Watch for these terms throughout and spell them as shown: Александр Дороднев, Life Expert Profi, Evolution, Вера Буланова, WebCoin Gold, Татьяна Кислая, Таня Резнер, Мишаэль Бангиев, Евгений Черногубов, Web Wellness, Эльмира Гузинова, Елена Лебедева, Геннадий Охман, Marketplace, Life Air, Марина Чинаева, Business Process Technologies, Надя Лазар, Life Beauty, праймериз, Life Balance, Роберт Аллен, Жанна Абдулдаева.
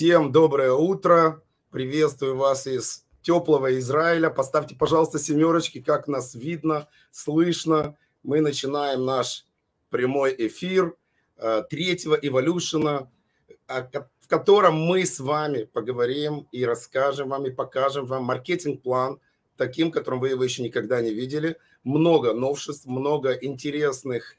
Всем доброе утро. Приветствую вас из теплого Израиля. Поставьте, пожалуйста, семерочки, как нас видно, слышно. Мы начинаем наш прямой эфир третьего Evolution, в котором мы с вами поговорим и расскажем вам, и покажем вам маркетинг-план, таким, которым вы его еще никогда не видели. Много новшеств, много интересных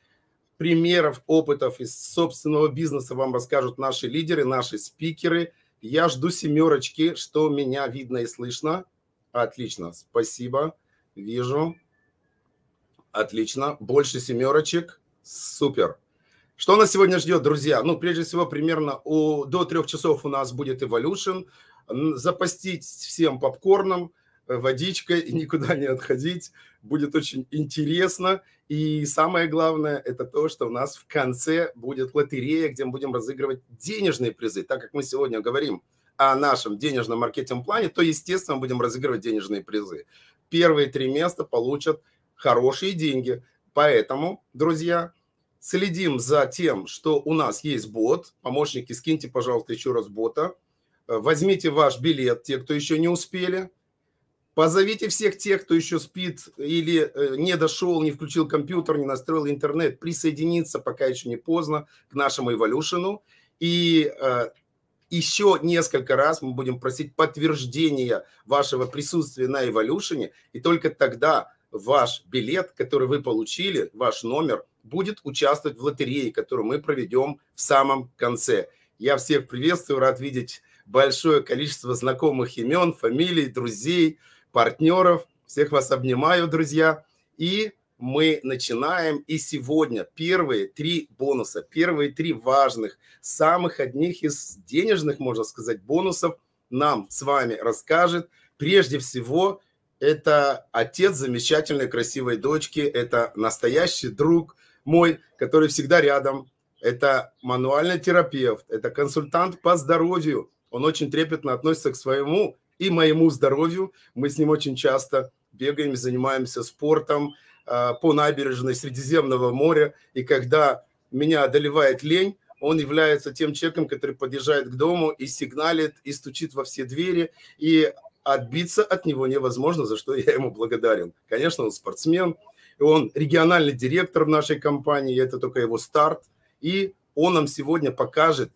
примеров, опытов из собственного бизнеса вам расскажут наши лидеры, наши спикеры. Я жду семерочки, что меня видно и слышно. Отлично, спасибо, вижу. Отлично, больше семерочек, супер. Что нас сегодня ждет, друзья? Ну, прежде всего, примерно до 3 часов у нас будет Evolution. Запастить всем попкорном, водичкой и никуда не отходить. Будет очень интересно. И самое главное, это то, что у нас в конце будет лотерея, где мы будем разыгрывать денежные призы. Так как мы сегодня говорим о нашем денежном маркетинг-плане, то, естественно, мы будем разыгрывать денежные призы. Первые 3 места получат хорошие деньги. Поэтому, друзья, следим за тем, что у нас есть бот. Помощники, скиньте, пожалуйста, еще раз бота. Возьмите ваш билет, те, кто еще не успели. Позовите всех тех, кто еще спит или не дошел, не включил компьютер, не настроил интернет, присоединиться, пока еще не поздно, к нашему Evolution. И еще несколько раз мы будем просить подтверждения вашего присутствия на Evolution, и только тогда ваш билет, который вы получили, ваш номер, будет участвовать в лотерее, которую мы проведем в самом конце. Я всех приветствую, рад видеть большое количество знакомых имен, фамилий, друзей, партнеров. Всех вас обнимаю, друзья. И мы начинаем. И сегодня первые 3 бонуса, первые 3 важных, самых одних из денежных, можно сказать, бонусов нам с вами расскажет. Прежде всего, это отец замечательной красивой дочки, это настоящий друг мой, который всегда рядом. Это мануальный терапевт, это консультант по здоровью. Он очень трепетно относится к своему и моему здоровью. Мы с ним очень часто бегаем, занимаемся спортом по набережной Средиземного моря. И когда меня одолевает лень, он является тем человеком, который подъезжает к дому и сигналит, и стучит во все двери. И отбиться от него невозможно, за что я ему благодарен. Конечно, он спортсмен, он региональный директор в нашей компании, это только его старт. И он нам сегодня покажет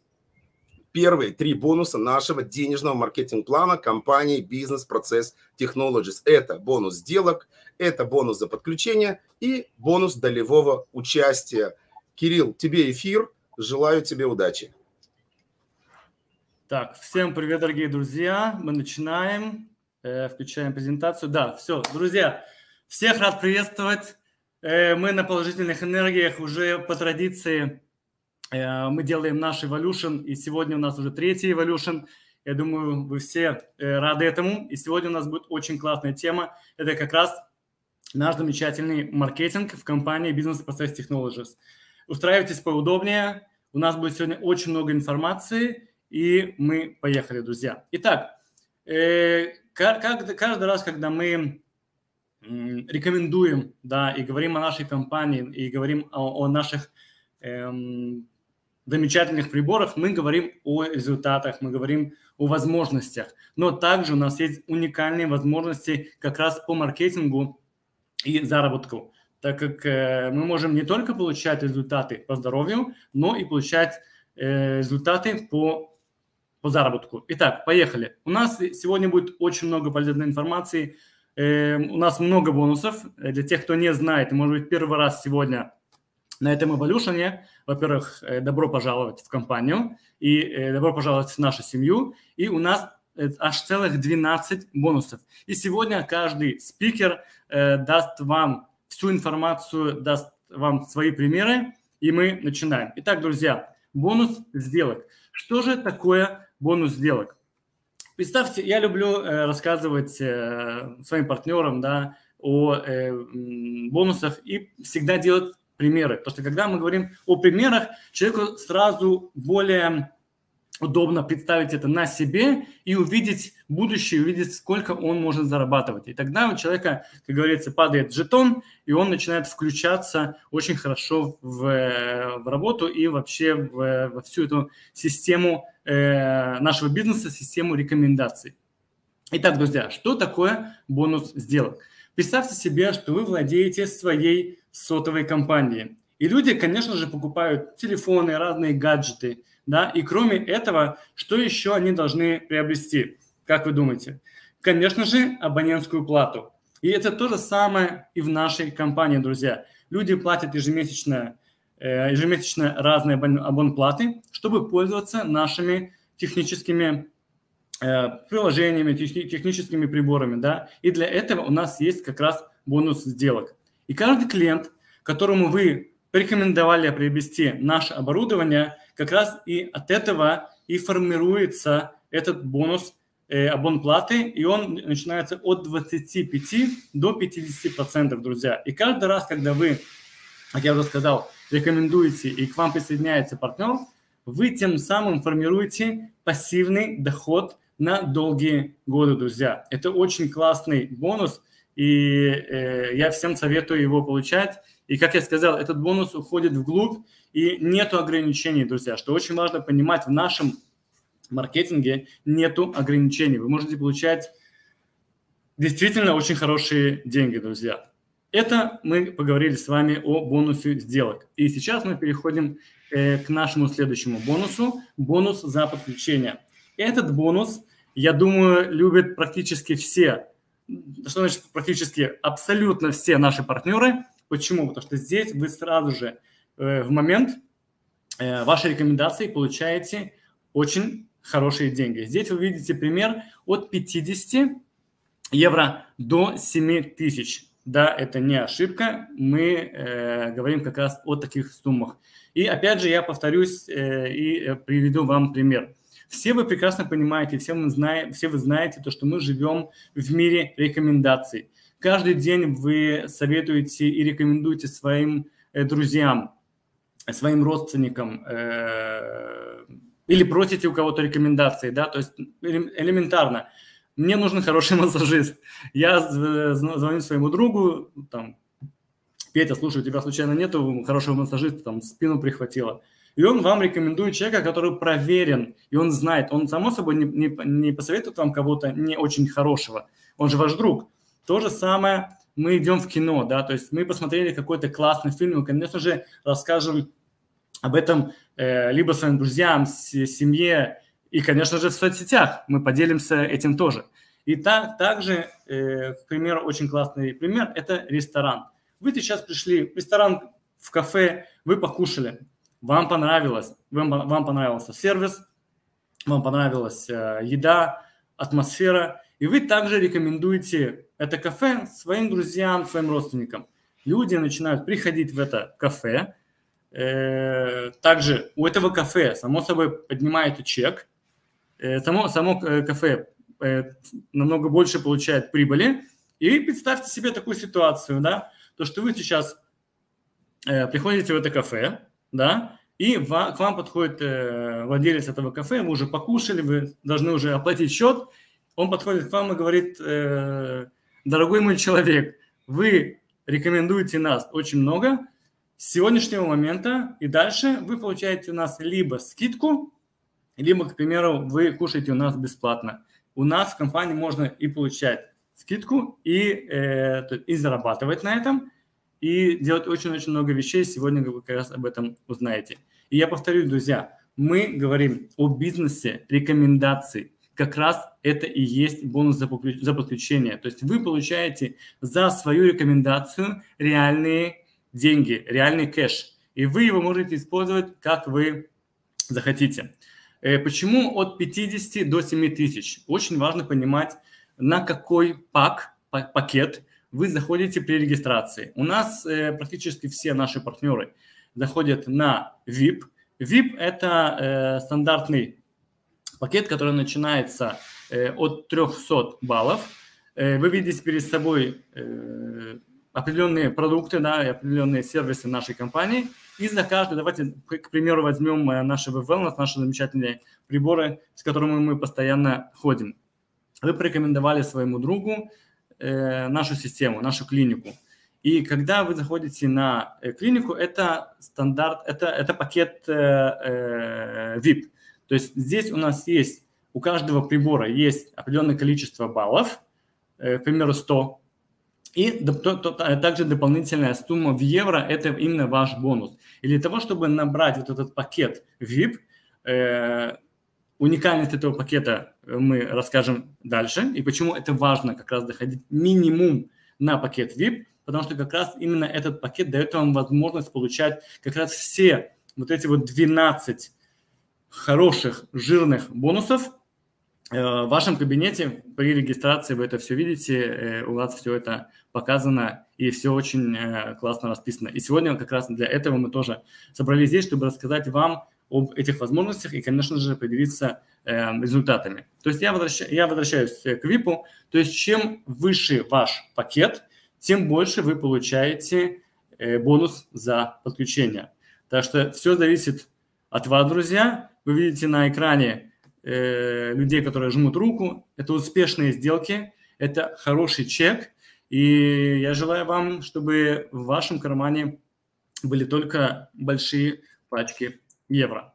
первые 3 бонуса нашего денежного маркетинг-плана компании Business Process Technologies. Это бонус сделок, это бонус за подключение и бонус долевого участия. Кирилл, тебе эфир. Желаю тебе удачи. Так, всем привет, дорогие друзья. Мы начинаем. Включаем презентацию. Да, все, друзья, всех рад приветствовать. Мы на положительных энергиях уже по традиции. Мы делаем наш Evolution, и сегодня у нас уже 3-й Evolution. Я думаю, вы все рады этому. И сегодня у нас будет очень классная тема. Это как раз наш замечательный маркетинг в компании Business Process Technologies. Устраивайтесь поудобнее. У нас будет сегодня очень много информации, и мы поехали, друзья. Итак, каждый раз, когда мы рекомендуем, да, и говорим о нашей компании, и говорим о наших замечательных приборах, мы говорим о результатах, мы говорим о возможностях. Но также у нас есть уникальные возможности как раз по маркетингу и заработку, так как мы можем не только получать результаты по здоровью, но и получать результаты по заработку. Итак, поехали. У нас сегодня будет очень много полезной информации, у нас много бонусов. Для тех, кто не знает, может быть, первый раз сегодня на этом Evolution, во-первых, добро пожаловать в компанию и добро пожаловать в нашу семью. И у нас аж целых 12 бонусов. И сегодня каждый спикер даст вам всю информацию, даст вам свои примеры, и мы начинаем. Итак, друзья, бонус сделок. Что же такое бонус сделок? Представьте, я люблю рассказывать своим партнерам, да, о бонусах и всегда делать примеры. Потому что когда мы говорим о примерах, человеку сразу более удобно представить это на себе и увидеть будущее, увидеть, сколько он может зарабатывать. И тогда у человека, как говорится, падает жетон, и он начинает включаться очень хорошо в работу и вообще во всю эту систему нашего бизнеса систему рекомендаций. Итак, друзья, что такое бонус сделок? Представьте себе, что вы владеете своей сотовой компанией. И люди, конечно же, покупают телефоны, разные гаджеты. Да? И кроме этого, что еще они должны приобрести? Как вы думаете? Конечно же, абонентскую плату. И это то же самое и в нашей компании, друзья. Люди платят ежемесячно разные абонплаты, чтобы пользоваться нашими техническими приложениями, техническими приборами. Да? И для этого у нас есть как раз бонус сделок. И каждый клиент, которому вы порекомендовали приобрести наше оборудование, как раз и от этого и формируется этот бонус абонплаты, и он начинается от 25 до 50%, друзья. И каждый раз, когда вы, как я уже сказал, рекомендуете и к вам присоединяется партнер, вы тем самым формируете пассивный доход на долгие годы, друзья. Это очень классный бонус, и я всем советую его получать. И, как я сказал, этот бонус уходит вглубь, и нету ограничений, друзья, что очень важно понимать в нашем маркетинге, нету ограничений. Вы можете получать действительно очень хорошие деньги, друзья. Это мы поговорили с вами о бонусе сделок. И сейчас мы переходим к нашему следующему бонусу, бонус за подключение. Этот бонус, я думаю, любят практически все, что значит практически абсолютно все наши партнеры. Почему? Потому что здесь вы сразу же в момент вашей рекомендации получаете очень хорошие деньги. Здесь вы видите пример от 50 евро до 7000. Да, это не ошибка, мы говорим как раз о таких суммах. И опять же я повторюсь и приведу вам пример. Все вы прекрасно понимаете, все вы знаете то, что мы живем в мире рекомендаций. Каждый день вы советуете и рекомендуете своим друзьям, своим родственникам, или просите у кого-то рекомендации, да, то есть элементарно. Мне нужен хороший массажист. Я звоню своему другу, там, Петя, слушай, у тебя случайно нету хорошего массажиста, там, спину прихватило. И он вам рекомендует человека, который проверен, и он знает. Он, само собой, не посоветует вам кого-то не очень хорошего. Он же ваш друг. То же самое мы идем в кино, да, то есть мы посмотрели какой-то классный фильм, и, конечно же, расскажем об этом либо своим друзьям, семье, и, конечно же, в соцсетях мы поделимся этим тоже. И также, к примеру, очень классный пример – это ресторан. Вы сейчас пришли в ресторан, в кафе, вы покушали, вам понравилось, вам понравился сервис, вам понравилась еда, атмосфера, и вы также рекомендуете это кафе своим друзьям, своим родственникам. Люди начинают приходить в это кафе, также у этого кафе, само собой, поднимаете чек, само кафе намного больше получает прибыли. И представьте себе такую ситуацию, да, то, что вы сейчас приходите в это кафе, да, и к вам подходит владелец этого кафе, вы уже покушали, вы должны уже оплатить счет, он подходит к вам и говорит: дорогой мой человек, вы рекомендуете нас очень много, с сегодняшнего момента и дальше вы получаете у нас либо скидку, либо, к примеру, вы кушаете у нас бесплатно. У нас в компании можно и получать скидку, и зарабатывать на этом, и делать очень-очень много вещей. Сегодня вы как раз об этом узнаете. И я повторю, друзья, мы говорим о бизнесе рекомендаций. Как раз это и есть бонус за подключение. То есть вы получаете за свою рекомендацию реальные деньги, реальный кэш, и вы его можете использовать, как вы захотите. Почему от 50 до 7000? Очень важно понимать, на какой пакет вы заходите при регистрации. У нас практически все наши партнеры заходят на VIP. VIP – это стандартный пакет, который начинается от 300 баллов. Вы видите перед собой определенные продукты, да, и определенные сервисы нашей компании. И за каждый, давайте, к примеру, возьмем наши Web Wellness, наши замечательные приборы, с которыми мы постоянно ходим. Вы порекомендовали своему другу нашу систему, нашу клинику. И когда вы заходите на клинику, это стандарт, это пакет VIP. То есть здесь у нас есть, у каждого прибора есть определенное количество баллов, к примеру, 100, и также дополнительная сумма в евро – это именно ваш бонус. И для того, чтобы набрать вот этот пакет VIP, уникальность этого пакета мы расскажем дальше, и почему это важно как раз доходить минимум на пакет VIP, потому что как раз именно этот пакет дает вам возможность получать как раз все вот эти вот 12 хороших, жирных бонусов в вашем кабинете. При регистрации вы это все видите, у вас все это показано и все очень классно расписано. И сегодня как раз для этого мы тоже собрались здесь, чтобы рассказать вам об этих возможностях и, конечно же, поделиться результатами. То есть я возвращаюсь к VIP. То есть чем выше ваш пакет, тем больше вы получаете бонус за подключение. Так что все зависит от вас, друзья. Вы видите на экране людей, которые жмут руку. Это успешные сделки, это хороший чек. И я желаю вам, чтобы в вашем кармане были только большие пачки евро.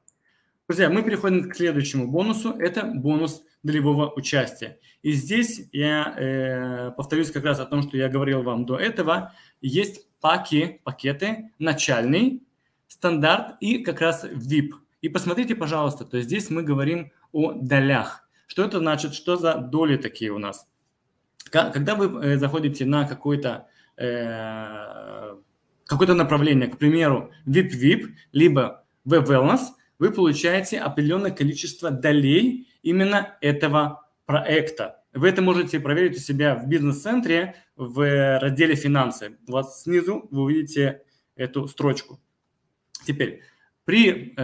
Друзья, мы переходим к следующему бонусу. Это бонус долевого участия. И здесь я повторюсь как раз о том, что я говорил вам до этого. Есть пакеты, начальный, стандарт и как раз VIP. И посмотрите, пожалуйста, то есть здесь мы говорим о долях. Что это значит? Что за доли такие у нас? Когда вы заходите на какое-то направление, к примеру, VIP, либо Web Wellness, вы получаете определенное количество долей именно этого проекта. Вы это можете проверить у себя в бизнес-центре в разделе «Финансы». У вас снизу вы увидите эту строчку. Теперь, при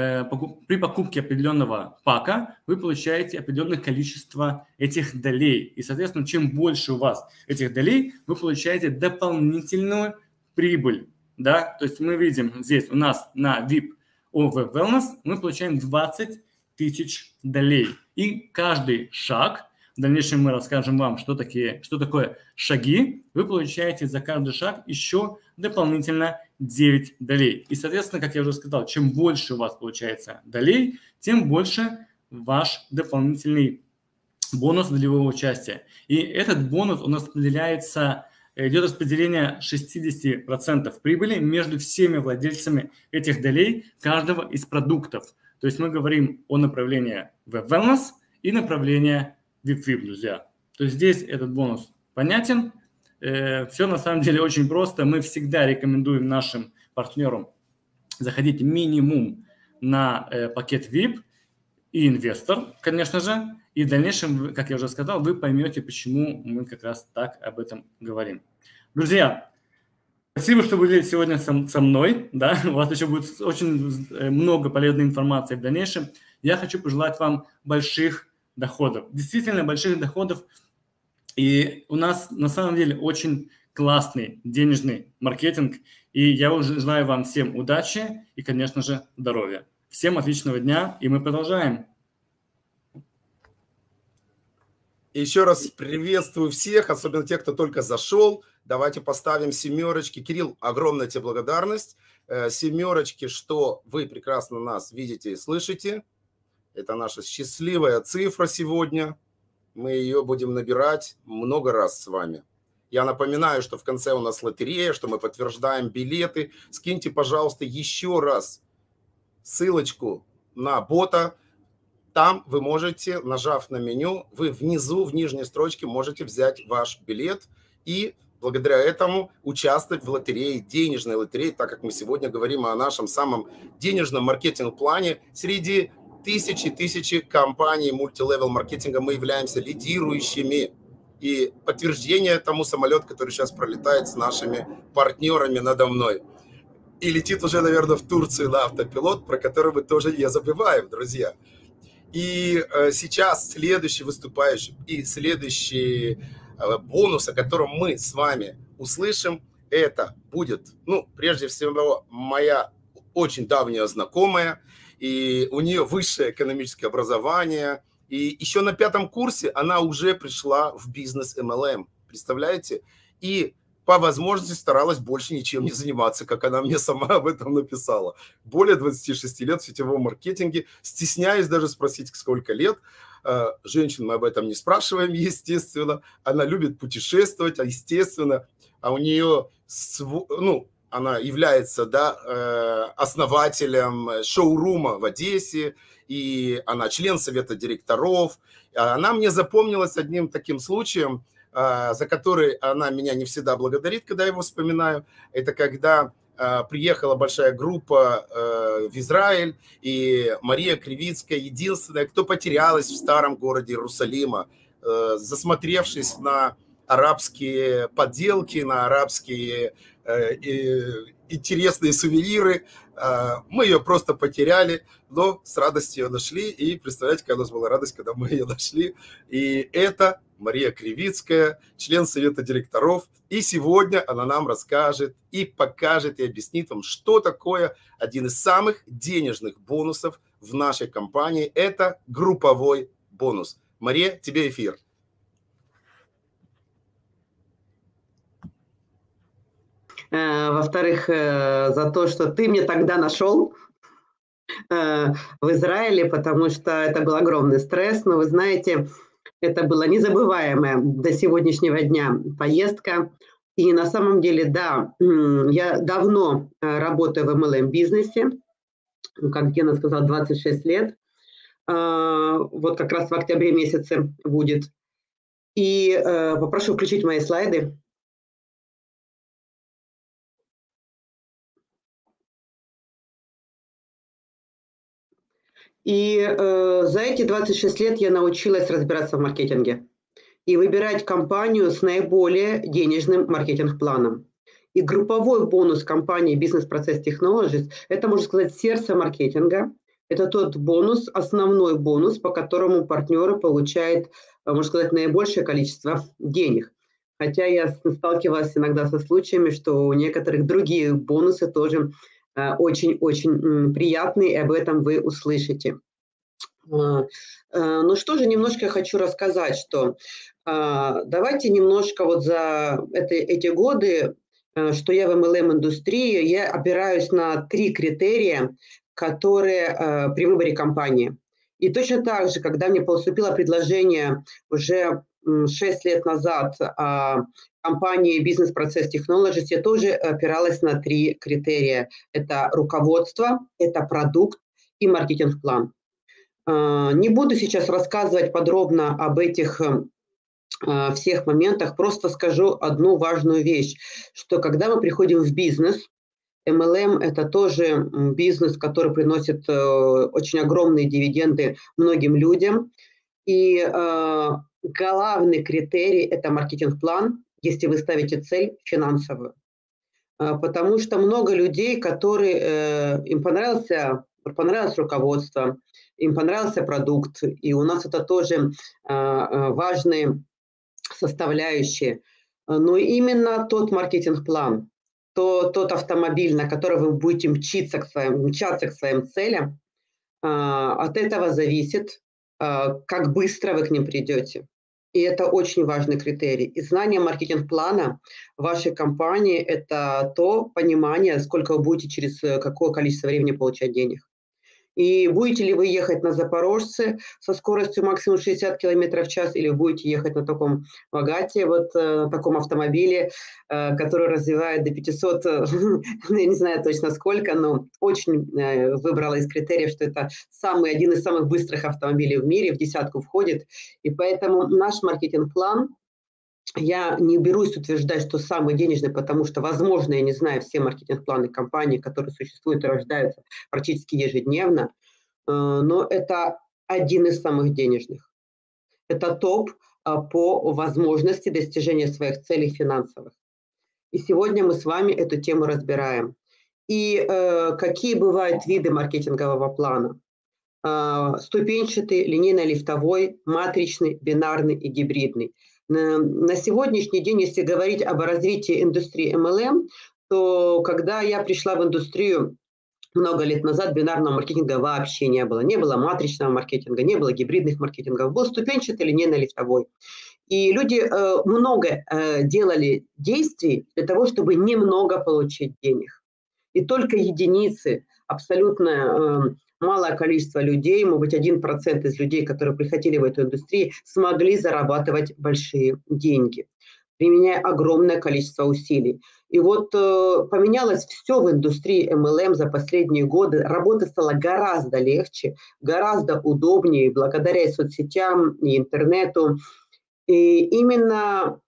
покупке определенного пака вы получаете определенное количество этих долей. И, соответственно, чем больше у вас этих долей, вы получаете дополнительную прибыль. Да? То есть мы видим здесь у нас на VIP Web Wellness мы получаем 20 тысяч долей. И каждый шаг, в дальнейшем мы расскажем вам, что такое шаги, вы получаете за каждый шаг еще дополнительно 9 долей. И, соответственно, как я уже сказал, чем больше у вас получается долей, тем больше ваш дополнительный бонус долевого участия. И этот бонус у нас распределяется, идет распределение 60% прибыли между всеми владельцами этих долей каждого из продуктов. То есть мы говорим о направлении Web Wellness и направлении VIP, друзья. То есть здесь этот бонус понятен. Все на самом деле очень просто. Мы всегда рекомендуем нашим партнерам заходить минимум на пакет VIP и инвестор, конечно же. И в дальнейшем, как я уже сказал, вы поймете, почему мы как раз так об этом говорим. Друзья, спасибо, что были сегодня со мной. Да? У вас еще будет очень много полезной информации в дальнейшем. Я хочу пожелать вам больших доходов. Действительно, больших доходов. И у нас на самом деле очень классный денежный маркетинг. И я уже желаю вам всем удачи и, конечно же, здоровья. Всем отличного дня, и мы продолжаем. Еще раз приветствую всех, особенно тех, кто только зашел. Давайте поставим семерочки. Кирилл, огромная тебе благодарность. Семерочки, что вы прекрасно нас видите и слышите. Это наша счастливая цифра сегодня. Мы ее будем набирать много раз с вами. Я напоминаю, что в конце у нас лотерея, что мы подтверждаем билеты. Скиньте, пожалуйста, еще раз ссылочку на бота. Там вы можете, нажав на меню, вы внизу, в нижней строчке можете взять ваш билет и благодаря этому участвовать в лотерее, денежной лотерее, так как мы сегодня говорим о нашем самом денежном маркетинг-плане среди тысячи компаний мультилевел маркетинга. Мы являемся лидирующими. И подтверждение тому самолет, который сейчас пролетает с нашими партнерами надо мной. И летит уже, наверное, в Турцию на автопилот, про который мы тоже не забываем, друзья. И сейчас следующий выступающий и следующий бонус, о котором мы с вами услышим, это будет, ну, прежде всего, моя очень давняя знакомая. И у нее высшее экономическое образование. И еще на 5-м курсе она уже пришла в бизнес MLM. Представляете? И по возможности старалась больше ничем не заниматься, как она мне сама об этом написала. Более 26 лет в сетевом маркетинге, стесняюсь даже спросить, сколько лет. Женщин мы об этом не спрашиваем, естественно. Она любит путешествовать, естественно. А у нее, ну, она является, да, основателем шоурума в Одессе, и она член совета директоров. Она мне запомнилась одним таким случаем, за который она меня не всегда благодарит, когда я его вспоминаю. Это когда приехала большая группа в Израиль, и Мария Кривицкая, единственная, кто потерялась в старом городе Иерусалима, засмотревшись на арабские подделки, на арабские интересные сувениры. Мы ее просто потеряли, но с радостью ее нашли. И представляете, какая у нас была радость, когда мы ее нашли. И это... Мария Кривицкая, член совета директоров. И сегодня она нам расскажет и покажет, и объяснит вам, что такое один из самых денежных бонусов в нашей компании. Это групповой бонус. Мария, тебе эфир. Во-вторых, за то, что ты мне тогда нашел в Израиле, потому что это был огромный стресс. Но вы знаете... Это была незабываемая до сегодняшнего дня поездка. И на самом деле, да, я давно работаю в MLM-бизнесе, как Гена сказал, 26 лет. Вот как раз в октябре месяце будет. И попрошу включить мои слайды. И за эти 26 лет я научилась разбираться в маркетинге и выбирать компанию с наиболее денежным маркетинг-планом. И групповой бонус компании Business Process Technologies – это, можно сказать, сердце маркетинга. Это тот бонус, основной бонус, по которому партнеры получают, можно сказать, наибольшее количество денег. Хотя я сталкивалась иногда со случаями, что у некоторых другие бонусы тоже очень-очень приятный, и об этом вы услышите. Ну что же, немножко хочу рассказать, что давайте немножко вот за эти годы, что я в MLM-индустрии, я опираюсь на три критерия, которые при выборе компании. И точно так же, когда мне поступило предложение уже 6 лет назад компании Business Process Technologies, я тоже опиралась на три критерия. Это руководство, это продукт и маркетинг-план. Не буду сейчас рассказывать подробно об этих всех моментах, просто скажу одну важную вещь, что когда мы приходим в бизнес, MLM – это тоже бизнес, который приносит очень огромные дивиденды многим людям. И главный критерий – это маркетинг-план, если вы ставите цель финансовую. Потому что много людей, которые им понравилось руководство, им понравился продукт, и у нас это тоже важные составляющие. Но именно тот маркетинг-план, тот автомобиль, на котором вы будете мчаться к своим целям, от этого зависит, как быстро вы к ним придете. И это очень важный критерий. И знание маркетинг-плана вашей компании – это то понимание, сколько вы будете через какое количество времени получать денег. И будете ли вы ехать на Запорожце со скоростью максимум 60 км в час, или будете ехать на таком Вагате, вот на таком автомобиле, который развивает до 500, я не знаю точно сколько, но очень выбрала из критериев, что это один из самых быстрых автомобилей в мире, в десятку входит. И поэтому наш маркетинг-план, я не берусь утверждать, что самый денежный, потому что, возможно, я не знаю все маркетинг-планы компаний, которые существуют и рождаются практически ежедневно, но это один из самых денежных. Это топ по возможности достижения своих целей финансовых. И сегодня мы с вами эту тему разбираем. И какие бывают виды маркетингового плана? Ступенчатый, линейно-лифтовой, матричный, бинарный и гибридный. На сегодняшний день, если говорить об развитии индустрии MLM, то когда я пришла в индустрию много лет назад бинарного маркетинга вообще не было. Не было матричного маркетинга, не было гибридных маркетингов. Был ступенчатый, линейный, лифтовой. И люди много делали действий для того, чтобы немного получить денег. И только единицы, абсолютно малое количество людей, может быть, 1% из людей, которые приходили в эту индустрию, смогли зарабатывать большие деньги, применяя огромное количество усилий. И вот поменялось все в индустрии MLM за последние годы. Работа стала гораздо легче, гораздо удобнее благодаря соцсетям и интернету. И именно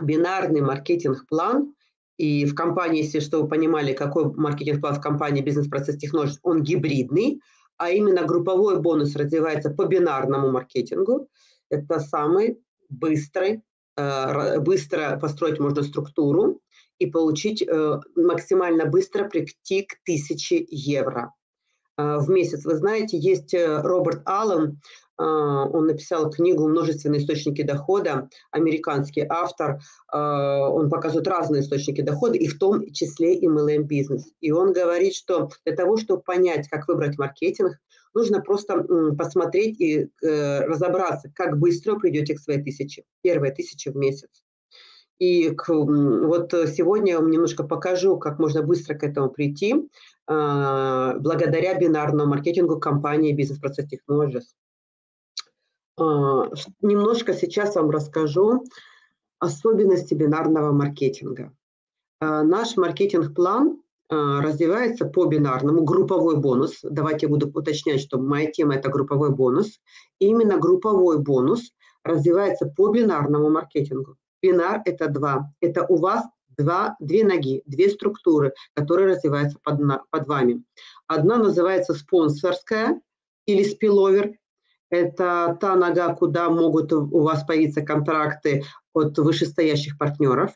бинарный маркетинг-план, и в компании, если что, вы понимали, какой маркетинг-план в компании Business Process Technologies, он гибридный, а именно групповой бонус развивается по бинарному маркетингу. Это самый быстрый, быстро построить можно структуру и получить максимально быстро прийти к 1000 евро в месяц. Вы знаете, есть Роберт Аллен, он написал книгу «Множественные источники дохода», американский автор, он показывает разные источники дохода, и в том числе и MLM-бизнес. И он говорит, что для того, чтобы понять, как выбрать маркетинг, нужно просто посмотреть и разобраться, как быстро придете к своей 1000, первые 1000 в месяц. И вот сегодня я вам немножко покажу, как можно быстро к этому прийти, благодаря бинарному маркетингу компании Business Process Technologies. Немножко сейчас вам расскажу особенности бинарного маркетинга. Наш маркетинг-план развивается по бинарному, групповой бонус. Давайте я буду уточнять, что моя тема – это групповой бонус. И именно групповой бонус развивается по бинарному маркетингу. Бинар – это два. Это у вас две ноги, две структуры, которые развиваются под вами. Одна называется спонсорская или спилловер. Это та нога, куда могут у вас появиться контракты от вышестоящих партнеров.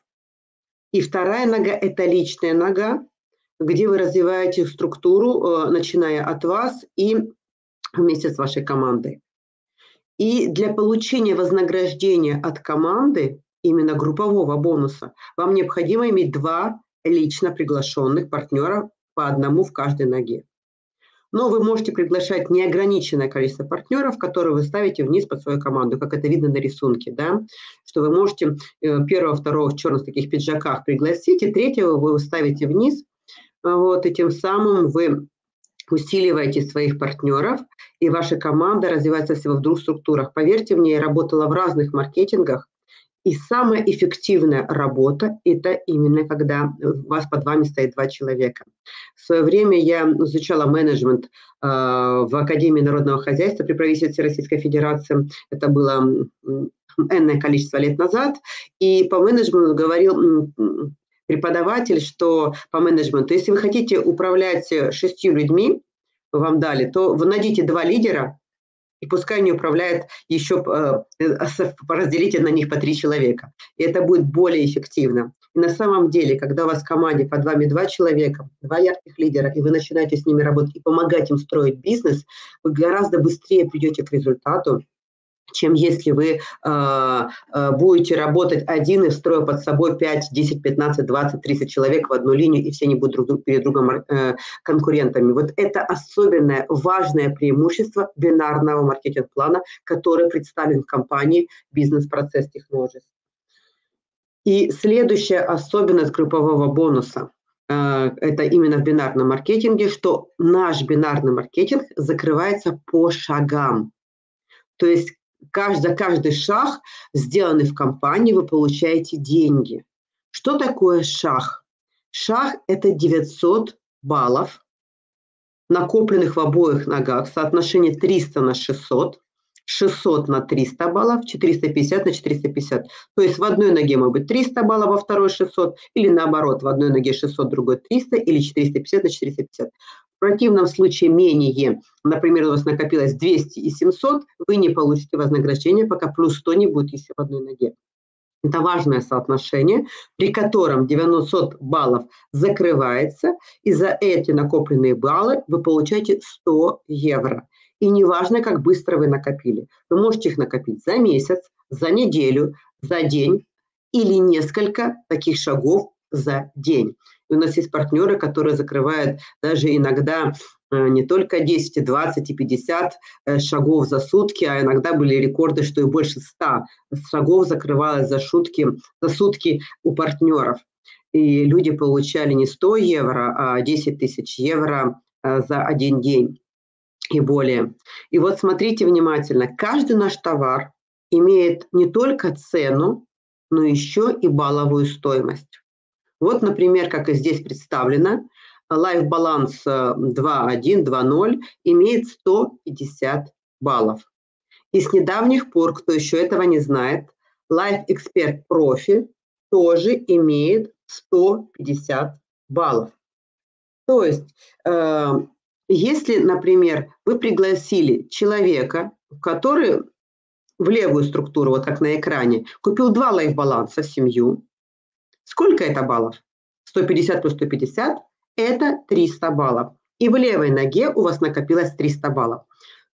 И вторая нога – это личная нога, где вы развиваете структуру, начиная от вас и вместе с вашей командой. И для получения вознаграждения от команды, именно группового бонуса, вам необходимо иметь 2 лично приглашенных партнера, по одному в каждой ноге. Но вы можете приглашать неограниченное количество партнеров, которые вы ставите вниз под свою команду, как это видно на рисунке, да? Что вы можете первого, второго в черных таких пиджаках пригласить, и третьего вы ставите вниз, вот, и тем самым вы усиливаете своих партнеров, и ваша команда развивается всего в 2 структурах. Поверьте мне, я работала в разных маркетингах, и самая эффективная работа – это именно когда у вас под вами стоит 2 человека. В свое время я изучала менеджмент в Академии народного хозяйства при правительстве Российской Федерации. Это было энное количество лет назад. И по менеджменту говорил преподаватель, что по менеджменту, если вы хотите управлять 6 людьми, вам дали, то вы найдите 2 лидера, и пускай они управляют еще, разделите на них по 3 человека. И это будет более эффективно. И на самом деле, когда у вас в команде под вами 2 человека, 2 ярких лидера, и вы начинаете с ними работать и помогать им строить бизнес, вы гораздо быстрее придете к результату, чем если вы будете работать один и строя под собой 5, 10, 15, 20, 30 человек в одну линию, и все они будут перед другом конкурентами. Вот это особенное важное преимущество бинарного маркетинг-плана, который представлен в компании Business Process Technologies. И следующая особенность группового бонуса, это именно в бинарном маркетинге, что наш бинарный маркетинг закрывается по шагам. То есть за каждый шаг, сделанный в компании, вы получаете деньги. Что такое шаг? Шаг – это 900 баллов, накопленных в обоих ногах, соотношение 300 на 600, 600 на 300 баллов, 450 на 450. То есть в одной ноге может быть 300 баллов, во второй 600, или наоборот, в одной ноге 600, другой 300, или 450 на 450. В противном случае менее, например, у вас накопилось 200 и 700, вы не получите вознаграждение, пока плюс 100 не будет еще в одной ноге. Это важное соотношение, при котором 900 баллов закрывается, и за эти накопленные баллы вы получаете 100 евро. И неважно, как быстро вы накопили. Вы можете их накопить за месяц, за неделю, за день или несколько таких шагов за день. И у нас есть партнеры, которые закрывают даже иногда не только 10, и 20, и 50 шагов за сутки, а иногда были рекорды, что и больше 100 шагов закрывалось за сутки у партнеров. И люди получали не 100 евро, а 10 тысяч евро за один день и более. И вот смотрите внимательно, каждый наш товар имеет не только цену, но еще и балловую стоимость. Вот, например, как и здесь представлено, Life Balance 2.1, 2.0 имеет 150 баллов. И с недавних пор, кто еще этого не знает, Life Expert Profi тоже имеет 150 баллов. То есть, если, например, вы пригласили человека, который в левую структуру, вот как на экране, купил 2 Life Balance в семью, сколько это баллов? 150 плюс 150 – это 300 баллов. И в левой ноге у вас накопилось 300 баллов.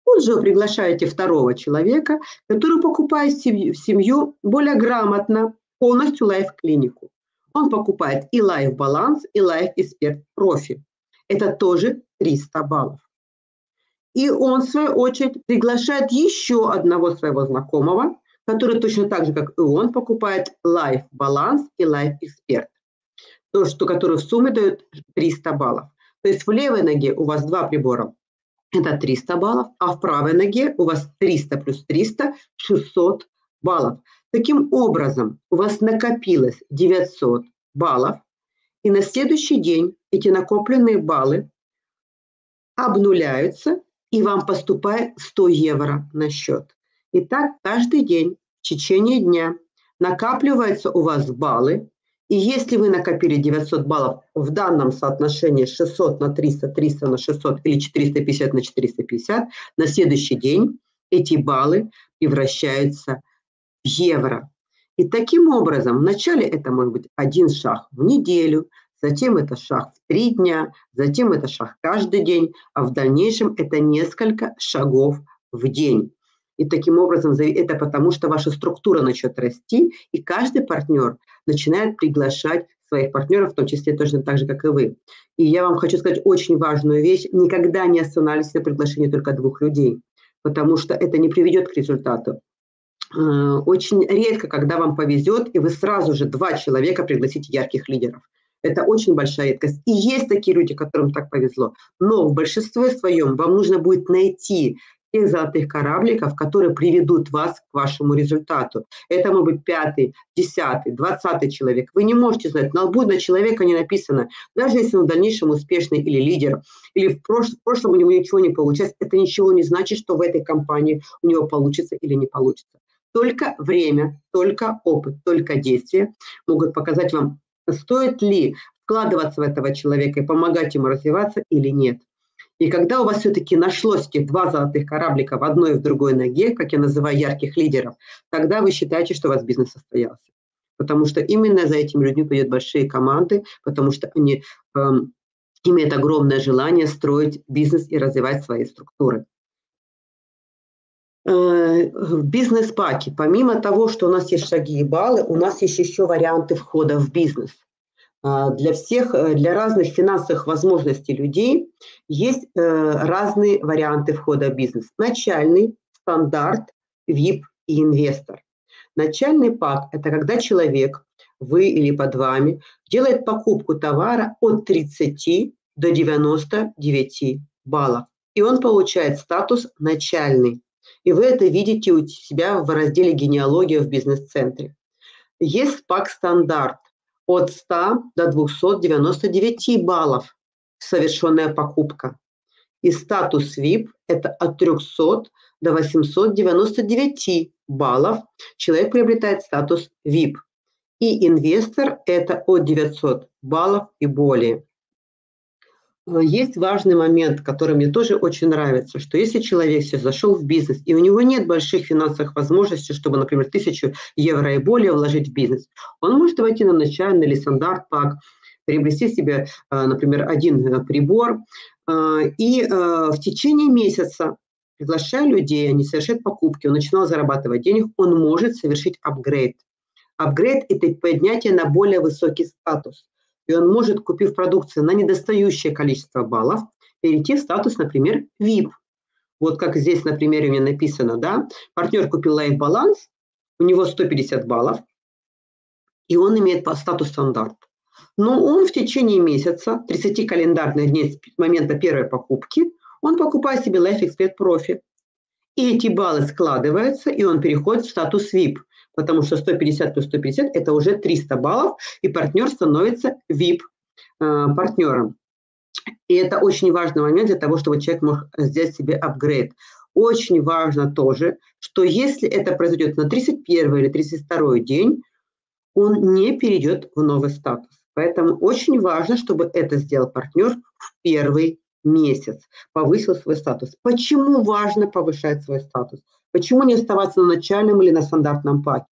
Тут же вы приглашаете второго человека, который покупает в семью более грамотно, полностью лайф-клинику. Он покупает и Life Balance, и Life Expert Profi. Это тоже 300 баллов. И он, в свою очередь, приглашает еще одного своего знакомого, который точно так же, как и он, покупает Life Balance и Life Expert. То, что, которые в сумме дают 300 баллов. То есть в левой ноге у вас 2 прибора, это 300 баллов, а в правой ноге у вас 300 плюс 300, 600 баллов. Таким образом, у вас накопилось 900 баллов, и на следующий день эти накопленные баллы обнуляются, и вам поступает 100 евро на счет. И так каждый день в течение дня накапливаются у вас баллы. И если вы накопили 900 баллов в данном соотношении 600 на 300, 300 на 600 или 450 на 450, на следующий день эти баллы превращаются в евро. И таким образом, вначале это может быть один шаг в неделю, затем это шаг в 3 дня, затем это шаг каждый день, а в дальнейшем это несколько шагов в день. И таким образом, это потому, что ваша структура начнет расти, и каждый партнер начинает приглашать своих партнеров, в том числе точно так же, как и вы. И я вам хочу сказать очень важную вещь. Никогда не останавливайтесь на приглашении только 2 людей, потому что это не приведет к результату. Очень редко, когда вам повезет, и вы сразу же 2 человека пригласите ярких лидеров. Это очень большая редкость. И есть такие люди, которым так повезло. Но в большинстве своем вам нужно будет найти тех золотых корабликов, которые приведут вас к вашему результату. Это может быть 5, 10, 20 человек. Вы не можете знать, на лбу на человека не написано. Даже если он в дальнейшем успешный или лидер, или в прошлом у него ничего не получилось, это ничего не значит, что в этой компании у него получится или не получится. Только время, только опыт, только действия могут показать вам, стоит ли вкладываться в этого человека и помогать ему развиваться или нет. И когда у вас все-таки нашлось эти 2 золотых кораблика в одной и в другой ноге, как я называю ярких лидеров, тогда вы считаете, что у вас бизнес состоялся. Потому что именно за этими людьми пойдут большие команды, потому что они имеют огромное желание строить бизнес и развивать свои структуры. В бизнес-паке, помимо того, что у нас есть шаги и баллы, у нас есть еще варианты входа в бизнес. Для разных финансовых возможностей людей есть разные варианты входа в бизнес. Начальный, стандарт, VIP и инвестор. Начальный пак – это когда человек, вы или под вами, делает покупку товара от 30 до 99 баллов. И он получает статус начальный. И вы это видите у себя в разделе «Генеалогия» в бизнес-центре. Есть пак «Стандарт». От 100 до 299 баллов совершенная покупка. И статус VIP – это от 300 до 899 баллов. Человек приобретает статус VIP. И инвестор – это от 900 баллов и более. Есть важный момент, который мне тоже очень нравится, что если человек сейчас зашел в бизнес, и у него нет больших финансовых возможностей, чтобы, например, 1000 евро и более вложить в бизнес, он может войти на начальный или стандарт пак, приобрести себе, например, 1 прибор, и в течение месяца, приглашая людей, они совершают покупки, он начинал зарабатывать денег, он может совершить апгрейд. Апгрейд – это поднятие на более высокий статус. и он может, купив продукцию на недостающее количество баллов, перейти в статус, например, VIP. Вот как здесь, например, у меня написано, да, партнер купил Life Balance, у него 150 баллов, и он имеет статус стандарт. Но он в течение месяца, 30 календарных дней с момента первой покупки, он покупает себе Life Expert Profi. И эти баллы складываются, и он переходит в статус VIP, потому что 150 плюс 150 – это уже 300 баллов, и партнер становится VIP-партнером. И это очень важный момент для того, чтобы человек мог сделать себе апгрейд. Очень важно тоже, что если это произойдет на 31 или 32 день, он не перейдет в новый статус. Поэтому очень важно, чтобы это сделал партнер в первый месяц, повысил свой статус. Почему важно повышать свой статус? Почему не оставаться на начальном или на стандартном паке?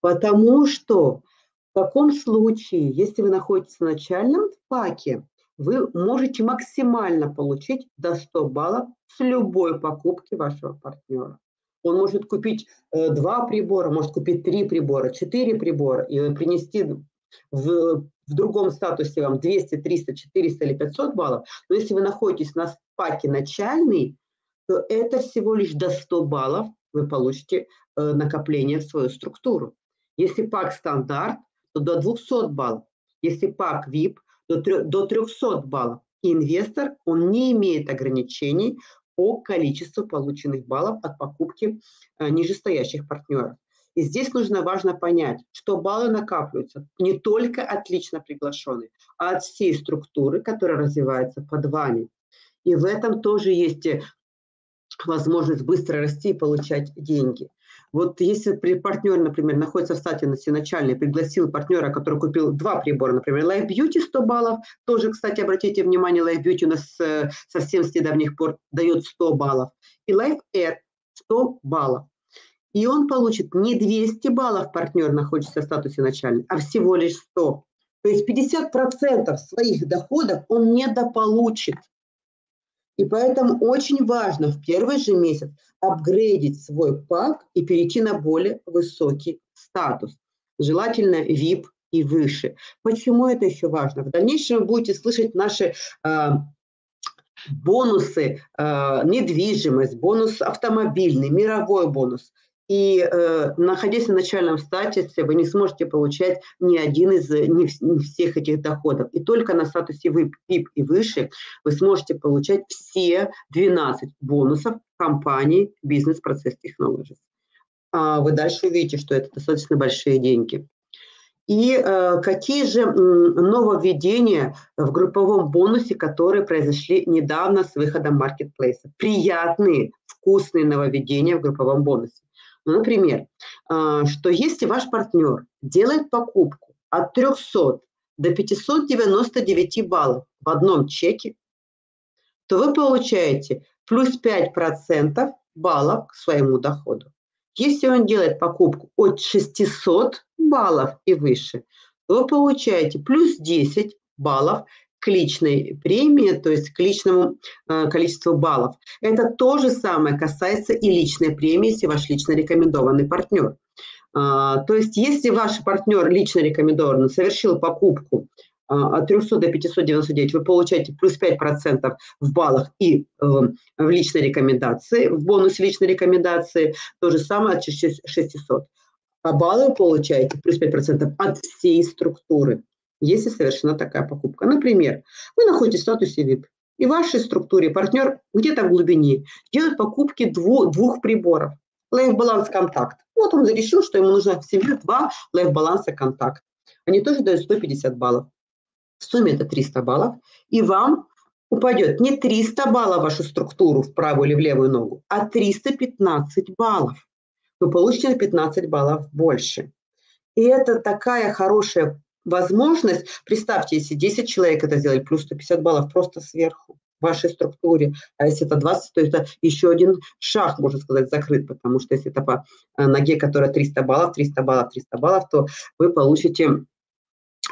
Потому что в таком случае, если вы находитесь на начальном паке, вы можете максимально получить до 100 баллов с любой покупки вашего партнера. Он может купить 2 прибора, может купить 3 прибора, 4 прибора и принести в другом статусе вам 200, 300, 400 или 500 баллов. Но если вы находитесь на паке начальный, то это всего лишь до 100 баллов вы получите накопление в свою структуру. Если пак стандарт, то до 200 баллов. Если пак VIP, до 300 баллов. И инвестор, он не имеет ограничений по количеству полученных баллов от покупки нижестоящих партнеров. И здесь важно понять, что баллы накапливаются не только от лично приглашенных, а от всей структуры, которая развивается под вами. И в этом тоже есть возможность быстро расти и получать деньги. Вот если партнер, например, находится в статусе начальный, пригласил партнера, который купил 2 прибора, например, Life Beauty 100 баллов, тоже, кстати, обратите внимание, Life Beauty у нас совсем с недавних пор дает 100 баллов, и Life Air 100 баллов. И он получит не 200 баллов, партнер находится в статусе начальный, а всего лишь 100. То есть 50% своих доходов он недополучит. И поэтому очень важно в первый же месяц апгрейдить свой пак и перейти на более высокий статус. Желательно VIP и выше. Почему это еще важно? В дальнейшем вы будете слышать наши бонусы, недвижимость, бонус автомобильный, мировой бонус. И находясь на начальном статусе, вы не сможете получать ни один из всех этих доходов. И только на статусе VIP и выше вы сможете получать все 12 бонусов компании Business Process Technologies. А вы дальше увидите, что это достаточно большие деньги. И какие же нововведения в групповом бонусе, которые произошли недавно с выходом Marketplace? Приятные, вкусные нововведения в групповом бонусе. Например, что если ваш партнер делает покупку от 300 до 599 баллов в одном чеке, то вы получаете плюс 5% баллов к своему доходу. Если он делает покупку от 600 баллов и выше, то вы получаете плюс 10 баллов к личной премии, то есть к личному количеству баллов. Это то же самое касается и личной премии, если ваш лично рекомендованный партнер. То есть если ваш партнер лично рекомендованный совершил покупку от 300 до 599, вы получаете плюс 5% в баллах и в личной рекомендации, в бонусе личной рекомендации, то же самое от 600. А баллы вы получаете плюс 5% от всей структуры, если совершена такая покупка. Например, вы находитесь в статусе VIP, и в вашей структуре партнер где-то в глубине делает покупки двух приборов. Life Balance Контакт. Вот он решил, что ему нужно в семье 2 Life Balance Контакт. Они тоже дают 150 баллов. В сумме это 300 баллов. И вам упадет не 300 баллов в вашу структуру в правую или в левую ногу, а 315 баллов. Вы получите на 15 баллов больше. И это такая хорошая возможность. Представьте, если 10 человек это сделали, плюс 150 баллов просто сверху в вашей структуре. А если это 20, то это еще один шаг, можно сказать, закрыт, потому что если это по ноге, которая 300 баллов, 300 баллов, 300 баллов, то вы получите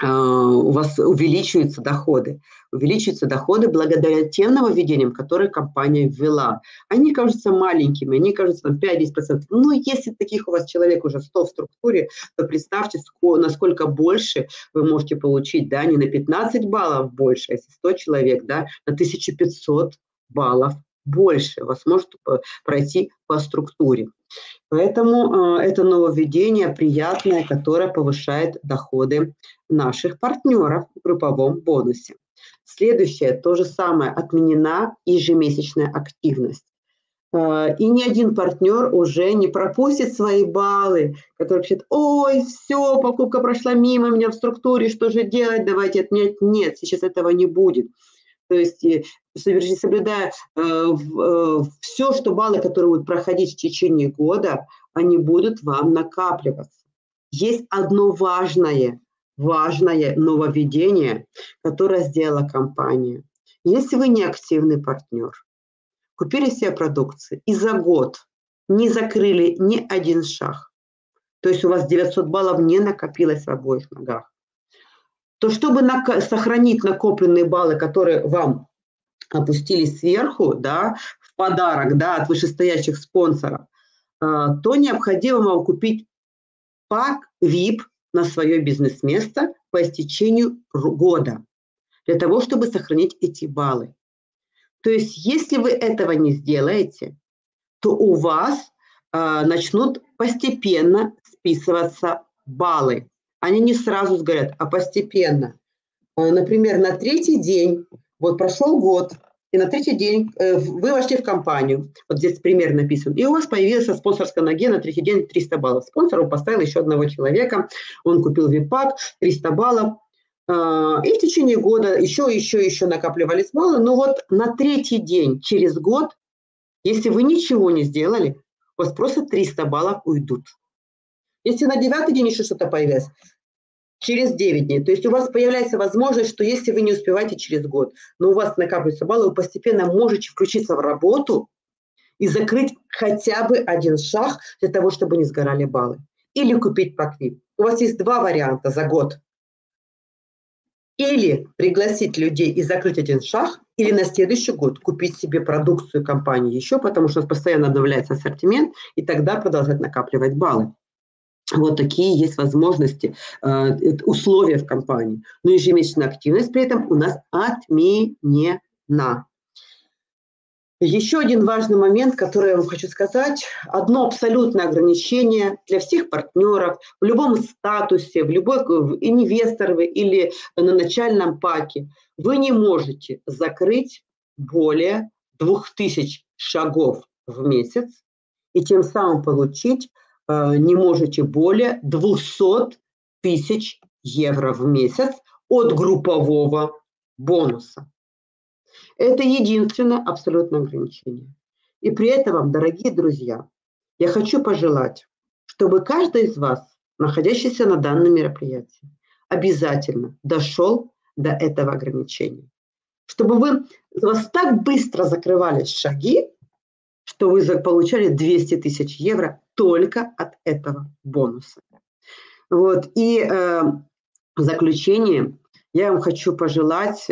у вас увеличиваются доходы благодаря тем нововведениям, которые компания ввела. Они кажутся маленькими, они кажутся 5-10%. Но если таких у вас человек уже 100 в структуре, то представьте, насколько больше вы можете получить, да, не на 15 баллов больше, если 100 человек, да, на 1500 баллов больше вас может пройти по структуре. Поэтому это нововведение приятное, которое повышает доходы наших партнеров в групповом бонусе. Следующее, то же самое, отменена ежемесячная активность. И ни один партнер уже не пропустит свои баллы, который говорит: ой, все, покупка прошла мимо меня в структуре, что же делать, давайте отменять. Нет, сейчас этого не будет. То есть, соблюдая все, что баллы, которые будут проходить в течение года, они будут вам накапливаться. Есть одно важное нововведение, которое сделала компания. Если вы не активный партнер, купили себе продукцию и за год не закрыли ни один шаг, то есть у вас 900 баллов не накопилось в обоих ногах, то чтобы сохранить накопленные баллы, которые вам опустились сверху, да, в подарок, да, от вышестоящих спонсоров, то необходимо вам купить пак VIP на свое бизнес-место по истечению года, для того, чтобы сохранить эти баллы. То есть, если вы этого не сделаете, то у вас начнут постепенно списываться баллы. Они не сразу сгорят, а постепенно. Например, на третий день, вот прошел год, и на третий день вы вошли в компанию, вот здесь пример написан, и у вас появился спонсорская ноге на третий день 300 баллов. Спонсор поставил еще одного человека, он купил випак, 300 баллов, и в течение года еще накапливались баллы. Но вот на третий день, через год, если вы ничего не сделали, у вас просто 300 баллов уйдут. Если на 9-й день еще что-то появится, через 9 дней. То есть у вас появляется возможность, что если вы не успеваете через год, но у вас накапливаются баллы, вы постепенно можете включиться в работу и закрыть хотя бы один шаг для того, чтобы не сгорали баллы. Или купить пакет. У вас есть два варианта за год. Или пригласить людей и закрыть один шаг, или на следующий год купить себе продукцию компании еще, потому что у нас постоянно обновляется ассортимент, и тогда продолжать накапливать баллы. Вот такие есть возможности, условия в компании. Но ежемесячная активность при этом у нас отменена. Еще один важный момент, который я вам хочу сказать. Одно абсолютное ограничение для всех партнеров в любом статусе, в любой инвестор вы или на начальном паке. Вы не можете закрыть более 2000 шагов в месяц и тем самым получить не можете более 200 тысяч евро в месяц от группового бонуса. Это единственное абсолютное ограничение. И при этом вам, дорогие друзья, я хочу пожелать, чтобы каждый из вас, находящийся на данном мероприятии, обязательно дошел до этого ограничения. Чтобы вы у вас так быстро закрывались шаги, что вы получали 200 тысяч евро только от этого бонуса. Вот. И в заключение я вам хочу пожелать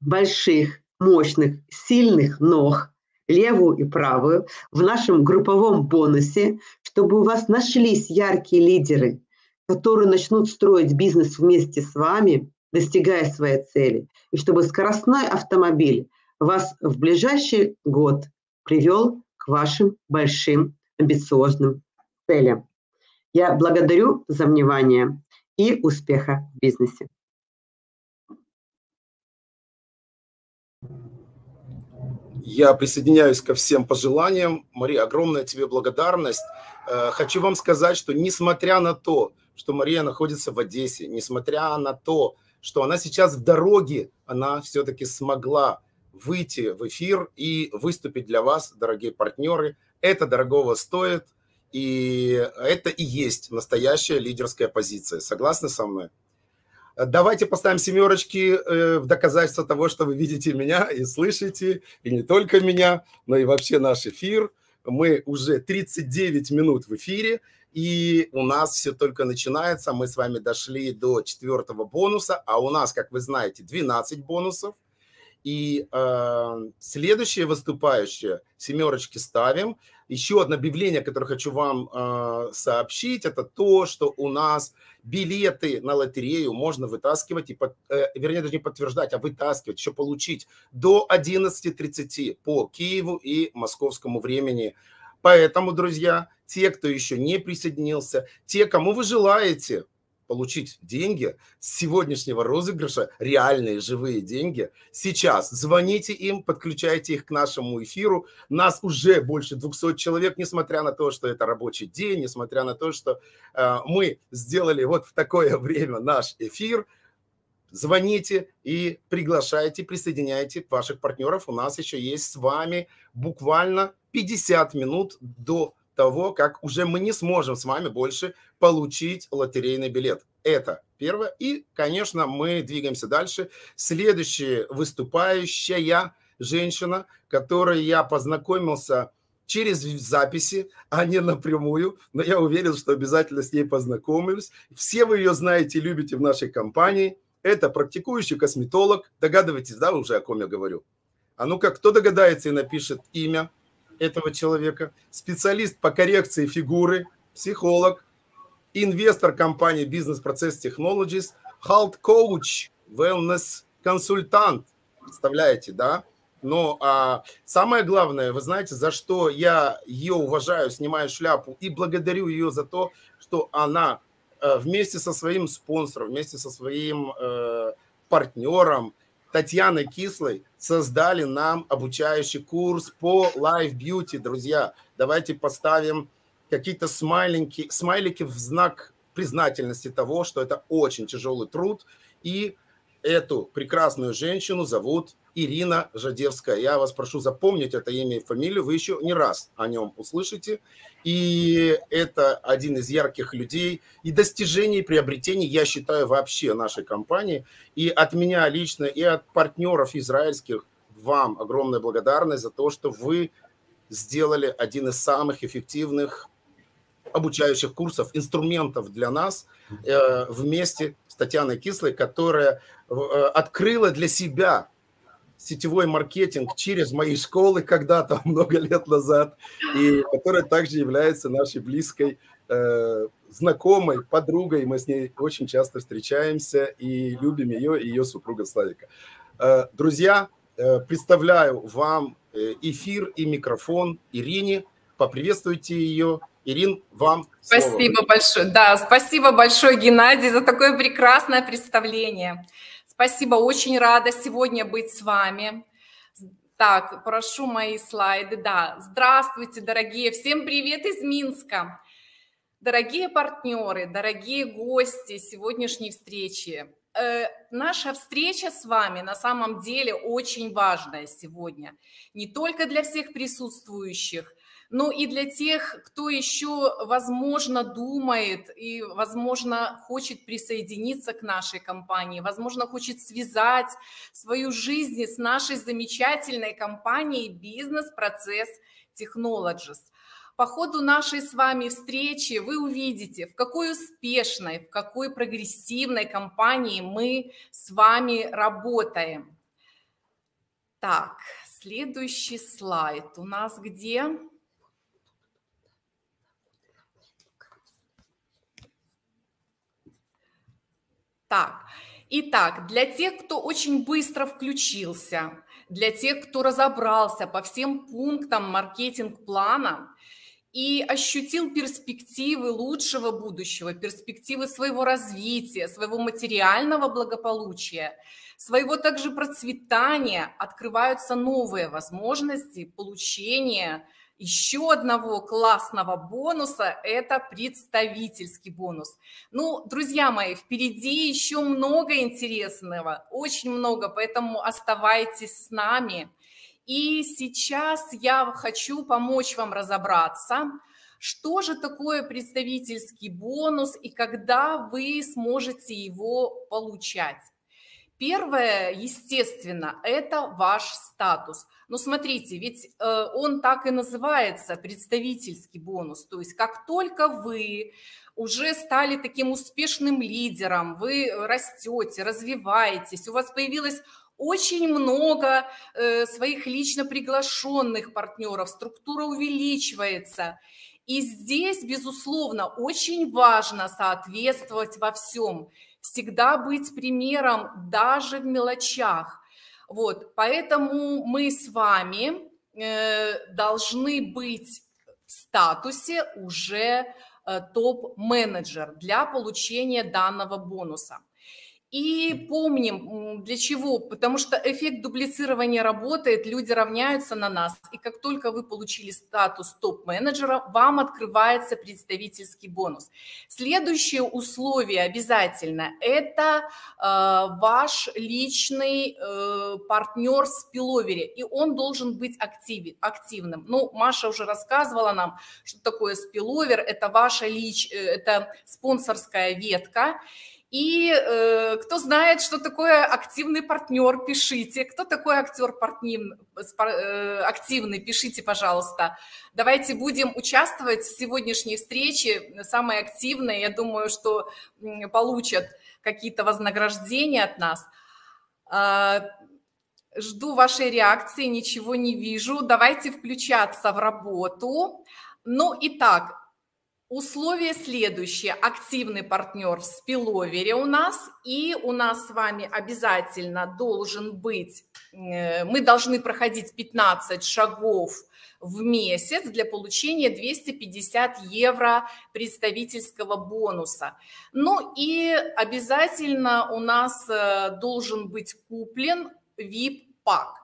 больших, мощных, сильных ног, левую и правую, в нашем групповом бонусе, чтобы у вас нашлись яркие лидеры, которые начнут строить бизнес вместе с вами, достигая своей цели, и чтобы скоростной автомобиль вас в ближайший год привел к вашим большим амбициозным целям. Я благодарю за внимание и успеха в бизнесе. Я присоединяюсь ко всем пожеланиям. Мария, огромная тебе благодарность. Хочу вам сказать, что несмотря на то, что Мария находится в Одессе, несмотря на то, что она сейчас в дороге, она все-таки смогла выйти в эфир и выступить для вас, дорогие партнеры. Это дорогого стоит, и это и есть настоящая лидерская позиция. Согласны со мной? Давайте поставим семерочки в доказательство того, что вы видите меня и слышите, и не только меня, но и вообще наш эфир. Мы уже 39 минут в эфире, И у нас все только начинается. Мы с вами дошли до 4-го бонуса, а у нас, как вы знаете, 12 бонусов. И следующие выступающие семерочки ставим. Еще одно объявление, которое хочу вам сообщить, это то, что у нас билеты на лотерею можно вытаскивать, и вытаскивать, еще получить до 11:30 по Киеву и московскому времени. Поэтому, друзья, те, кто еще не присоединился, те, кому вы желаете получить деньги с сегодняшнего розыгрыша, реальные живые деньги, сейчас звоните им, подключайте их к нашему эфиру. Нас уже больше 200 человек, несмотря на то, что это рабочий день, несмотря на то, что мы сделали вот в такое время наш эфир. Звоните и приглашайте, присоединяйте ваших партнеров. У нас еще есть с вами буквально 50 минут до того, как уже мы не сможем с вами больше получить лотерейный билет. Это первое. И, конечно, мы двигаемся дальше. Следующая выступающая женщина, которой я познакомился через записи, а не напрямую, но я уверен, что обязательно с ней познакомлюсь. Все вы ее знаете, любите в нашей компании. Это практикующий косметолог. Догадываетесь, да, уже о ком я говорю? А ну-ка, кто догадается и напишет имя этого человека? Специалист по коррекции фигуры, психолог, инвестор компании Business Process Technologies, health-коуч, wellness-консультант. Представляете, да? Но самое главное, вы знаете, за что я ее уважаю, снимаю шляпу и благодарю ее за то, что она вместе со своим спонсором, вместе со своим партнером Татьяной Кислой создали нам обучающий курс по Life Beauty. Друзья, давайте поставим какие-то смайлики в знак признательности того, что это очень тяжелый труд. И эту прекрасную женщину зовут Ирина Жадевская. Я вас прошу запомнить это имя и фамилию, вы еще не раз о нем услышите. И это один из ярких людей и достижений, и приобретений, я считаю, вообще нашей компании. И от меня лично, и от партнеров израильских вам огромная благодарность за то, что вы сделали один из самых эффективных обучающих курсов, инструментов для нас вместе с Татьяной Кислой, которая открыла для себя сетевой маркетинг через мои школы когда-то, много лет назад, и которая также является нашей близкой знакомой, подругой. Мы с ней очень часто встречаемся и любим ее и ее супруга Славика. Друзья, представляю вам эфир и микрофон Ирине. Поприветствуйте ее. Ирин, вам слово. Спасибо большое. Да, спасибо большое, Геннадий, за такое прекрасное представление. Спасибо, очень рада сегодня быть с вами. Так, прошу мои слайды. Да, здравствуйте, дорогие. Всем привет из Минска. Дорогие партнеры, дорогие гости сегодняшней встречи. Наша встреча с вами на самом деле очень важная сегодня. Не только для всех присутствующих, но и для тех, кто еще, возможно, думает и, возможно, хочет присоединиться к нашей компании, возможно, хочет связать свою жизнь с нашей замечательной компанией Business Process Technologies. По ходу нашей с вами встречи вы увидите, в какой успешной, в какой прогрессивной компании мы с вами работаем. Так, следующий слайд у нас где? Так, итак, для тех, кто очень быстро включился, для тех, кто разобрался по всем пунктам маркетинг-плана и ощутил перспективы лучшего будущего, перспективы своего развития, своего материального благополучия, своего также процветания, открываются новые возможности получения еще одного классного бонуса – это представительский бонус. Ну, друзья мои, впереди еще много интересного, очень много, поэтому оставайтесь с нами. И сейчас я хочу помочь вам разобраться, что же такое представительский бонус и когда вы сможете его получать. Первое, естественно, это ваш статус. Но смотрите, ведь он так и называется, представительский бонус. То есть как только вы уже стали таким успешным лидером, вы растете, развиваетесь, у вас появилось очень много своих лично приглашенных партнеров, структура увеличивается. И здесь, безусловно, очень важно соответствовать во всем. Всегда быть примером даже в мелочах. Вот, поэтому мы с вами должны быть в статусе уже топ-менеджер для получения данного бонуса. И помним, для чего, потому что эффект дублицирования работает, люди равняются на нас, и как только вы получили статус топ-менеджера, вам открывается представительский бонус. Следующее условие обязательно – это ваш личный партнер в спиловере, и он должен быть активным. Ну, Маша уже рассказывала нам, что такое спиловер – это ваша это спонсорская ветка. И кто знает, что такое активный партнер, пишите. Кто такой активный, пишите, пожалуйста. Давайте будем участвовать в сегодняшней встрече. Самые активные, я думаю, что получат какие-то вознаграждения от нас. Жду вашей реакции, ничего не вижу. Давайте включаться в работу. Ну, итак. Условие следующее. Активный партнер в спиловере у нас, и у нас с вами обязательно должен быть, мы должны проходить 15 шагов в месяц для получения 250 евро представительского бонуса. Ну и обязательно у нас должен быть куплен VIP-пак.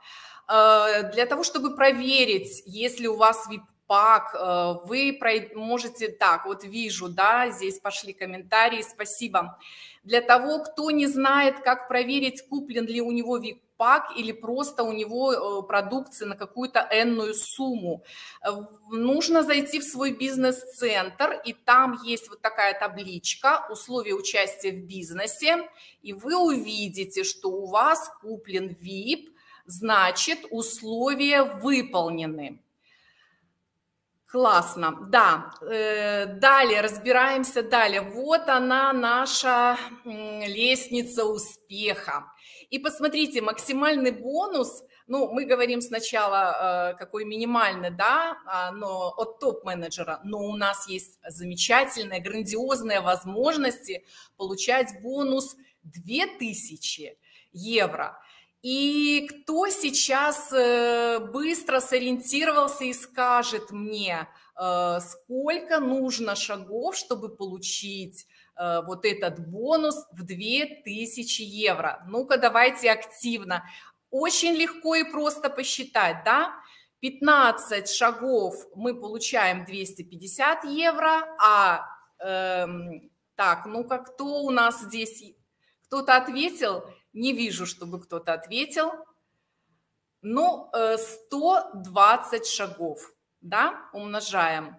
Для того, чтобы проверить, если у вас VIP-пак, вы можете, так, вот вижу, да, здесь пошли комментарии, спасибо. Для того, кто не знает, как проверить, куплен ли у него VIP-пак или просто у него продукция на какую-то энную сумму, нужно зайти в свой бизнес-центр, и там есть вот такая табличка «Условия участия в бизнесе», и вы увидите, что у вас куплен VIP, значит, условия выполнены. Классно, да. Далее разбираемся, далее. Вот она, наша лестница успеха. И посмотрите, максимальный бонус, ну, мы говорим сначала, какой минимальный, да, но от топ-менеджера, но у нас есть замечательные, грандиозные возможности получать бонус 2000 евро. И кто сейчас быстро сориентировался и скажет мне, сколько нужно шагов, чтобы получить вот этот бонус в 2000 евро? Ну-ка, давайте активно. Очень легко и просто посчитать, да? 15 шагов мы получаем 250 евро, а так, ну-ка, кто у нас здесь? Кто-то ответил? Не вижу, чтобы кто-то ответил. Ну, 120 шагов, да, умножаем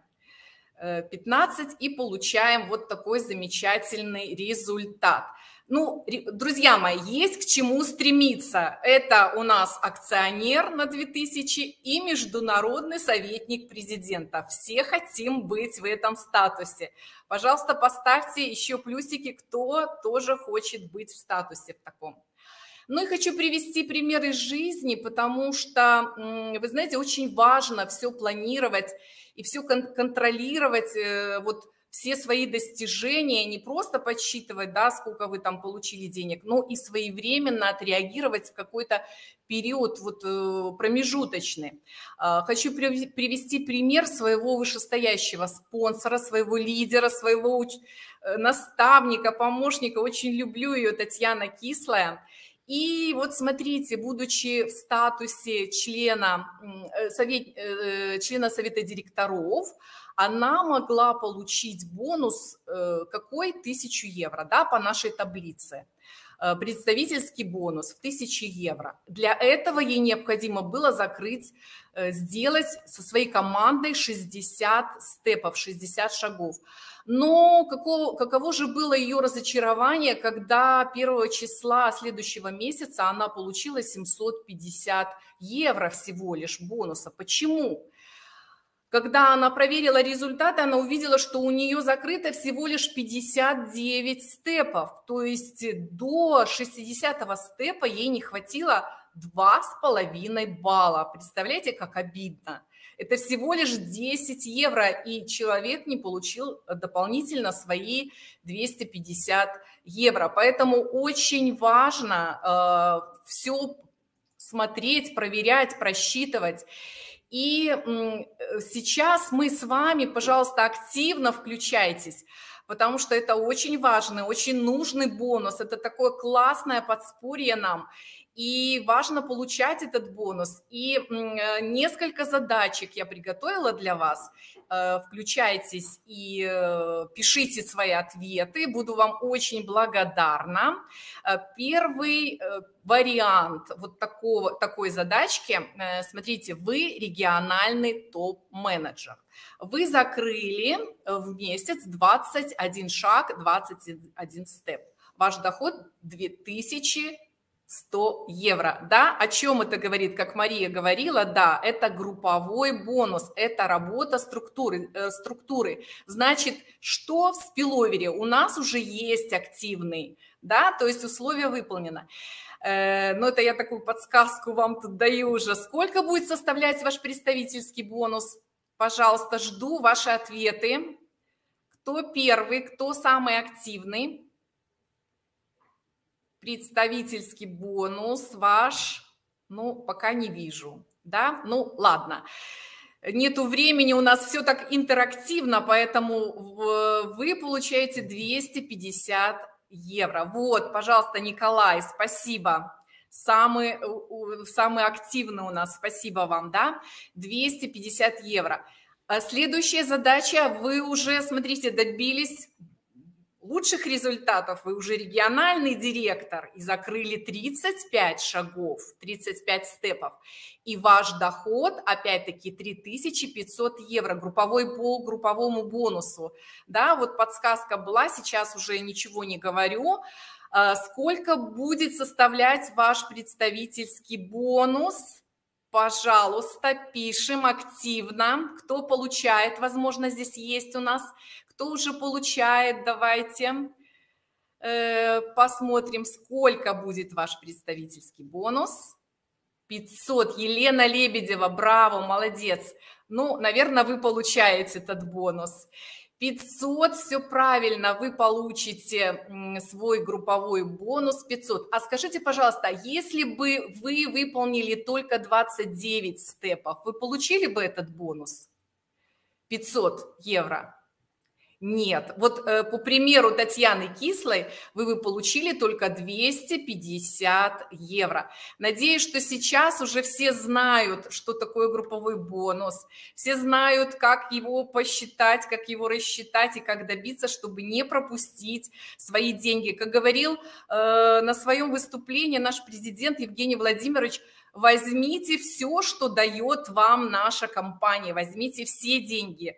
15 и получаем вот такой замечательный результат. Ну, друзья мои, есть к чему стремиться. Это у нас акционер на 2000 и международный советник президента. Все хотим быть в этом статусе. Пожалуйста, поставьте еще плюсики, кто тоже хочет быть в статусе в таком. Ну и хочу привести пример из жизни, потому что, вы знаете, очень важно все планировать и все контролировать, вот, все свои достижения, не просто подсчитывать, да, сколько вы там получили денег, но и своевременно отреагировать в какой-то период вот, промежуточный. Хочу привести пример своего вышестоящего спонсора, своего лидера, своего наставника, помощника. Очень люблю ее, Татьяна Кислая. И вот смотрите, будучи в статусе члена совета директоров, она могла получить бонус какой? 1000 евро, да, по нашей таблице. представительский бонус в 1000 евро. Для этого ей необходимо было сделать со своей командой 60 степов, 60 шагов. Но каково же было ее разочарование, когда 1 числа следующего месяца она получила 750 евро всего лишь бонуса. Почему? Когда она проверила результаты, она увидела, что у нее закрыто всего лишь 59 степов. То есть до 60-го степа ей не хватило 2,5 балла. Представляете, как обидно. Это всего лишь 10 евро, и человек не получил дополнительно свои 250 евро. Поэтому очень важно все смотреть, проверять, просчитывать. И сейчас мы с вами, пожалуйста, активно включайтесь, потому что это очень важный, очень нужный бонус, это такое классное подспорье нам, и важно получать этот бонус. И несколько задачек я приготовила для вас, включайтесь и пишите свои ответы, буду вам очень благодарна. Первый вариант вот такой задачки, смотрите, вы региональный топ-менеджер. Вы закрыли в месяц 21 шаг, 21 степ. Ваш доход 2100 евро. Да, о чем это говорит, как Мария говорила, да, это групповой бонус, это работа структуры. Значит, что в спиловере? У нас уже есть активный, да, то есть условие выполнено. Но это я такую подсказку вам тут даю уже. Сколько будет составлять ваш представительский бонус? Пожалуйста, жду ваши ответы. Кто первый, кто самый активный? Представительский бонус ваш, ну, пока не вижу, да? Ну, ладно. Нету времени, у нас все так интерактивно, поэтому вы получаете 250 евро. Вот, пожалуйста, Николай, спасибо. Самый активный у нас, спасибо вам, да, 250 евро. Следующая задача, вы уже, смотрите, добились лучших результатов, вы уже региональный директор и закрыли 35 шагов, 35 степов. И ваш доход, опять-таки, 3500 евро, групповой по групповому бонусу. Да, вот подсказка была, сейчас уже ничего не говорю. Сколько будет составлять ваш представительский бонус? Пожалуйста, пишем активно. Кто получает, возможно, здесь есть у нас. Кто уже получает, давайте посмотрим, сколько будет ваш представительский бонус. 500. Елена Лебедева, браво, молодец. Ну, наверное, вы получаете этот бонус. 500, все правильно, вы получите свой групповой бонус 500. А скажите, пожалуйста, если бы вы выполнили только 29 степов, вы получили бы этот бонус 500 евро? Нет. Вот по примеру Татьяны Кислой вы получили только 250 евро. Надеюсь, что сейчас уже все знают, что такое групповой бонус. Все знают, как его посчитать, как его рассчитать и как добиться, чтобы не пропустить свои деньги. Как говорил на своем выступлении наш президент Евгений Владимирович, возьмите все, что дает вам наша компания, возьмите все деньги.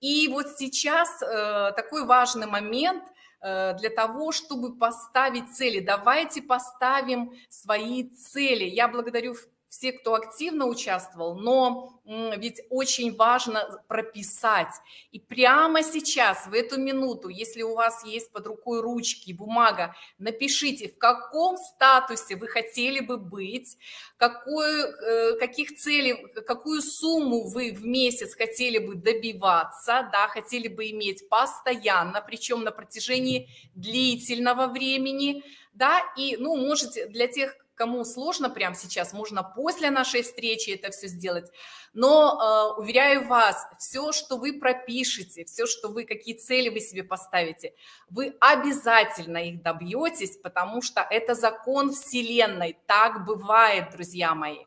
И вот сейчас такой важный момент для того, чтобы поставить цели. Давайте поставим свои цели. Я благодарю всех, кто активно участвовал, но ведь очень важно прописать. И прямо сейчас, в эту минуту, если у вас есть под рукой ручки, бумага, напишите, в каком статусе вы хотели бы быть, каких целей, какую сумму вы в месяц хотели бы добиваться, да, хотели бы иметь постоянно, причем на протяжении длительного времени, да, и, ну, можете для тех, кому сложно прямо сейчас, можно после нашей встречи это все сделать. Но уверяю вас, все, что вы пропишете, все, что вы, какие цели вы себе поставите, вы обязательно их добьетесь, потому что это закон Вселенной. Так бывает, друзья мои.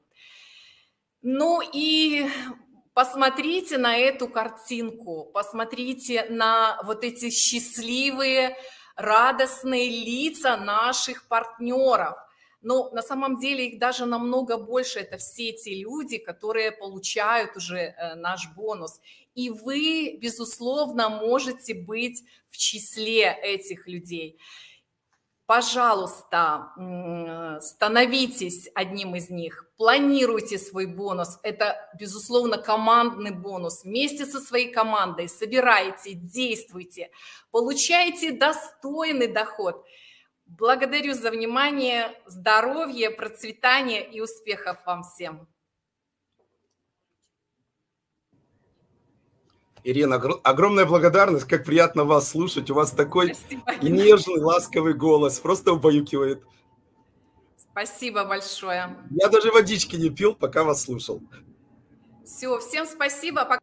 Ну и посмотрите на эту картинку, посмотрите на вот эти счастливые радостные лица наших партнеров. Но на самом деле их даже намного больше. Это все те люди, которые получают уже наш бонус. И вы, безусловно, можете быть в числе этих людей. Пожалуйста, становитесь одним из них, планируйте свой бонус. Это, безусловно, командный бонус. Вместе со своей командой собирайте, действуйте, получайте достойный доход. Благодарю за внимание, здоровья, процветания и успехов вам всем. Ирина, огромная благодарность, как приятно вас слушать. У вас такой нежный, ласковый голос, просто убаюкивает. Спасибо большое. Я даже водички не пил, пока вас слушал. Все, всем спасибо. Пока.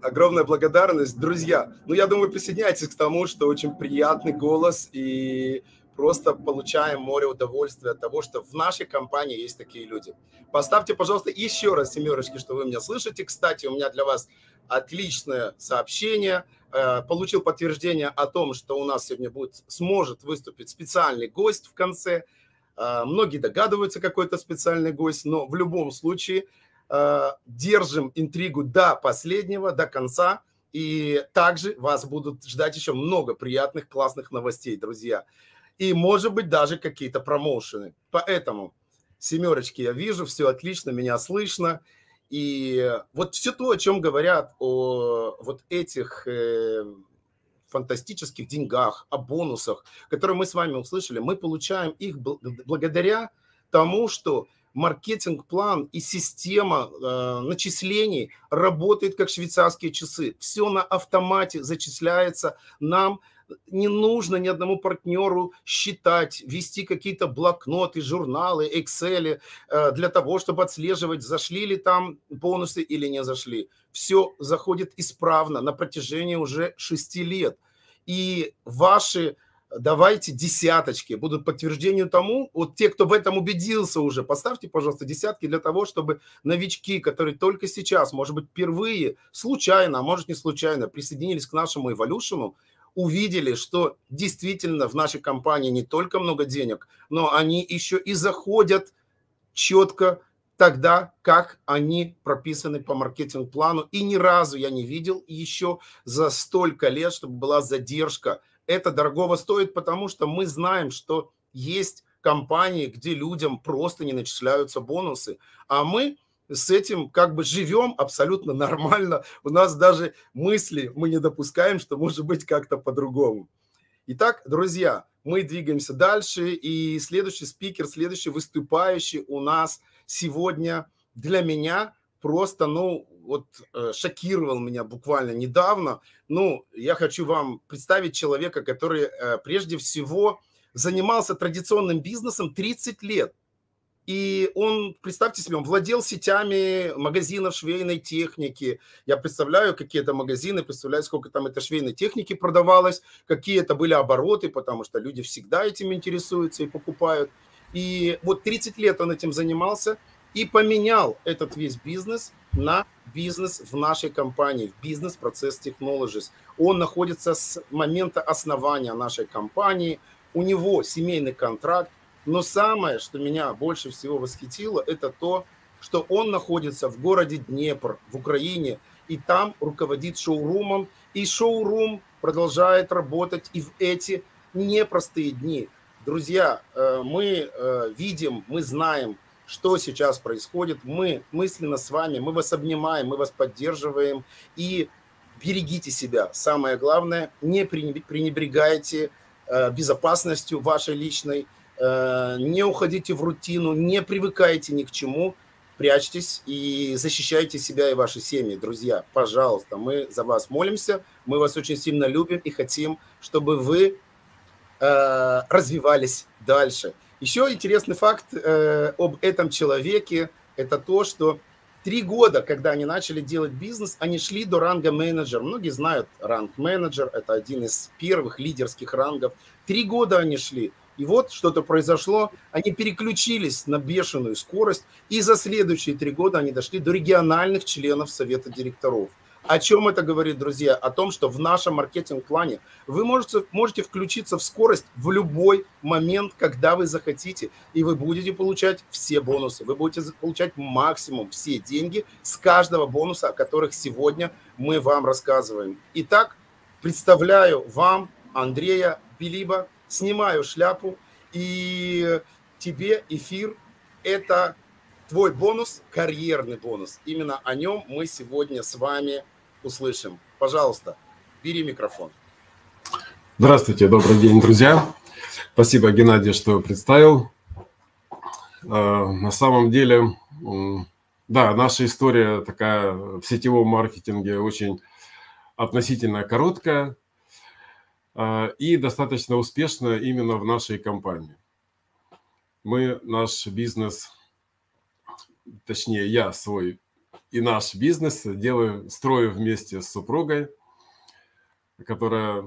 Огромная благодарность. Друзья, ну я думаю, присоединяйтесь к тому, что очень приятный голос и просто получаем море удовольствия от того, что в нашей компании есть такие люди. Поставьте, пожалуйста, еще раз семерочки, что вы меня слышите. Кстати, у меня для вас отличное сообщение. Получил подтверждение о том, что у нас сегодня сможет выступить специальный гость в конце. Многие догадываются, какой это специальный гость, но в любом случае держим интригу до последнего, до конца. И также вас будут ждать еще много приятных, классных новостей, друзья. И, может быть, даже какие-то промоушены. Поэтому семерочки я вижу, все отлично, меня слышно. И вот все то, о чем говорят, о вот этих фантастических деньгах, о бонусах, которые мы с вами услышали, мы получаем их благодаря тому, что маркетинг-план и система начислений работает как швейцарские часы. Все на автомате зачисляется нам. Не нужно ни одному партнеру считать, вести какие-то блокноты, журналы, Excel для того, чтобы отслеживать, зашли ли там бонусы или не зашли. Все заходит исправно на протяжении уже 6 лет. И ваши, давайте, десяточки будут подтверждением тому, вот те, кто в этом убедился уже, поставьте, пожалуйста, десятки для того, чтобы новички, которые только сейчас, может быть, впервые, случайно, а может не случайно, присоединились к нашему Evolution, увидели, что действительно в нашей компании не только много денег, но они еще и заходят четко тогда, как они прописаны по маркетинг-плану. И ни разу я не видел еще за столько лет, чтобы была задержка. Это дорогого стоит, потому что мы знаем, что есть компании, где людям просто не начисляются бонусы, а мы с этим как бы живем абсолютно нормально. У нас даже мысли мы не допускаем, что может быть как-то по-другому. Итак, друзья, мы двигаемся дальше. И следующий спикер, следующий выступающий у нас сегодня для меня просто, ну, вот шокировал меня буквально недавно. Ну, я хочу вам представить человека, который прежде всего занимался традиционным бизнесом 30 лет. И он, представьте себе, он владел сетями магазинов швейной техники. Я представляю, какие это магазины, представляю, сколько там этой швейной техники продавалось, какие это были обороты, потому что люди всегда этим интересуются и покупают. И вот 30 лет он этим занимался и поменял этот весь бизнес на бизнес в нашей компании, в Business Process Technologies. Он находится с момента основания нашей компании, у него семейный контракт. Но самое, что меня больше всего восхитило, это то, что он находится в городе Днепр, в Украине, и там руководит шоурумом, и шоурум продолжает работать и в эти непростые дни. Друзья, мы видим, мы знаем, что сейчас происходит, мы мысленно с вами, мы вас обнимаем, мы вас поддерживаем, и берегите себя. Самое главное, не пренебрегайте безопасностью вашей личной, не уходите в рутину, не привыкайте ни к чему, прячьтесь и защищайте себя и ваши семьи, друзья. Пожалуйста, мы за вас молимся, мы вас очень сильно любим и хотим, чтобы вы развивались дальше. Еще интересный факт об этом человеке, это то, что 3 года, когда они начали делать бизнес, они шли до ранга менеджер. Многие знают ранг менеджер, это один из первых лидерских рангов. 3 года они шли. И вот что-то произошло, они переключились на бешеную скорость, и за следующие 3 года они дошли до региональных членов совета директоров. О чем это говорит, друзья? О том, что в нашем маркетинг-плане вы можете включиться в скорость в любой момент, когда вы захотите, и вы будете получать все бонусы, вы будете получать максимум, все деньги с каждого бонуса, о которых сегодня мы вам рассказываем. Итак, представляю вам Андрея Белиба, снимаю шляпу, и тебе эфир – это твой бонус, карьерный бонус. Именно о нем мы сегодня с вами услышим. Пожалуйста, бери микрофон. Здравствуйте, добрый день, друзья. Спасибо, Геннадий, что представил. На самом деле, да, наша история такая в сетевом маркетинге очень относительно короткая и достаточно успешная именно в нашей компании. Мы, наш бизнес... Точнее, я свой и наш бизнес строю вместе с супругой, которая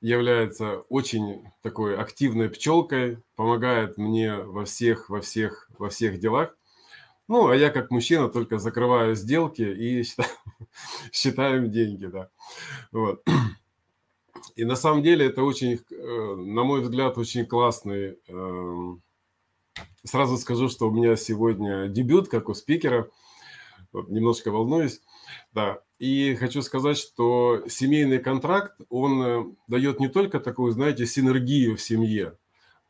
является очень такой активной пчелкой, помогает мне во всех делах. Ну, а я как мужчина только закрываю сделки и считаем деньги, да. Вот. И на самом деле это очень, на мой взгляд, очень классный... Сразу скажу, что у меня сегодня дебют, как у спикера. Вот, немножко волнуюсь. Да. И хочу сказать, что семейный контракт, он дает не только такую, знаете, синергию в семье.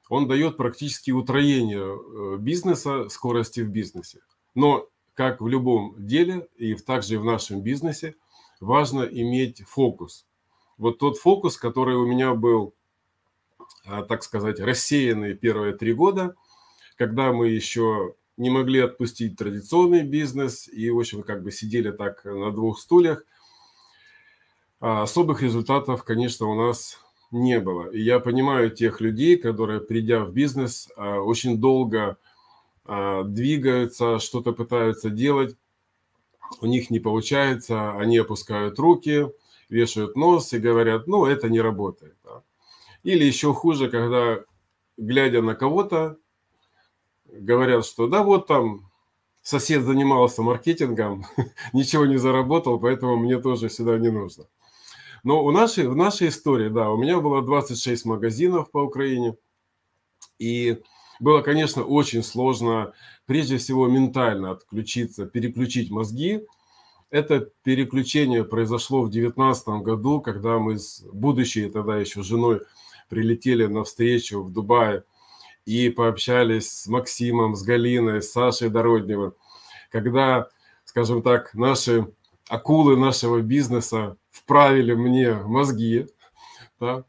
Он дает практически утроение бизнеса, скорости в бизнесе. Но, как в любом деле, и также в нашем бизнесе, важно иметь фокус. Вот тот фокус, который у меня был, так сказать, рассеянный первые 3 года, когда мы еще не могли отпустить традиционный бизнес и, в общем, как бы сидели так на 2 стульях, особых результатов, конечно, у нас не было. И я понимаю тех людей, которые, придя в бизнес, очень долго двигаются, что-то пытаются делать, у них не получается, они опускают руки, вешают нос и говорят, ну, это не работает. Или еще хуже, когда, глядя на кого-то, говорят, что да, вот там сосед занимался маркетингом, ничего не заработал, поэтому мне тоже сюда не нужно. Но в нашей истории, да, у меня было 26 магазинов по Украине. И было, конечно, очень сложно, прежде всего, ментально отключиться, переключить мозги. Это переключение произошло в 2019 году, когда мы с будущей тогда еще женой прилетели на встречу в Дубае. И пообщались с Максимом, с Галиной, с Сашей Дородневым, когда, скажем так, наши акулы нашего бизнеса вправили мне мозги. Да?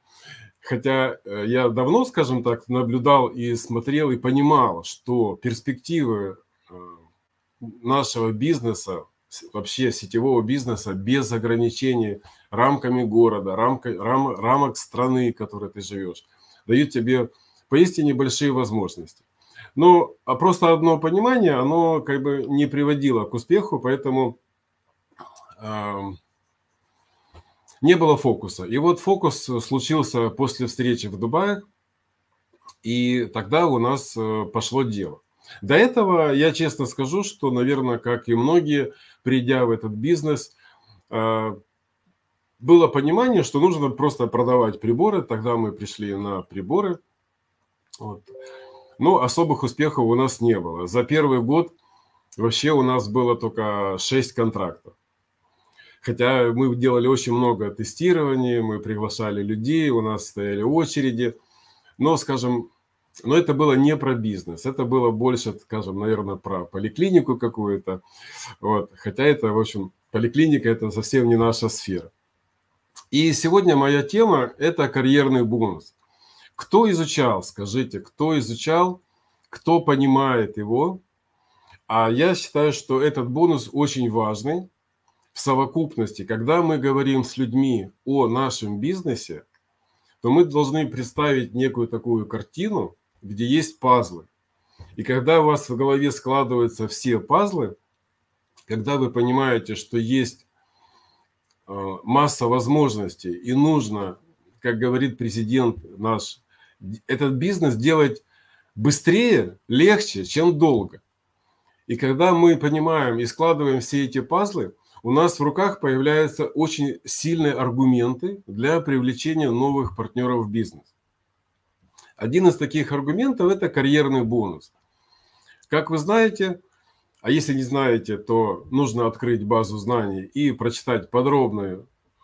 Хотя я давно, скажем так, наблюдал и смотрел, и понимал, что перспективы нашего бизнеса, вообще сетевого бизнеса, без ограничений рамками города, рамок страны, в которой ты живешь, дают тебе... поистине большие возможности. Но просто одно понимание, оно как бы не приводило к успеху, поэтому не было фокуса. И вот фокус случился после встречи в Дубае, и тогда у нас пошло дело. До этого я честно скажу, что, наверное, как и многие, придя в этот бизнес, было понимание, что нужно просто продавать приборы. Тогда мы пришли на приборы. Вот. Но особых успехов у нас не было. За первый год вообще у нас было только 6 контрактов. Хотя мы делали очень много тестирований, мы приглашали людей, у нас стояли очереди. Но, скажем, но это было не про бизнес, это было больше, скажем, наверное, про поликлинику какую-то. Вот. Хотя это, в общем, поликлиника – это совсем не наша сфера. И сегодня моя тема – это карьерный бонус. Кто изучал, скажите, кто изучал, кто понимает его? А я считаю, что этот бонус очень важный в совокупности. Когда мы говорим с людьми о нашем бизнесе, то мы должны представить некую такую картину, где есть пазлы. И когда у вас в голове складываются все пазлы, когда вы понимаете, что есть масса возможностей и нужно, как говорит президент наш, этот бизнес делать быстрее, легче, чем долго. И когда мы понимаем и складываем все эти пазлы, у нас в руках появляются очень сильные аргументы для привлечения новых партнеров в бизнес. Один из таких аргументов – это карьерный бонус. Как вы знаете, а если не знаете, то нужно открыть базу знаний и прочитать подробный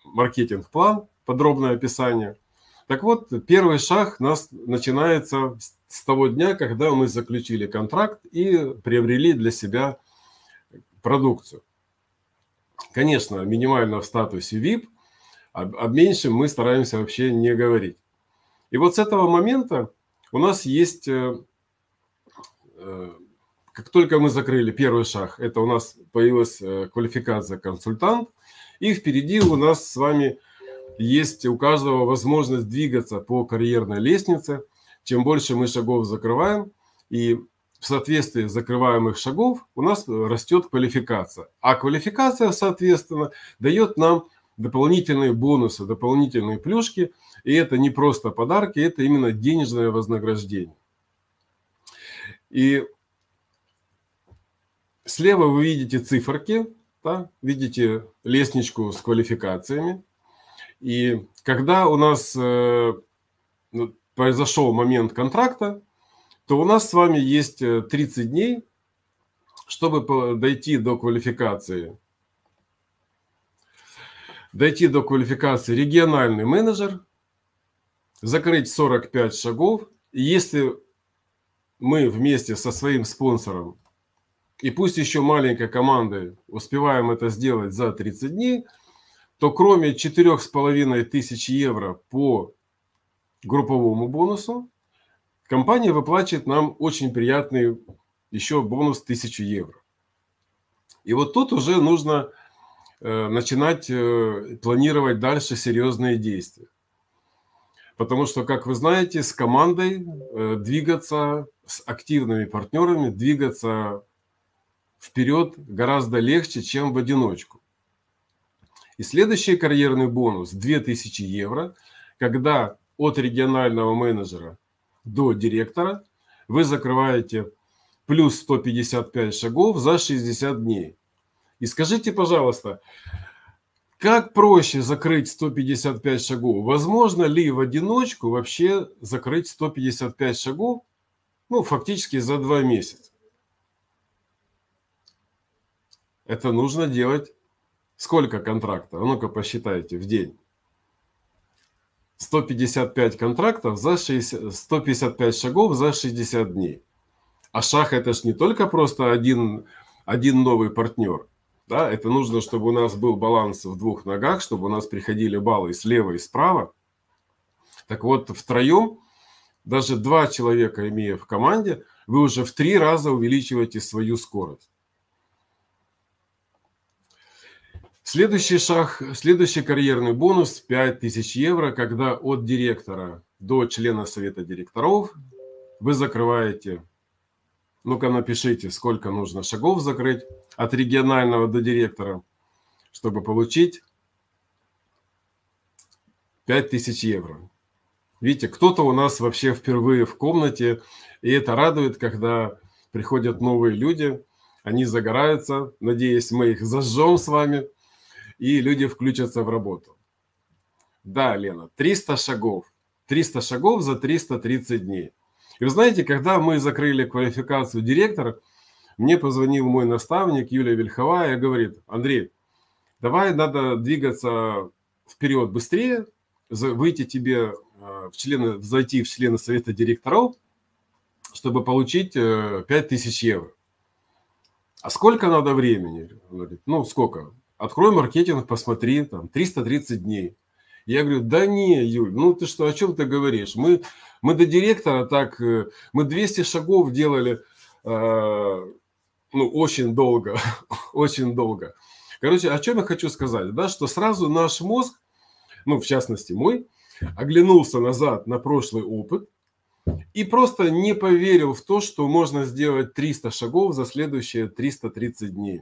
маркетинг-план, подробное описание. Так вот, первый шаг у нас начинается с того дня, когда мы заключили контракт и приобрели для себя продукцию. Конечно, минимально в статусе VIP, о меньшем мы стараемся вообще не говорить. И вот с этого момента у нас есть, как только мы закрыли первый шаг, это у нас появилась квалификация консультант, и впереди у нас с вами есть у каждого возможность двигаться по карьерной лестнице. Чем больше мы шагов закрываем, и в соответствии закрываемых шагов у нас растет квалификация. А квалификация, соответственно, дает нам дополнительные бонусы, дополнительные плюшки. И это не просто подарки, это именно денежное вознаграждение. И слева вы видите циферки, да? Видите лестничку с квалификациями. И когда у нас произошел момент контракта, то у нас с вами есть 30 дней, чтобы дойти до квалификации. Дойти до квалификации региональный менеджер, закрыть 45 шагов. И если мы вместе со своим спонсором, и пусть еще маленькой командой, успеваем это сделать за 30 дней, то кроме 4500 евро по групповому бонусу, компания выплачивает нам очень приятный еще бонус 1000 евро. И вот тут уже нужно начинать планировать дальше серьезные действия. Потому что, как вы знаете, с командой двигаться, с активными партнерами двигаться вперед гораздо легче, чем в одиночку. И следующий карьерный бонус – 2000 евро, когда от регионального менеджера до директора вы закрываете плюс 155 шагов за 60 дней. И скажите, пожалуйста, как проще закрыть 155 шагов? Возможно ли в одиночку вообще закрыть 155 шагов, ну, фактически за 2 месяца? Это нужно делать сколько контрактов? А ну-ка посчитайте в день. 155 контрактов за 155 шагов за 60 дней. А шаг – это ж не только просто один новый партнер. Да, это нужно, чтобы у нас был баланс в двух ногах, чтобы у нас приходили баллы слева и справа. Так вот, втроем, даже 2 человека имея в команде, вы уже в 3 раза увеличиваете свою скорость. Следующий шаг, следующий карьерный бонус – 5000 евро, когда от директора до члена совета директоров вы закрываете... Ну-ка напишите, сколько нужно шагов закрыть от регионального до директора, чтобы получить 5000 евро. Видите, кто-то у нас вообще впервые в комнате, и это радует, когда приходят новые люди, они загораются, надеюсь, мы их зажжем с вами, и люди включатся в работу. Да, Лена, 300 шагов. 300 шагов за 330 дней. И вы знаете, когда мы закрыли квалификацию директора, мне позвонил мой наставник Юлия Вельховая и говорит: Андрей, давай надо двигаться вперед быстрее, выйти тебе в члены, зайти в члены совета директоров, чтобы получить 5000 евро. А сколько надо времени? Говорит, ну сколько? Открой маркетинг, посмотри, там 330 дней. Я говорю, да не, Юль, ну ты что, о чем ты говоришь? Мы до директора так, мы 200 шагов делали, ну, очень долго, очень долго. Короче, о чем я хочу сказать, да, что сразу наш мозг, ну, в частности мой, оглянулся назад на прошлый опыт и просто не поверил в то, что можно сделать 300 шагов за следующие 330 дней.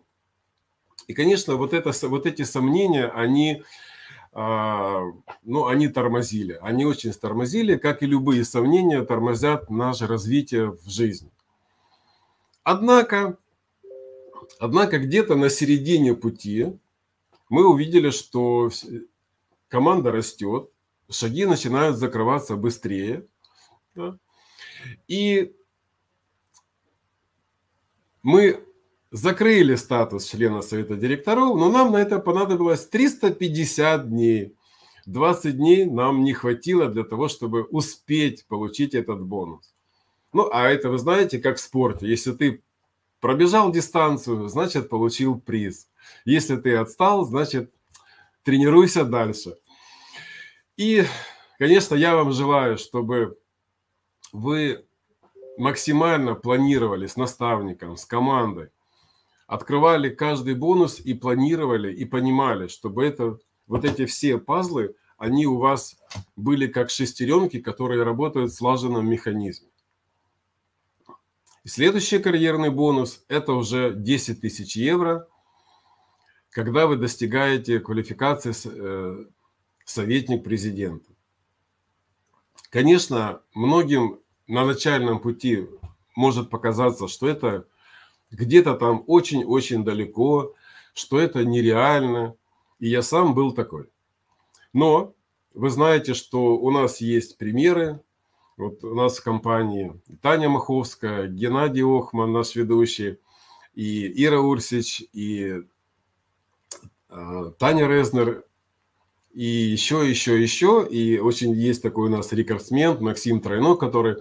И, конечно, вот эти сомнения, они... Ну, они тормозили, они очень тормозили, как и любые сомнения тормозят наше развитие в жизни. Однако где-то на середине пути мы увидели, что команда растет, шаги начинают закрываться быстрее. Да? И мы закрыли статус члена совета директоров, но нам на это понадобилось 350 дней. 20 дней нам не хватило для того, чтобы успеть получить этот бонус. Ну, а это, вы знаете, как в спорте. Если ты пробежал дистанцию, значит, получил приз. Если ты отстал, значит, тренируйся дальше. И, конечно, я вам желаю, чтобы вы максимально планировали с наставником, с командой, открывали каждый бонус и планировали, и понимали, чтобы это... Вот эти все пазлы, они у вас были как шестеренки, которые работают в слаженном механизме. И следующий карьерный бонус – это уже 10 тысяч евро, когда вы достигаете квалификации советник президента. Конечно, многим на начальном пути может показаться, что это где-то там очень-очень далеко, что это нереально. И я сам был такой. Но вы знаете, что у нас есть примеры. Вот у нас в компании Таня Маховская, Геннадий Охман, наш ведущий, и Ира Урсич, и Таня Резнер, и еще. И очень есть такой у нас рекордсмен Максим Тройнок, который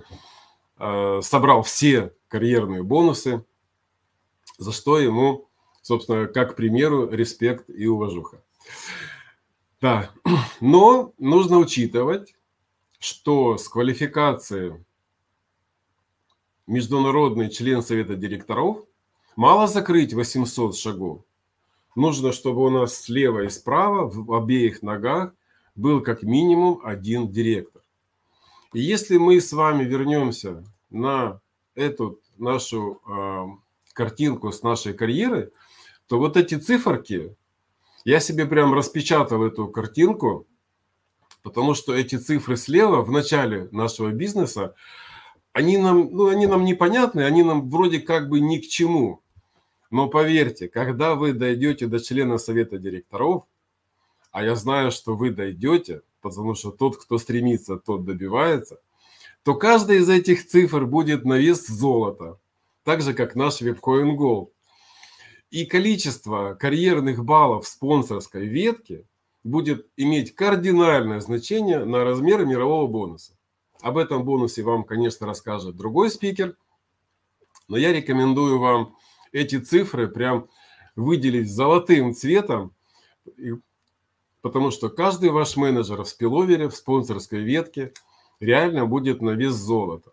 собрал все карьерные бонусы, за что ему, собственно, как примеру, респект и уважуха. Да, но нужно учитывать, что с квалификацией международный член совета директоров мало закрыть 800 шагов. Нужно, чтобы у нас слева и справа в обеих ногах был как минимум один директор. И если мы с вами вернемся на эту нашу картинку с нашей карьеры, то вот эти циферки... Я себе прям распечатал эту картинку, потому что эти цифры слева в начале нашего бизнеса, они нам непонятны, они нам вроде как бы ни к чему. Но поверьте, когда вы дойдете до члена совета директоров, а я знаю, что вы дойдете, потому что тот, кто стремится, тот добивается, то каждая из этих цифр будет на вес золота, так же, как наш WebCoin Gold. И количество карьерных баллов спонсорской ветки будет иметь кардинальное значение на размер мирового бонуса. Об этом бонусе вам, конечно, расскажет другой спикер, но я рекомендую вам эти цифры прям выделить золотым цветом, потому что каждый ваш менеджер в спиловере, в спонсорской ветке реально будет на вес золота.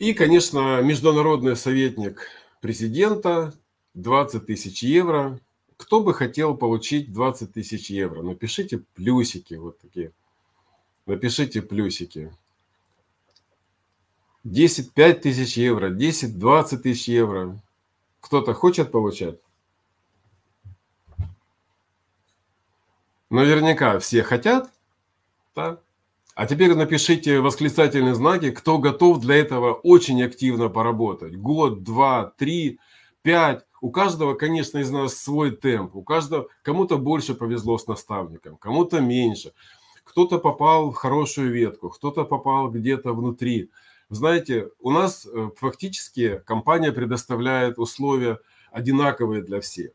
И, конечно, международный советник президента, 20 тысяч евро. Кто бы хотел получить 20 тысяч евро? Напишите плюсики, вот такие. Напишите плюсики. 10, 5 тысяч евро, 10, 20 тысяч евро. Кто-то хочет получать? Наверняка все хотят, да? А теперь напишите восклицательные знаки, кто готов для этого очень активно поработать. Год, два, три, пять. У каждого, конечно, из нас свой темп. У каждого, кому-то больше повезло с наставником, кому-то меньше. Кто-то попал в хорошую ветку, кто-то попал где-то внутри. Знаете, у нас фактически компания предоставляет условия одинаковые для всех.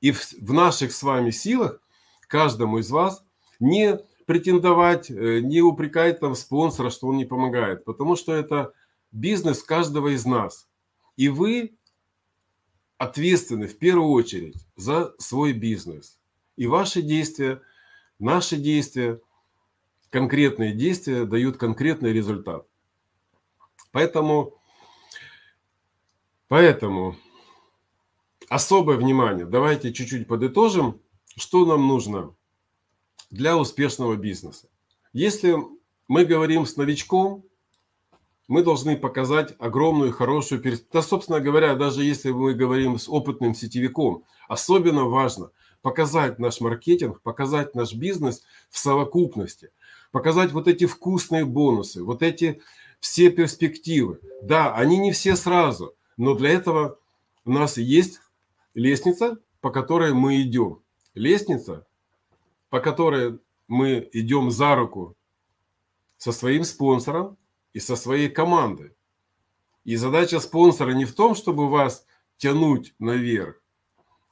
И в наших с вами силах каждому из вас не... претендовать, не упрекать там спонсора, что он не помогает, потому что это бизнес каждого из нас. И вы ответственны в первую очередь за свой бизнес. И ваши действия, наши действия, конкретные действия дают конкретный результат. Поэтому особое внимание. Давайте чуть-чуть подытожим, что нам нужно для успешного бизнеса. Если мы говорим с новичком, мы должны показать огромную, хорошую перспективу. Да, собственно говоря, даже если мы говорим с опытным сетевиком, особенно важно показать наш маркетинг, показать наш бизнес в совокупности, показать вот эти вкусные бонусы, вот эти все перспективы. Да, они не все сразу, но для этого у нас есть лестница, по которой мы идем. Лестница, по которой мы идем за руку со своим спонсором и со своей командой. И задача спонсора не в том, чтобы вас тянуть наверх,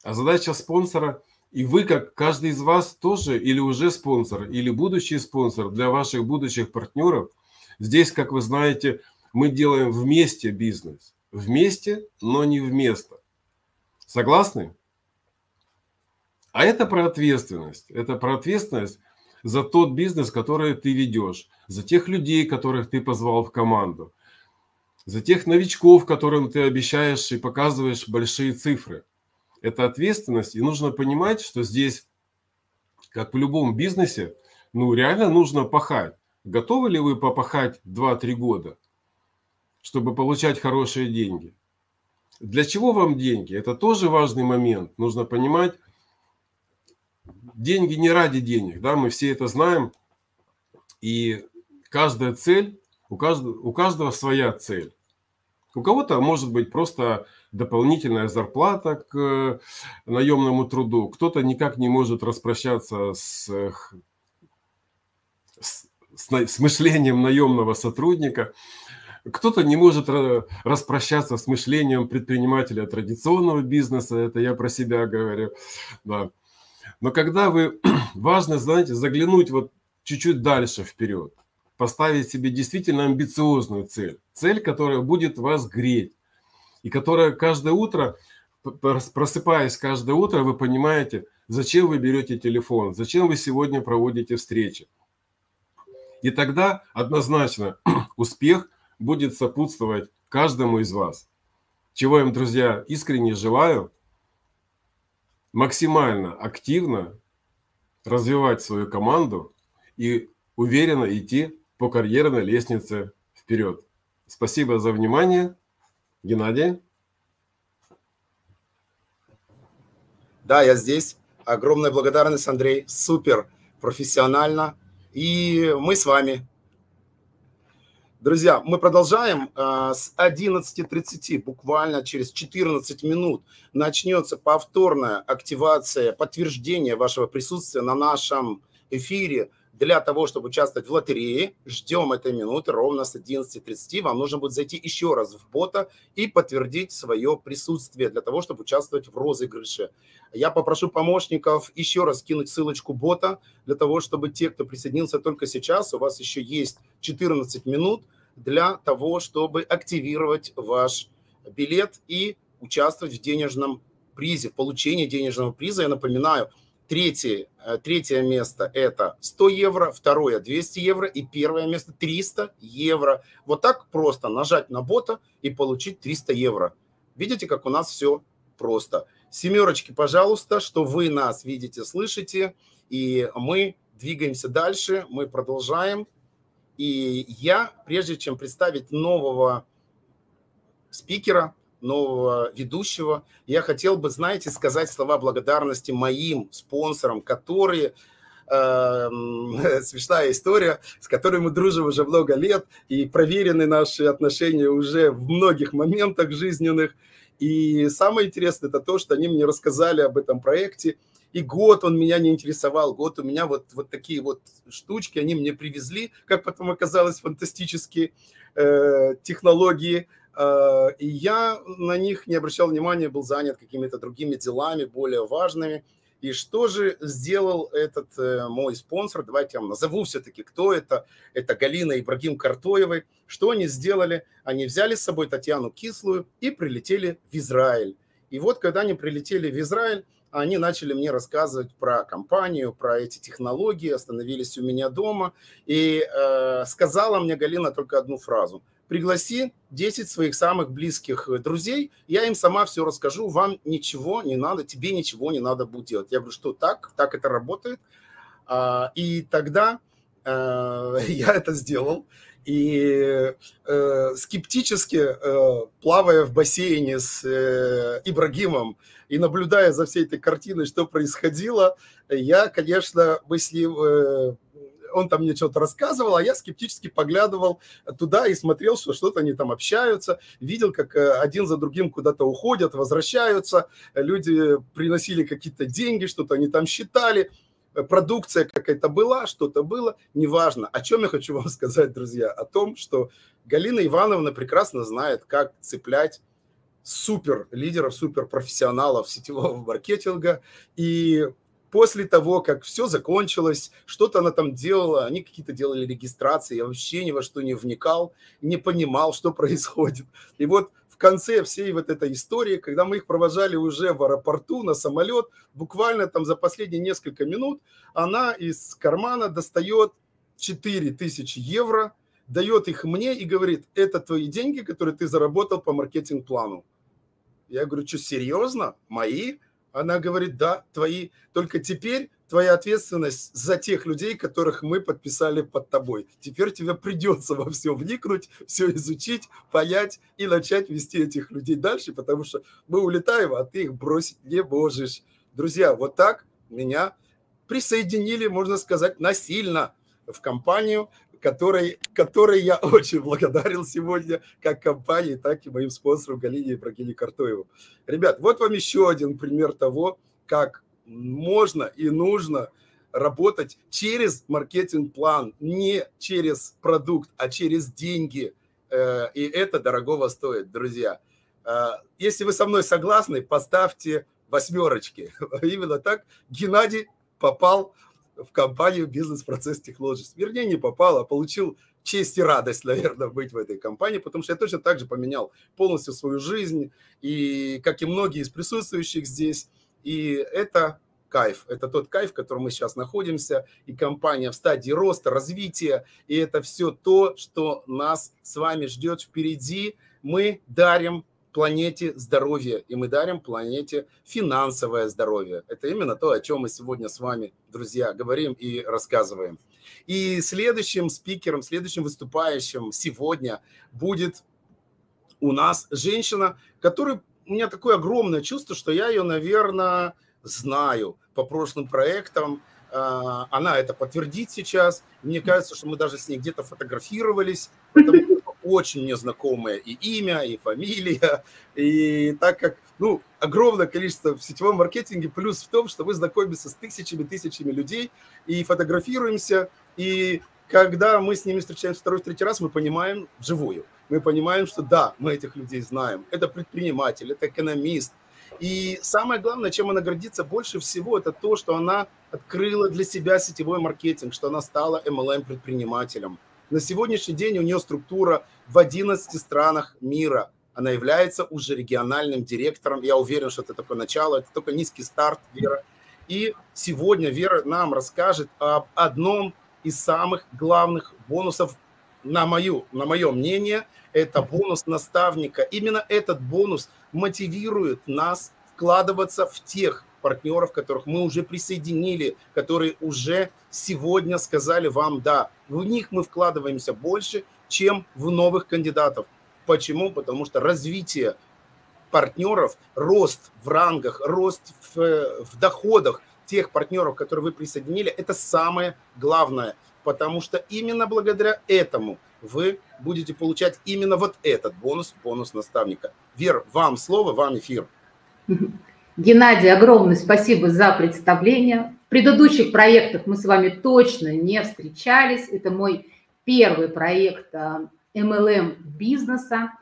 а задача спонсора, и вы, как каждый из вас тоже, или уже спонсор, или будущий спонсор для ваших будущих партнеров, здесь, как вы знаете, мы делаем вместе бизнес. Вместе, но не вместо. Согласны? А это про ответственность. Это про ответственность за тот бизнес, который ты ведешь, за тех людей, которых ты позвал в команду, за тех новичков, которым ты обещаешь и показываешь большие цифры. Это ответственность, и нужно понимать, что здесь, как в любом бизнесе, ну реально нужно пахать. Готовы ли вы попахать 2-3 года, чтобы получать хорошие деньги? Для чего вам деньги? Это тоже важный момент. Нужно понимать, деньги не ради денег, да, мы все это знаем. И каждая цель, у каждого своя цель. У кого-то может быть просто дополнительная зарплата к наемному труду. Кто-то никак не может распрощаться с мышлением наемного сотрудника. Кто-то не может распрощаться с мышлением предпринимателя традиционного бизнеса. Это я про себя говорю. Да. Но когда вы, важно, знаете, заглянуть вот чуть-чуть дальше вперед. Поставить себе действительно амбициозную цель. Цель, которая будет вас греть. И которая каждое утро, просыпаясь каждое утро, вы понимаете, зачем вы берете телефон, зачем вы сегодня проводите встречи. И тогда однозначно успех будет сопутствовать каждому из вас. Чего я вам, друзья, искренне желаю. Максимально активно развивать свою команду и уверенно идти по карьерной лестнице вперед. Спасибо за внимание. Геннадий. Да, я здесь. Огромная благодарность, Андрей. Супер, профессионально. И мы с вами. Друзья, мы продолжаем. С 11:30, буквально через 14 минут, начнется повторная активация, подтверждение вашего присутствия на нашем эфире. Для того, чтобы участвовать в лотерее, ждем этой минуты ровно с 11:30. Вам нужно будет зайти еще раз в бота и подтвердить свое присутствие для того, чтобы участвовать в розыгрыше. Я попрошу помощников еще раз кинуть ссылочку бота, для того, чтобы те, кто присоединился только сейчас, у вас еще есть 14 минут для того, чтобы активировать ваш билет и участвовать в денежном призе, в получении денежного приза. Я напоминаю, Третье место – это 100 евро, второе – 200 евро и первое место – 300 евро. Вот так просто нажать на бота и получить 300 евро. Видите, как у нас все просто. Семерочки, пожалуйста, что вы нас видите, слышите. И мы двигаемся дальше, мы продолжаем. И я, прежде чем представить нового спикера, нового ведущего, я хотел бы, знаете, сказать слова благодарности моим спонсорам, которые, смешная история, с которой мы дружим уже много лет, и проверены наши отношения уже в многих моментах жизненных. И самое интересное, это то, что они мне рассказали об этом проекте, и год он меня не интересовал, год у меня вот такие вот штучки, они мне привезли, как потом оказалось, фантастические технологии. И я на них не обращал внимания, был занят какими-то другими делами, более важными. И что же сделал этот мой спонсор? Давайте я вам назову все-таки, кто это. Это Галина Ибрагим-Картуевой. Что они сделали? Они взяли с собой Татьяну Кислую и прилетели в Израиль. И вот когда они прилетели в Израиль, они начали мне рассказывать про компанию, про эти технологии, остановились у меня дома. И сказала мне Галина только одну фразу. Пригласи 10 своих самых близких друзей, я им сама все расскажу, вам ничего не надо, тебе ничего не надо будет делать. Я говорю, что так это работает. И тогда я это сделал. И скептически, плавая в бассейне с Ибрагимом и наблюдая за всей этой картиной, что происходило, я, конечно, мысли он там мне что-то рассказывал, а я скептически поглядывал туда и смотрел, что что-то они там общаются, видел, как один за другим куда-то уходят, возвращаются, люди приносили какие-то деньги, что-то они там считали, продукция какая-то была, что-то было, неважно. О чем я хочу вам сказать, друзья? О том, что Галина Ивановна прекрасно знает, как цеплять супер лидеров, супер профессионалов сетевого маркетинга. И после того, как все закончилось, что-то она там делала, они какие-то делали регистрации, я вообще ни во что не вникал, не понимал, что происходит. И вот в конце всей вот этой истории, когда мы их провожали уже в аэропорту на самолет, буквально там за последние несколько минут она из кармана достает 4000 евро, дает их мне и говорит: это твои деньги, которые ты заработал по маркетинг-плану. Я говорю: что, серьезно? Мои? Она говорит: да, твои, только теперь твоя ответственность за тех людей, которых мы подписали под тобой. Теперь тебе придется во все вникнуть, все изучить, понять и начать вести этих людей дальше, потому что мы улетаем, а ты их бросить не можешь. Друзья, вот так меня присоединили, можно сказать, насильно в компанию, которой я очень благодарен сегодня как компании, так и моим спонсорам Галине Ибрагим-Картуевой. Ребят, вот вам еще один пример того, как можно и нужно работать через маркетинг-план, не через продукт, а через деньги. И это дорогого стоит, друзья. Если вы со мной согласны, поставьте 8. Именно так Геннадий попал в компанию Business Process Technologies. Вернее, не попал, а получил честь и радость, наверное, быть в этой компании, потому что я точно так же поменял полностью свою жизнь, и, как и многие из присутствующих здесь. И это кайф, это тот кайф, в котором мы сейчас находимся, и компания в стадии роста, развития, и это все то, что нас с вами ждет впереди. Мы дарим планете здоровье, и мы дарим планете финансовое здоровье. Это именно то, о чем мы сегодня с вами, друзья, говорим и рассказываем. И следующим спикером, следующим выступающим сегодня будет у нас женщина, которая, у меня такое огромное чувство, что я ее, наверное, знаю по прошлым проектам. Она это подтвердит сейчас. Мне кажется, что мы даже с ней где-то фотографировались, потому очень мне знакомое и имя, и фамилия, и так как, ну, огромное количество в сетевом маркетинге, плюс в том, что мы знакомимся с тысячами людей и фотографируемся, и когда мы с ними встречаемся второй-третий раз, мы понимаем вживую, мы понимаем, что да, мы этих людей знаем, это предприниматель, это экономист, и самое главное, чем она гордится больше всего, это то, что она открыла для себя сетевой маркетинг, что она стала MLM-предпринимателем. На сегодняшний день у нее структура в 11 странах мира. Она является уже региональным директором. Я уверен, что это только начало, это только низкий старт, Вера. И сегодня Вера нам расскажет об одном из самых главных бонусов, на мое мнение. Это бонус наставника. Именно этот бонус мотивирует нас вкладываться в тех партнеров, которых мы уже присоединили, которые уже сегодня сказали вам «да». В них мы вкладываемся больше, чем в новых кандидатов. Почему? Потому что развитие партнеров, рост в рангах, рост в доходах тех партнеров, которые вы присоединили, это самое главное. Потому что именно благодаря этому вы будете получать именно вот этот бонус, бонус наставника. Вер, вам слово, вам эфир. Геннадий, огромное спасибо за представление. В предыдущих проектах мы с вами точно не встречались. Это мой первый проект MLM бизнеса.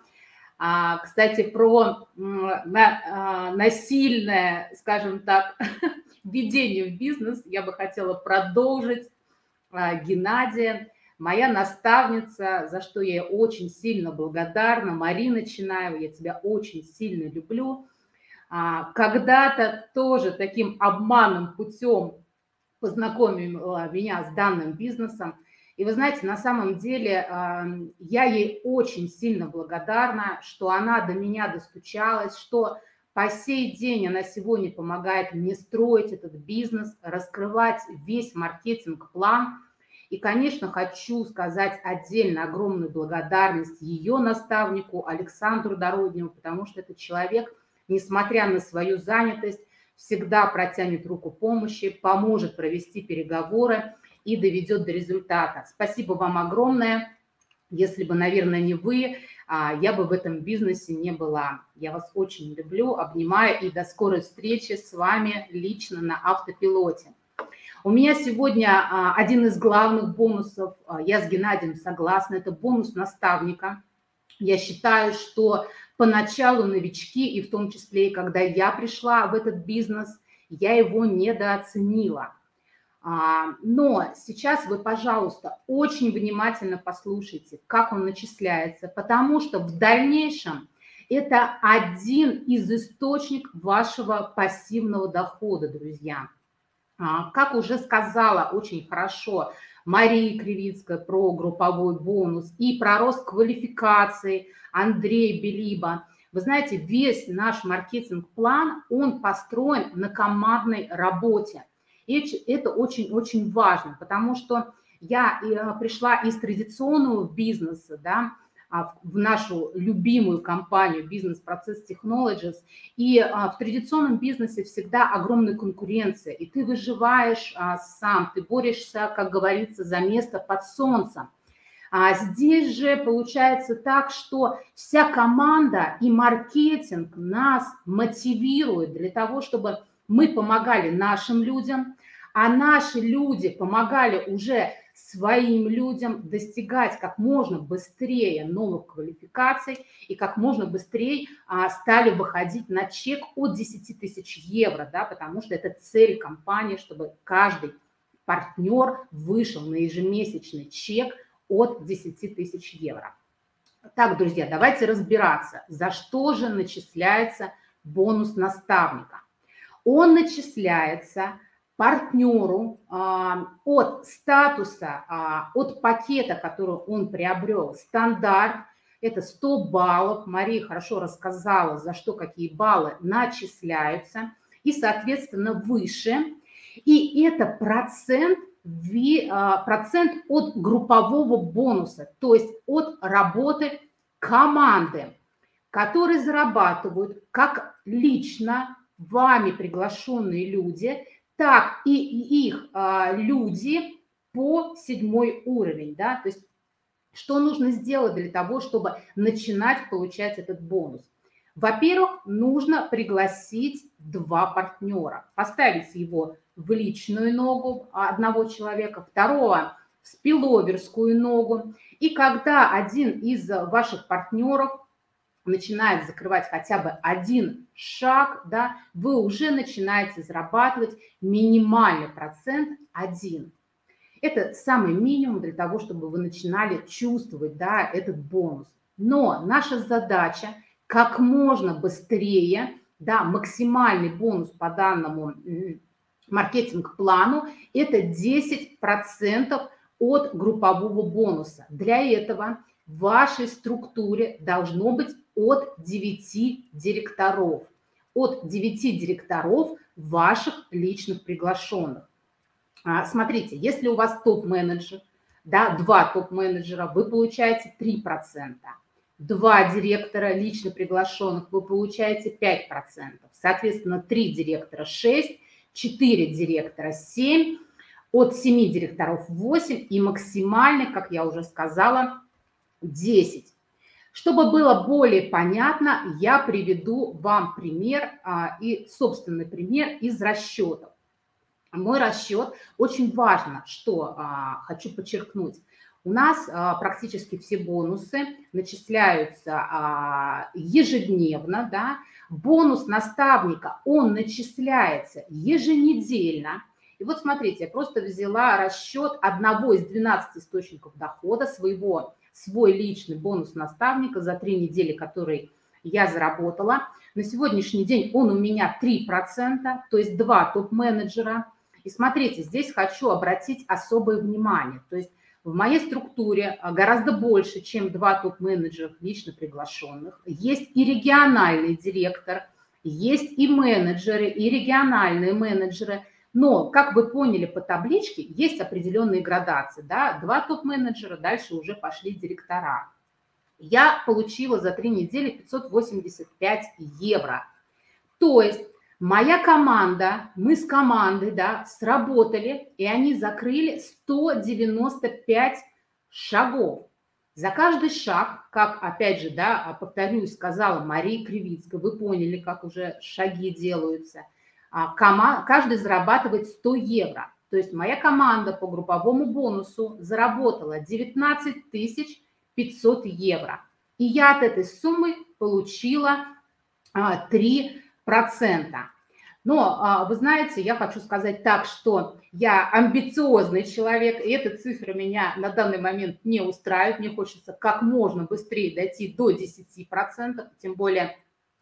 Кстати, про насильное, скажем так, введение в бизнес я бы хотела продолжить Геннадия. Моя наставница, за что я очень сильно благодарна, Марина Чинаева, я тебя очень сильно люблю. Когда-то тоже таким обманным путем познакомила меня с данным бизнесом. И вы знаете, на самом деле я ей очень сильно благодарна, что она до меня достучалась, что по сей день она сегодня помогает мне строить этот бизнес, раскрывать весь маркетинг-план. И, конечно, хочу сказать отдельно огромную благодарность ее наставнику Александру Дородневу, потому что этот человек, несмотря на свою занятость, всегда протянет руку помощи, поможет провести переговоры. и доведет до результата. Спасибо вам огромное. Если бы, наверное, не вы, я бы в этом бизнесе не была. Я вас очень люблю, обнимаю и до скорой встречи с вами лично на автопилоте. У меня сегодня один из главных бонусов, я с Геннадием согласна, это бонус наставника. Я считаю, что поначалу новички, и в том числе, и когда я пришла в этот бизнес, я его недооценила. Но сейчас вы, пожалуйста, очень внимательно послушайте, как он начисляется, потому что в дальнейшем это один из источников вашего пассивного дохода, друзья. Как уже сказала очень хорошо Мария Кривицкая про групповой бонус и про рост квалификации Андрей Белиба. Вы знаете, весь наш маркетинг-план, он построен на командной работе. И это очень-очень важно, потому что я пришла из традиционного бизнеса, да, в нашу любимую компанию Business Process Technologies, и в традиционном бизнесе всегда огромная конкуренция, и ты выживаешь сам, ты борешься, как говорится, за место под солнцем. А здесь же получается так, что вся команда и маркетинг нас мотивирует для того, чтобы мы помогали нашим людям, а наши люди помогали уже своим людям достигать как можно быстрее новых квалификаций и как можно быстрее стали выходить на чек от 10 тысяч евро, да, потому что это цель компании, чтобы каждый партнер вышел на ежемесячный чек от 10 тысяч евро. Так, друзья, давайте разбираться, за что же начисляется бонус наставника. Он начисляется партнеру от статуса, от пакета, который он приобрел. Стандарт – это 100 баллов. Мария хорошо рассказала, за что какие баллы начисляются. И, соответственно, выше. И это процент от группового бонуса, то есть от работы команды, которые зарабатывают как лично вами приглашенные люди, так и их люди по 7-й уровень. Да? То есть что нужно сделать для того, чтобы начинать получать этот бонус? Во-первых, нужно пригласить 2 партнера, поставить его в личную ногу одного человека, второго в спиловерскую ногу. И когда один из ваших партнеров начинает закрывать хотя бы один шаг, да, вы уже начинаете зарабатывать минимальный процент 1. Это самый минимум для того, чтобы вы начинали чувствовать, да, этот бонус. Но наша задача как можно быстрее, да, максимальный бонус по данному маркетинг-плану – это 10% от группового бонуса. Для этого в вашей структуре должно быть от 9 директоров. От 9 директоров ваших личных приглашенных. Смотрите, если у вас топ-менеджер, да, 2 топ-менеджера, вы получаете 3%. 2 директора лично приглашенных, вы получаете 5%. Соответственно, 3 директора – 6, 4 директора – 7, от 7 директоров – 8 и максимально, как я уже сказала, 10. Чтобы было более понятно, я приведу вам пример и собственный пример из расчетов. Мой расчет очень важно, что хочу подчеркнуть. У нас практически все бонусы начисляются ежедневно. Да? Бонус наставника, он начисляется еженедельно. И вот смотрите, я просто взяла расчет одного из 12 источников дохода, свой личный бонус наставника за 3 недели, который я заработала. На сегодняшний день он у меня 3%, то есть 2 топ-менеджера. И смотрите, здесь хочу обратить особое внимание. То есть в моей структуре гораздо больше, чем 2 топ-менеджера лично приглашенных. Есть и региональный директор, есть и менеджеры, и региональные менеджеры. Но, как вы поняли по табличке, есть определенные градации. Да? 2 топ-менеджера, дальше уже пошли директора. Я получила за 3 недели 585 евро. То есть Моя команда, мы с командой, да, сработали, и они закрыли 195 шагов. За каждый шаг, как, опять же, да, повторюсь, сказала Мария Кривицкая, вы поняли, как уже шаги делаются, каждый зарабатывает 100 евро. То есть моя команда по групповому бонусу заработала 19 500 евро. И я от этой суммы получила 3%. Но, вы знаете, я хочу сказать так, что я амбициозный человек, и эта цифра меня на данный момент не устраивает. Мне хочется как можно быстрее дойти до 10%, тем более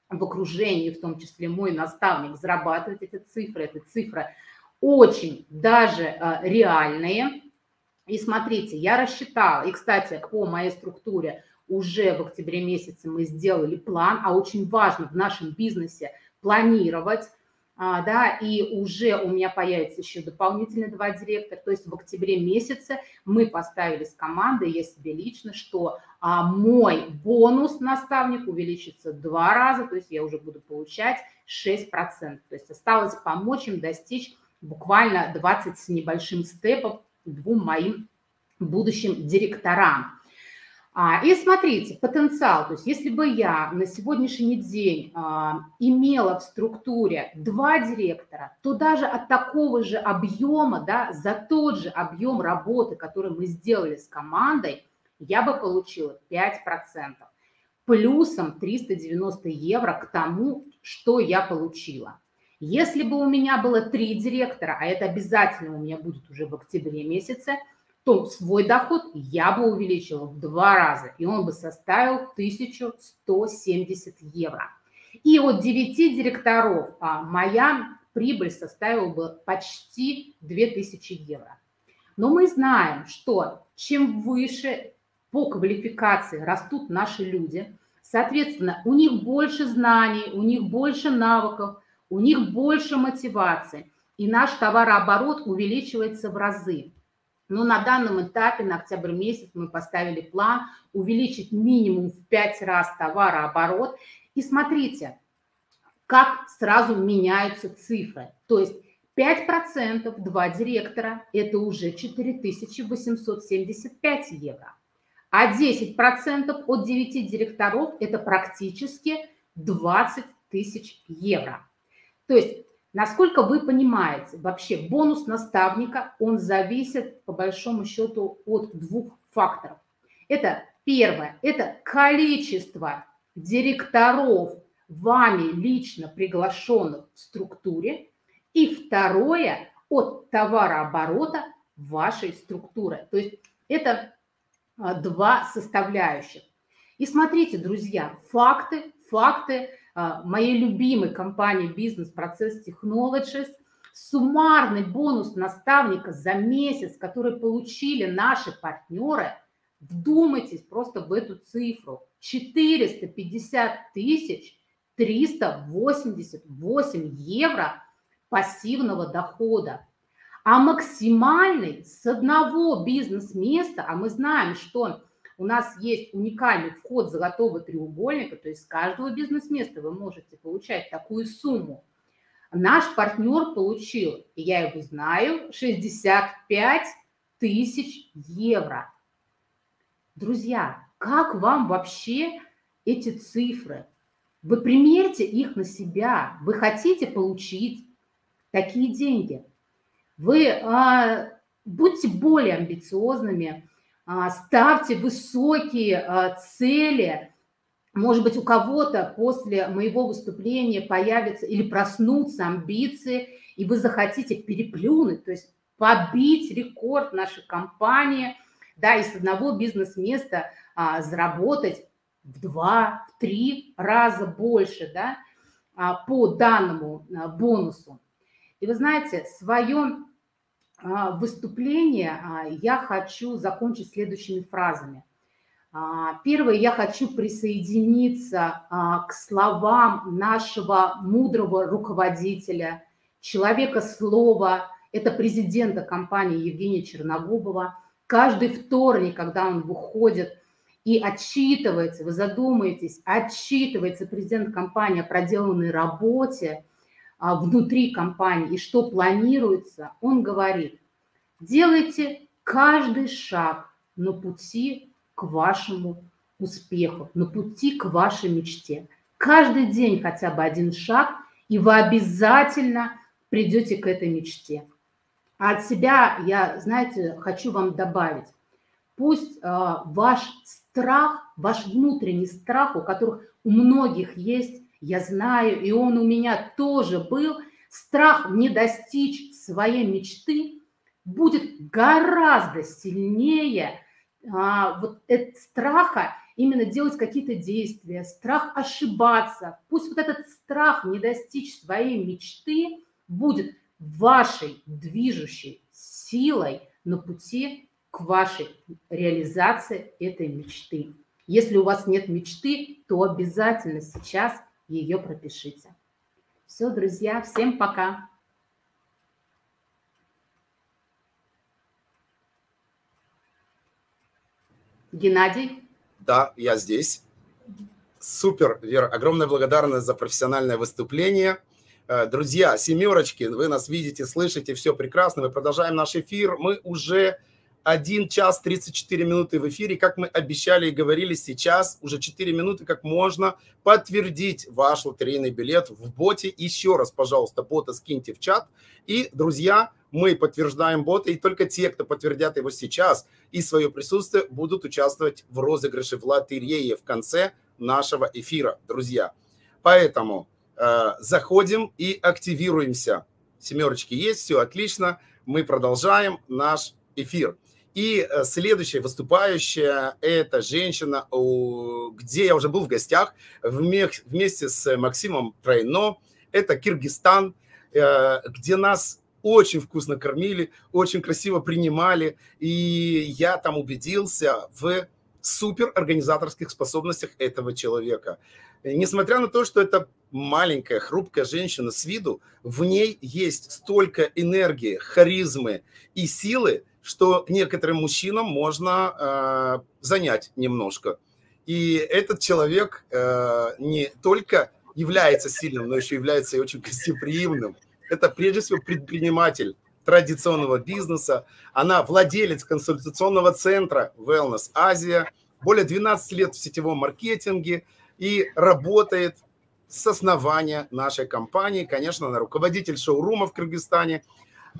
в окружении, в том числе мой наставник, зарабатывает эти цифры. Эти цифры очень даже реальные. И смотрите, я рассчитала, и, кстати, по моей структуре, уже в октябре месяце мы сделали план, а очень важно в нашем бизнесе планировать, да, и уже у меня появится еще дополнительно 2 директора, то есть в октябре месяце мы поставили с командой, я себе лично, что мой бонус наставник увеличится 2 раза, то есть я уже буду получать 6%, то есть осталось помочь им достичь буквально 20 с небольшим степов 2 моим будущим директорам. И смотрите, потенциал, то есть если бы я на сегодняшний день имела в структуре 2 директора, то даже от такого же объема, да, за тот же объем работы, который мы сделали с командой, я бы получила 5%, плюсом 390 евро к тому, что я получила. Если бы у меня было 3 директора, а это обязательно у меня будет уже в октябре месяце, то свой доход я бы увеличила в 2 раза, и он бы составил 1170 евро. И от 9 директоров моя прибыль составила бы почти 2000 евро. Но мы знаем, что чем выше по квалификации растут наши люди, соответственно, у них больше знаний, у них больше навыков, у них больше мотивации, и наш товарооборот увеличивается в разы. Но на данном этапе, на октябрь месяц, мы поставили план увеличить минимум в 5 раз товарооборот. И смотрите, как сразу меняются цифры. То есть 5%, 2 директора – это уже 4875 евро. А 10% от 9 директоров – это практически 20 тысяч евро. То есть, насколько вы понимаете, вообще бонус наставника, он зависит по большому счету от 2 факторов. Это первое, это количество директоров, вами лично приглашенных в структуре. И второе, от товарооборота вашей структуры. То есть это 2 составляющих. И смотрите, друзья, факты. Моей любимой компании Business Process Technologies, суммарный бонус наставника за месяц, который получили наши партнеры, вдумайтесь просто в эту цифру, 450 388 евро пассивного дохода. А максимальный с одного бизнес-места, а мы знаем, что у нас есть уникальный вход золотого треугольника, то есть с каждого бизнес-места вы можете получать такую сумму. Наш партнер получил, и я его знаю, 65 тысяч евро. Друзья, как вам вообще эти цифры? Вы примерьте их на себя. Вы хотите получить такие деньги? Вы будьте более амбициозными. Ставьте высокие цели. Может быть, у кого-то после моего выступления появятся или проснутся амбиции, и вы захотите переплюнуть, то есть побить рекорд нашей компании, да, и с одного бизнес-места заработать в 2–3 раза больше, да, по данному бонусу. И вы знаете, свое выступление я хочу закончить следующими фразами. Первое, я хочу присоединиться к словам нашего мудрого руководителя, человека слова, это президента компании Евгения Черногубова. Каждый вторник, когда он выходит и отчитывается, вы задумаетесь, отчитывается президент компании о проделанной работе, внутри компании и что планируется, он говорит: делайте каждый шаг на пути к вашему успеху, на пути к вашей мечте. Каждый день хотя бы один шаг, и вы обязательно придете к этой мечте. А от себя я, знаете, хочу вам добавить. Пусть ваш страх, ваш внутренний страх, у которых у многих есть, я знаю, и он у меня тоже был, страх не достичь своей мечты будет гораздо сильнее вот этого страха именно делать какие-то действия, страх ошибаться. Пусть вот этот страх не достичь своей мечты будет вашей движущей силой на пути к вашей реализации этой мечты. Если у вас нет мечты, то обязательно сейчас ее пропишите. Все, друзья, всем пока. Геннадий? Да, я здесь. Супер, Вера, огромная благодарность за профессиональное выступление. Друзья, семерочки, вы нас видите, слышите, все прекрасно. Мы продолжаем наш эфир. Мы уже 1 час 34 минуты в эфире. Как мы обещали и говорили, сейчас уже 4 минуты, как можно подтвердить ваш лотерейный билет в боте. Еще раз, пожалуйста, бота скиньте в чат. И, друзья, мы подтверждаем бота, и только те, кто подтвердят его сейчас и свое присутствие, будут участвовать в розыгрыше в лотерее в конце нашего эфира, друзья. Поэтому заходим и активируемся. Семерочки есть, все отлично. Мы продолжаем наш эфир. И следующая выступающая – это женщина, где я уже был в гостях вместе с Максимом Тройно. Это Кыргызстан, где нас очень вкусно кормили, очень красиво принимали. И я там убедился в суперорганизаторских способностях этого человека. Несмотря на то, что это маленькая, хрупкая женщина с виду, в ней есть столько энергии, харизмы и силы, что некоторым мужчинам можно занять немножко. И этот человек не только является сильным, но еще является и очень гостеприимным. Это прежде всего предприниматель традиционного бизнеса. Она владелец консультационного центра Wellness Азия, более 12 лет в сетевом маркетинге и работает с основания нашей компании. Конечно, она руководитель шоурума в Кыргызстане.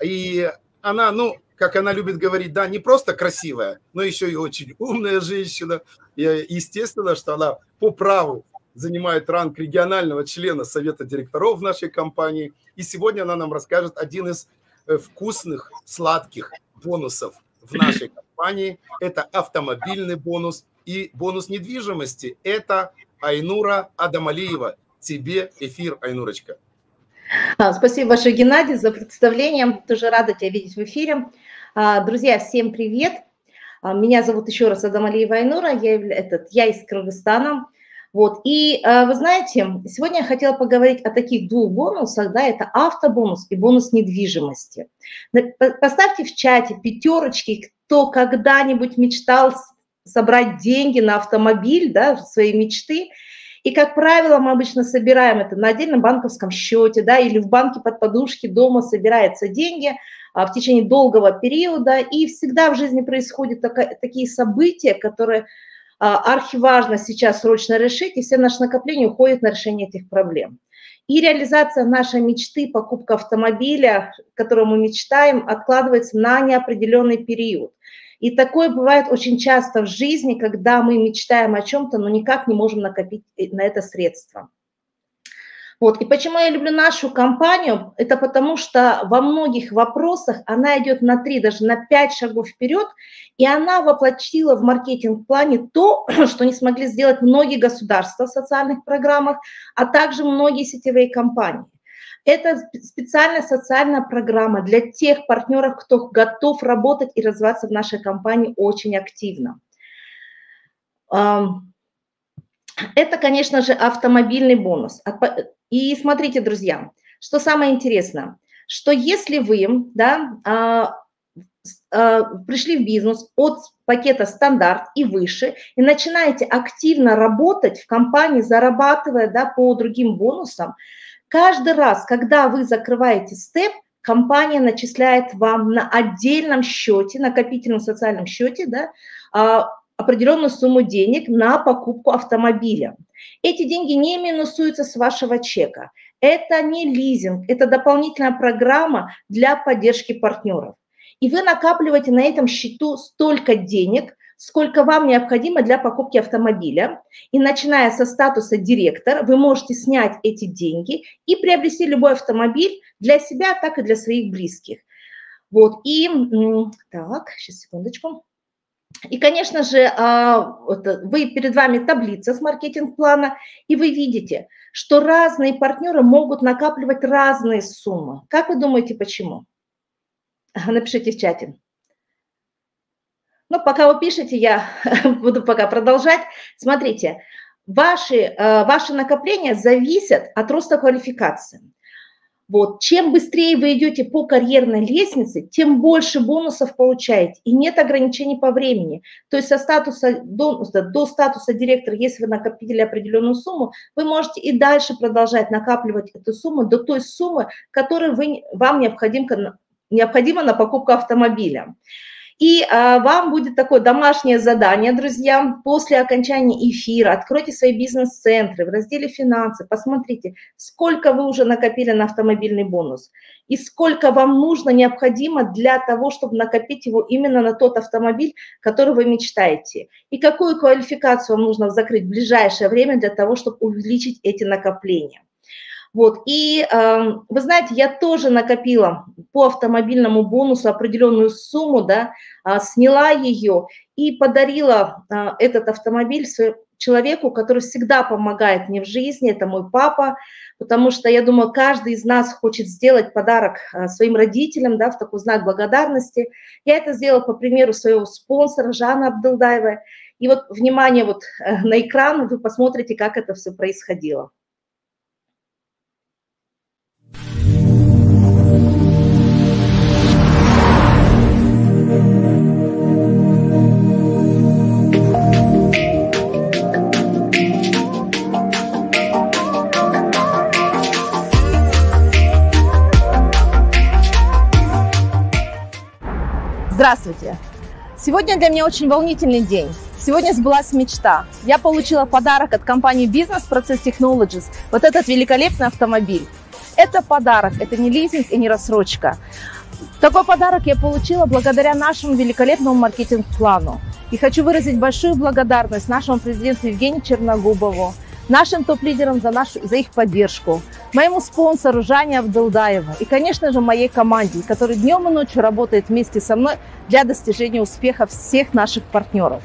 И она, ну, как она любит говорить, да, не просто красивая, но еще и очень умная женщина. И естественно, что она по праву занимает ранг регионального члена совета директоров в нашей компании. И сегодня она нам расскажет один из вкусных, сладких бонусов в нашей компании. Это автомобильный бонус и бонус недвижимости. Это Айнура Адамалиева. Тебе эфир, Айнурочка. Спасибо большое, Геннадий, за представление. Тоже рада тебя видеть в эфире. Друзья, всем привет. Меня зовут еще раз Адамалиева Айнура. Я из Кыргызстана. Вот. И вы знаете, сегодня я хотела поговорить о таких двух бонусах, да, это автобонус и бонус недвижимости. Поставьте в чате пятерочки, кто когда-нибудь мечтал собрать деньги на автомобиль, да, своей мечты. И, как правило, мы обычно собираем это на отдельном банковском счете, да, или в банке под подушки дома собираются деньги в течение долгого периода. И всегда в жизни происходят такие события, которые архиважно сейчас срочно решить, и все наши накопления уходят на решение этих проблем. И реализация нашей мечты, покупка автомобиля, о котором мы мечтаем, откладывается на неопределенный период. И такое бывает очень часто в жизни, когда мы мечтаем о чем-то, но никак не можем накопить на это средства. Вот. И почему я люблю нашу компанию? Это потому, что во многих вопросах она идет на 3, даже на 5 шагов вперед, и она воплотила в маркетинг-плане то, что не смогли сделать многие государства в социальных программах, а также многие сетевые компании. Это специальная социальная программа для тех партнеров, кто готов работать и развиваться в нашей компании очень активно. Это, конечно же, автомобильный бонус. И смотрите, друзья, что самое интересное, что если вы, да, пришли в бизнес от пакета «Стандарт» и выше, и начинаете активно работать в компании, зарабатывая, да, по другим бонусам, Каждый раз, когда вы закрываете степ, компания начисляет вам на отдельном счете, накопительном социальном счете, да, определенную сумму денег на покупку автомобиля. Эти деньги не минусуются с вашего чека. Это не лизинг, это дополнительная программа для поддержки партнеров. И вы накапливаете на этом счету столько денег, сколько вам необходимо для покупки автомобиля. И начиная со статуса директор, вы можете снять эти деньги и приобрести любой автомобиль для себя, так и для своих близких. Вот, и так, сейчас, секундочку. И, конечно же, перед вами таблица с маркетинг-плана, и вы видите, что разные партнеры могут накапливать разные суммы. Как вы думаете, почему? Напишите в чате. Ну, пока вы пишете, я буду пока продолжать. Смотрите, ваши накопления зависят от роста квалификации. Вот. Чем быстрее вы идете по карьерной лестнице, тем больше бонусов получаете, и нет ограничений по времени. То есть со статуса до статуса директора, если вы накопили определенную сумму, вы можете и дальше продолжать накапливать эту сумму до той суммы, которую вам необходимо на покупку автомобиля. И вам будет такое домашнее задание, друзья. После окончания эфира откройте свои бизнес-центры в разделе «Финансы». Посмотрите, сколько вы уже накопили на автомобильный бонус и сколько вам нужно, необходимо для того, чтобы накопить его именно на тот автомобиль, который вы мечтаете. И какую квалификацию вам нужно закрыть в ближайшее время для того, чтобы увеличить эти накопления. Вот, и вы знаете, я тоже накопила по автомобильному бонусу определенную сумму, да, сняла ее и подарила этот автомобиль человеку, который всегда помогает мне в жизни, это мой папа, потому что, я думаю, каждый из нас хочет сделать подарок своим родителям, да, в такой знак благодарности. Я это сделала по примеру своего спонсора Жанны Абдулдаевой. И вот, внимание, вот на экран вы посмотрите, как это все происходило. Здравствуйте! Сегодня для меня очень волнительный день. Сегодня сбылась мечта. Я получила подарок от компании Business Process Technologies. Вот этот великолепный автомобиль. Это подарок, это не лизинг и не рассрочка. Такой подарок я получила благодаря нашему великолепному маркетинг-плану. И хочу выразить большую благодарность нашему президенту Евгению Черногубову, нашим топ-лидерам за их поддержку, моему спонсору Жанне Абдулдаеву и, конечно же, моей команде, которая днем и ночью работает вместе со мной для достижения успеха всех наших партнеров.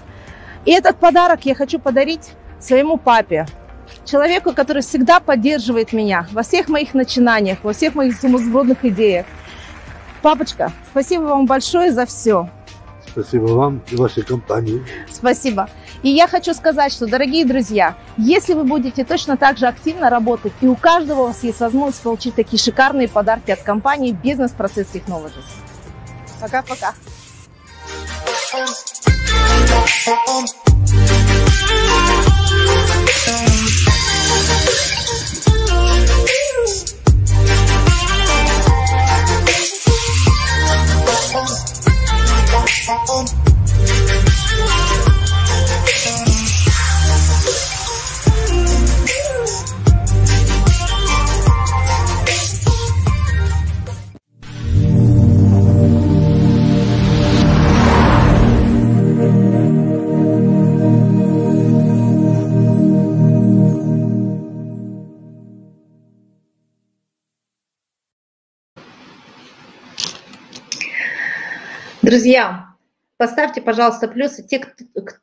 И этот подарок я хочу подарить своему папе, человеку, который всегда поддерживает меня во всех моих начинаниях, во всех моих сумасбродных идеях. Папочка, спасибо вам большое за все. Спасибо вам и вашей компании. Спасибо. И я хочу сказать, что, дорогие друзья, если вы будете точно так же активно работать, и у каждого у вас есть возможность получить такие шикарные подарки от компании Business Process Technologies. Пока-пока. Друзья, поставьте, пожалуйста, плюсы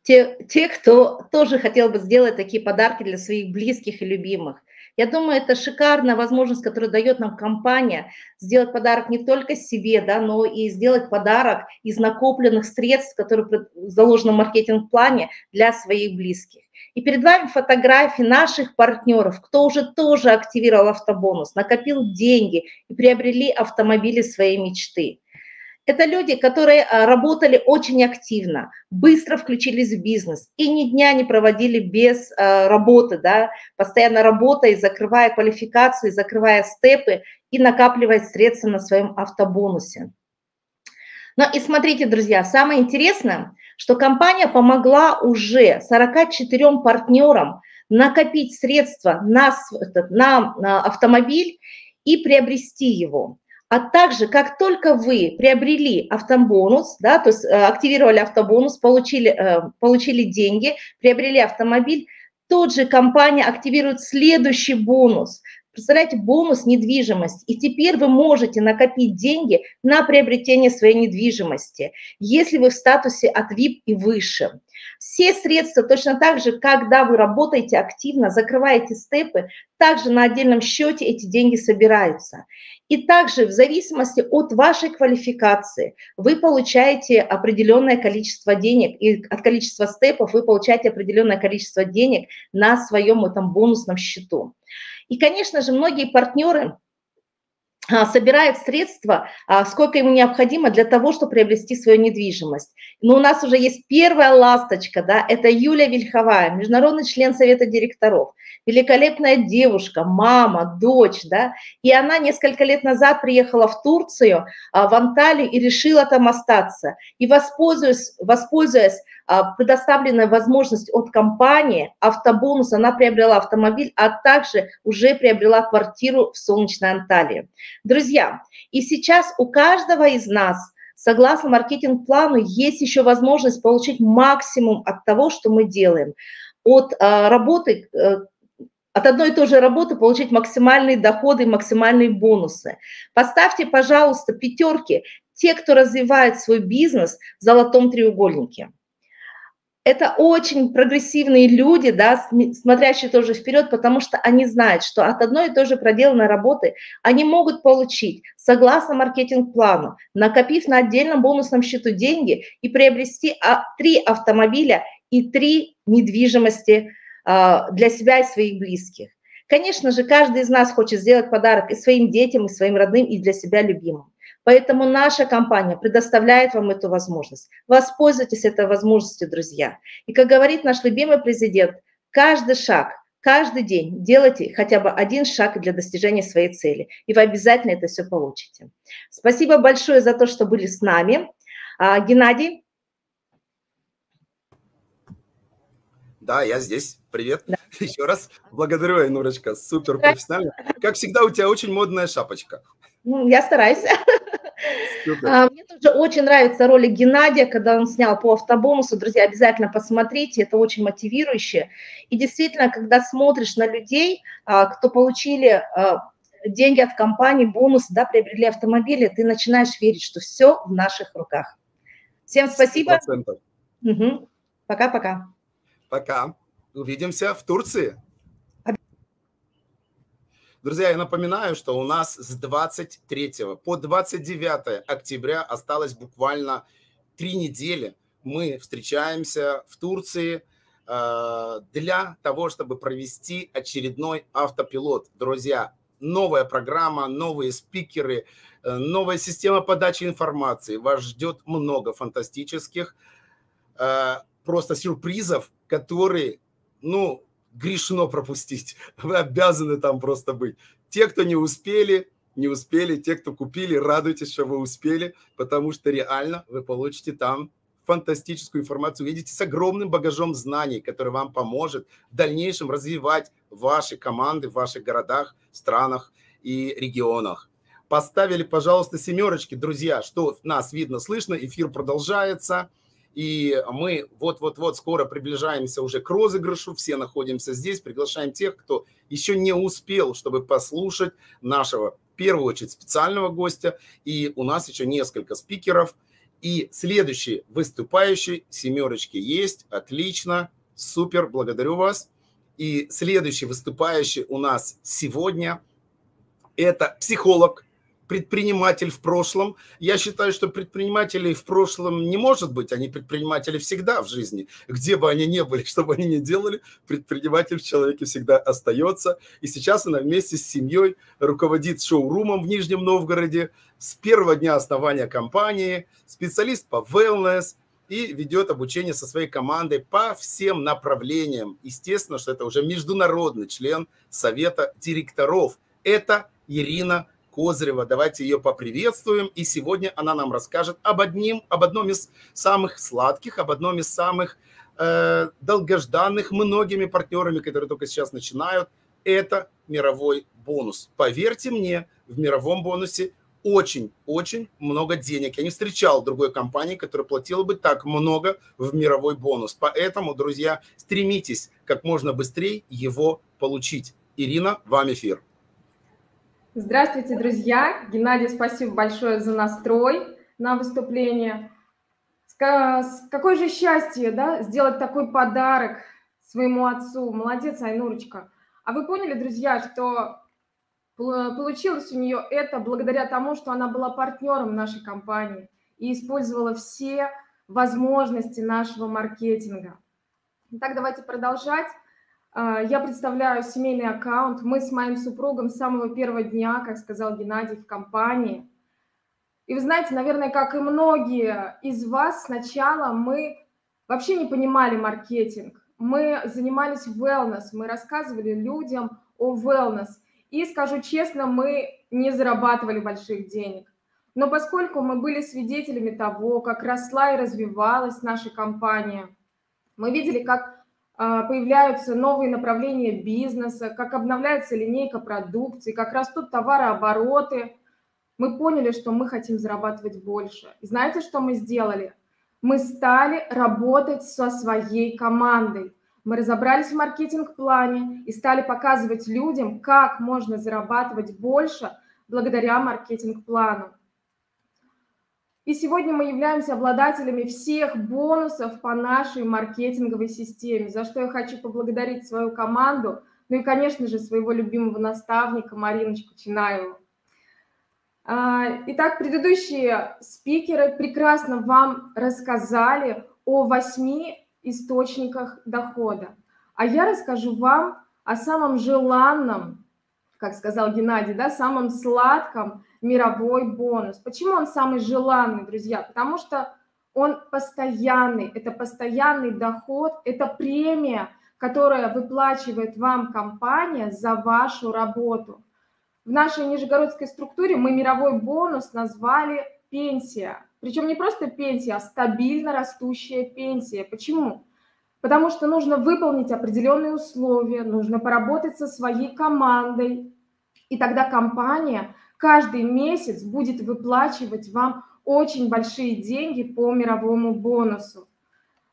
те, кто тоже хотел бы сделать такие подарки для своих близких и любимых. Я думаю, это шикарная возможность, которую дает нам компания, сделать подарок не только себе, да, но и сделать подарок из накопленных средств, которые заложены в маркетинг-плане для своих близких. И перед вами фотографии наших партнеров, кто уже тоже активировал автобонус, накопил деньги и приобрели автомобили своей мечты. Это люди, которые работали очень активно, быстро включились в бизнес и ни дня не проводили без работы, да, постоянно работая, закрывая квалификации, закрывая степы и накапливая средства на своем автобонусе. Ну и смотрите, друзья, самое интересное, что компания помогла уже 44 партнерам накопить средства на автомобиль и приобрести его. А также, как только вы приобрели автобонус, да, то есть активировали автобонус, получили деньги, приобрели автомобиль, тут же компания активирует следующий бонус. Представляете, бонус недвижимость. И теперь вы можете накопить деньги на приобретение своей недвижимости, если вы в статусе от VIP и выше. Все средства, точно так же, когда вы работаете активно, закрываете степы, также на отдельном счете эти деньги собираются. И также в зависимости от вашей квалификации вы получаете определенное количество денег, и от количества степов вы получаете определенное количество денег на своем этом бонусном счету. И, конечно же, многие партнеры собирают средства, сколько им необходимо для того, чтобы приобрести свою недвижимость. Но у нас уже есть первая ласточка, да, это Юлия Вельховая, международный член Совета директоров, великолепная девушка, мама, дочь, да, и она несколько лет назад приехала в Турцию, в Анталию и решила там остаться. И воспользуясь предоставленная возможность от компании, автобонус, она приобрела автомобиль, а также уже приобрела квартиру в солнечной Анталии. Друзья, и сейчас у каждого из нас, согласно маркетинг-плану, есть еще возможность получить максимум от того, что мы делаем. От одной и той же работы получить максимальные доходы, максимальные бонусы. Поставьте, пожалуйста, пятерки те, кто развивает свой бизнес в золотом треугольнике. Это очень прогрессивные люди, да, смотрящие тоже вперед, потому что они знают, что от одной и той же проделанной работы они могут получить, согласно маркетинг-плану, накопив на отдельном бонусном счету деньги и приобрести 3 автомобиля и 3 недвижимости для себя и своих близких. Конечно же, каждый из нас хочет сделать подарок и своим детям, и своим родным, и для себя любимым. Поэтому наша компания предоставляет вам эту возможность. Воспользуйтесь этой возможностью, друзья. И, как говорит наш любимый президент, каждый шаг, каждый день делайте хотя бы один шаг для достижения своей цели, и вы обязательно это все получите. Спасибо большое за то, что были с нами. Геннадий? Да, я здесь. Привет. Да. Еще раз благодарю, Айнурочка, супер профессионально. Как всегда, у тебя очень модная шапочка. Ну, я стараюсь. Мне тоже очень нравится ролик Геннадия, когда он снял по автобонусу. Друзья, обязательно посмотрите, это очень мотивирующе. И действительно, когда смотришь на людей, кто получили деньги от компании, бонус, да, приобрели автомобили, ты начинаешь верить, что все в наших руках. Всем спасибо. 100%. Угу. Пока-пока. Пока. Увидимся в Турции. Друзья, я напоминаю, что у нас с 23 по 29 октября осталось буквально 3 недели. Мы встречаемся в Турции для того, чтобы провести очередной автопилот. Друзья, новая программа, новые спикеры, новая система подачи информации. Вас ждет много фантастических просто сюрпризов, которые, ну, грешно пропустить, вы обязаны там просто быть. Те, кто не успели, те, кто купили, радуйтесь, что вы успели, потому что реально вы получите там фантастическую информацию, увидите с огромным багажом знаний, который вам поможет в дальнейшем развивать ваши команды в ваших городах, странах и регионах. Поставили, пожалуйста, семерочки, друзья, что нас видно, слышно, эфир продолжается. И мы вот-вот-вот скоро приближаемся уже к розыгрышу. Все находимся здесь. Приглашаем тех, кто еще не успел, чтобы послушать нашего, в первую очередь, специального гостя. И у нас еще несколько спикеров. И следующие выступающие семерочки есть. Отлично. Супер. Благодарю вас. И следующий выступающий у нас сегодня – это психолог, предприниматель в прошлом. Я считаю, что предпринимателей в прошлом не может быть. Они предприниматели всегда в жизни. Где бы они ни были, что бы они ни делали, предприниматель в человеке всегда остается. И сейчас она вместе с семьей руководит шоурумом в Нижнем Новгороде. С первого дня основания компании специалист по wellness и ведет обучение со своей командой по всем направлениям. Естественно, что это уже международный член совета директоров. Это Ирина Козырева. Давайте ее поприветствуем. И сегодня она нам расскажет об одном из самых сладких, об одном из самых долгожданных многими партнерами, которые только сейчас начинают. Это мировой бонус. Поверьте мне, в мировом бонусе очень-очень много денег. Я не встречал другой компании, которая платила бы так много в мировой бонус. Поэтому, друзья, стремитесь как можно быстрее его получить. Ирина, вам эфир. Здравствуйте, друзья. Геннадий, спасибо большое за настрой на выступление. Какое же счастье, да, сделать такой подарок своему отцу. Молодец, Айнурочка. А вы поняли, друзья, что получилось у нее это благодаря тому, что она была партнером нашей компании и использовала все возможности нашего маркетинга. Итак, давайте продолжать. Я представляю семейный аккаунт. Мы с моим супругом с самого первого дня, как сказал Геннадий, в компании. И вы знаете, наверное, как и многие из вас, сначала мы вообще не понимали маркетинг. Мы занимались wellness, мы рассказывали людям о wellness. И, скажу честно, мы не зарабатывали больших денег. Но поскольку мы были свидетелями того, как росла и развивалась наша компания, мы видели, как появляются новые направления бизнеса, как обновляется линейка продукции, как растут товарообороты. Мы поняли, что мы хотим зарабатывать больше. И знаете, что мы сделали? Мы стали работать со своей командой. Мы разобрались в маркетинг-плане и стали показывать людям, как можно зарабатывать больше благодаря маркетинг-плану. И сегодня мы являемся обладателями всех бонусов по нашей маркетинговой системе, за что я хочу поблагодарить свою команду, ну и, конечно же, своего любимого наставника Мариночку Чинаеву. Итак, предыдущие спикеры прекрасно вам рассказали о 8 источниках дохода. А я расскажу вам о самом желанном, как сказал Геннадий, да, самом сладком мировой бонус. Почему он самый желанный, друзья? Потому что он постоянный, это постоянный доход, это премия, которая выплачивает вам компания за вашу работу. В нашей нижегородской структуре мы мировой бонус назвали пенсия. Причем не просто пенсия, а стабильно растущая пенсия. Почему? Потому что нужно выполнить определенные условия, нужно поработать со своей командой, и тогда компания каждый месяц будет выплачивать вам очень большие деньги по мировому бонусу.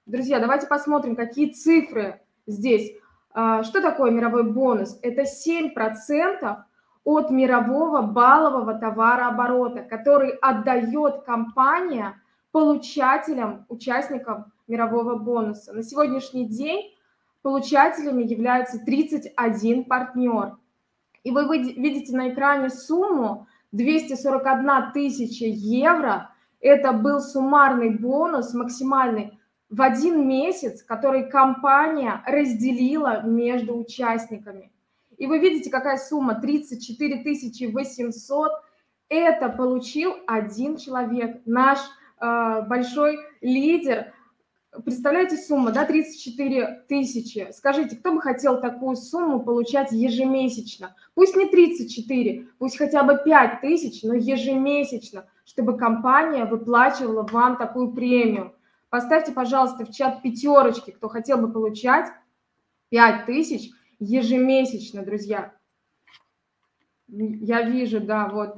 Друзья, давайте посмотрим, какие цифры здесь. Что такое мировой бонус? Это 7% от мирового баллового товарооборота, который отдает компания получателям, участникам мирового бонуса. На сегодняшний день получателями является 31 партнер. И вы видите на экране сумму 241 тысяча евро. Это был суммарный бонус, максимальный, в 1 месяц, который компания разделила между участниками. И вы видите, какая сумма, 34 800. Это получил один человек, наш большой лидер. Представляете, сумма, да, 34 тысячи. Скажите, кто бы хотел такую сумму получать ежемесячно? Пусть не 34, пусть хотя бы 5 тысяч, но ежемесячно, чтобы компания выплачивала вам такую премию. Поставьте, пожалуйста, в чат пятерочки, кто хотел бы получать 5 тысяч ежемесячно, друзья. Я вижу, да, вот.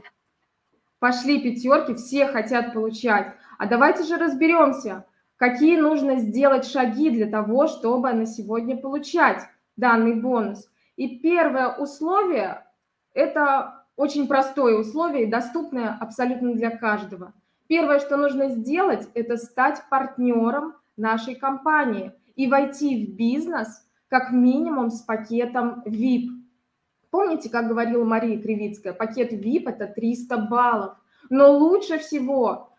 Пошли пятерки, все хотят получать. А давайте же разберемся. Какие нужно сделать шаги для того, чтобы на сегодня получать данный бонус? И первое условие – это очень простое условие и доступное абсолютно для каждого. Первое, что нужно сделать, это стать партнером нашей компании и войти в бизнес как минимум с пакетом VIP. Помните, как говорила Мария Кривицкая, пакет VIP – это 300 баллов. Но лучше всего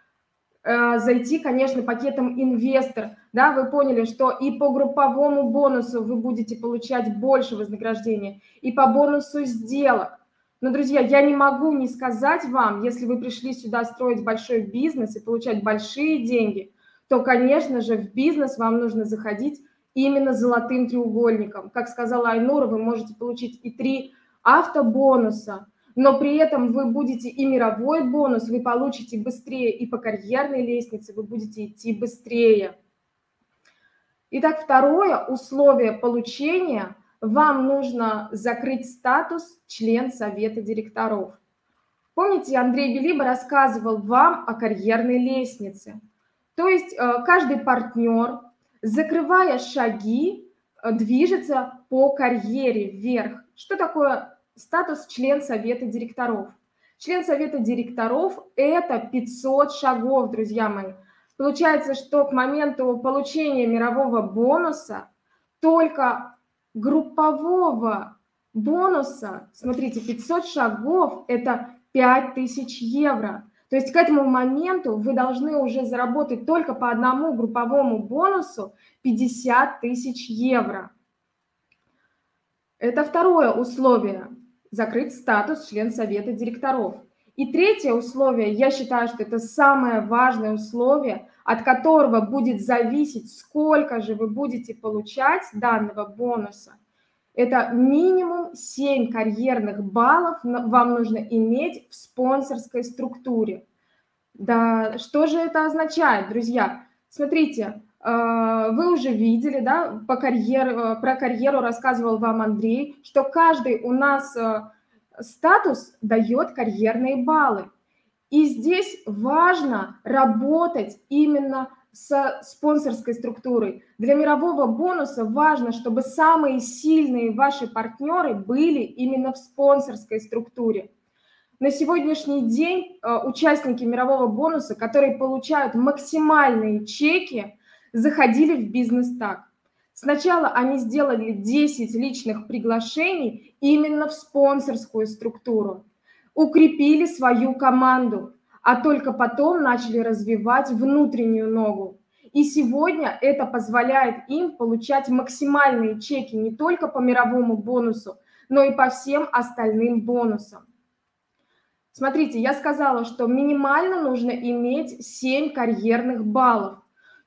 зайти, конечно, пакетом «Инвестор». Да, вы поняли, что и по групповому бонусу вы будете получать больше вознаграждения, и по бонусу сделок. Но, друзья, я не могу не сказать вам, если вы пришли сюда строить большой бизнес и получать большие деньги, то, конечно же, в бизнес вам нужно заходить именно золотым треугольником. Как сказала Айнура, вы можете получить и 3 автобонуса, но при этом вы будете и мировой бонус, вы получите быстрее, и по карьерной лестнице вы будете идти быстрее. Итак, второе условие получения – вам нужно закрыть статус «Член Совета директоров». Помните, Андрей Белиба рассказывал вам о карьерной лестнице. То есть каждый партнер, закрывая шаги, движется по карьере вверх. Что такое статус «Член Совета директоров»? Член Совета директоров – это 500 шагов, друзья мои. Получается, что к моменту получения мирового бонуса только группового бонуса, смотрите, 500 шагов – это 5000 евро. То есть к этому моменту вы должны уже заработать только по одному групповому бонусу 50 000 евро. Это второе условие – закрыть статус «Член Совета директоров». И третье условие, я считаю, что это самое важное условие, от которого будет зависеть, сколько же вы будете получать данного бонуса. Это минимум 7 карьерных баллов вам нужно иметь в спонсорской структуре. Да, что же это означает, друзья? Смотрите, вы уже видели, да, про карьеру рассказывал вам Андрей, что каждый у нас статус дает карьерные баллы. И здесь важно работать именно со спонсорской структурой. Для мирового бонуса важно, чтобы самые сильные ваши партнеры были именно в спонсорской структуре. На сегодняшний день участники мирового бонуса, которые получают максимальные чеки, заходили в бизнес так. Сначала они сделали 10 личных приглашений именно в спонсорскую структуру, укрепили свою команду, а только потом начали развивать внутреннюю ногу. И сегодня это позволяет им получать максимальные чеки не только по мировому бонусу, но и по всем остальным бонусам. Смотрите, я сказала, что минимально нужно иметь 7 карьерных баллов.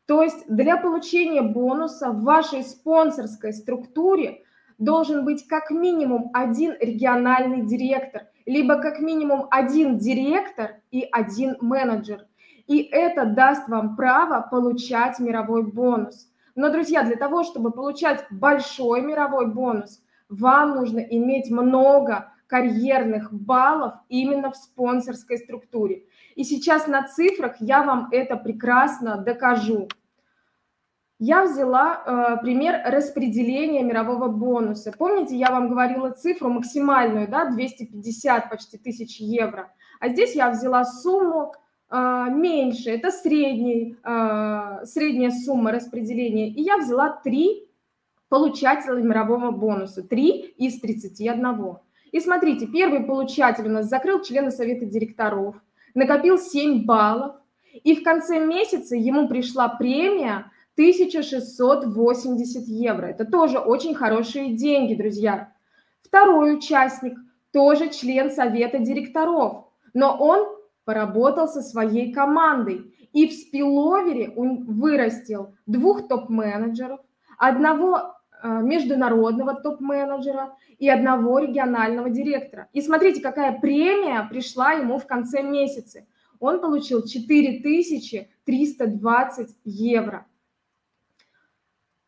То есть для получения бонуса в вашей спонсорской структуре должен быть как минимум 1 региональный директор, либо как минимум 1 директор и 1 менеджер. И это даст вам право получать мировой бонус. Но, друзья, для того, чтобы получать большой мировой бонус, вам нужно иметь много карьерных баллов именно в спонсорской структуре. И сейчас на цифрах я вам это прекрасно докажу. Я взяла пример распределения мирового бонуса. Помните, я вам говорила цифру максимальную, да, 250 почти тысяч евро. А здесь я взяла сумму меньше, это средняя сумма распределения. И я взяла 3 получателя мирового бонуса, 3 из 31. И смотрите, первый получатель у нас закрыл члена Совета директоров, накопил 7 баллов, и в конце месяца ему пришла премия 1680 евро. Это тоже очень хорошие деньги, друзья. Второй участник тоже член Совета директоров, но он поработал со своей командой и в спиловере вырастил 2 топ-менеджеров, 1 международного топ-менеджера и 1 регионального директора. И смотрите, какая премия пришла ему в конце месяца. Он получил 4320 евро.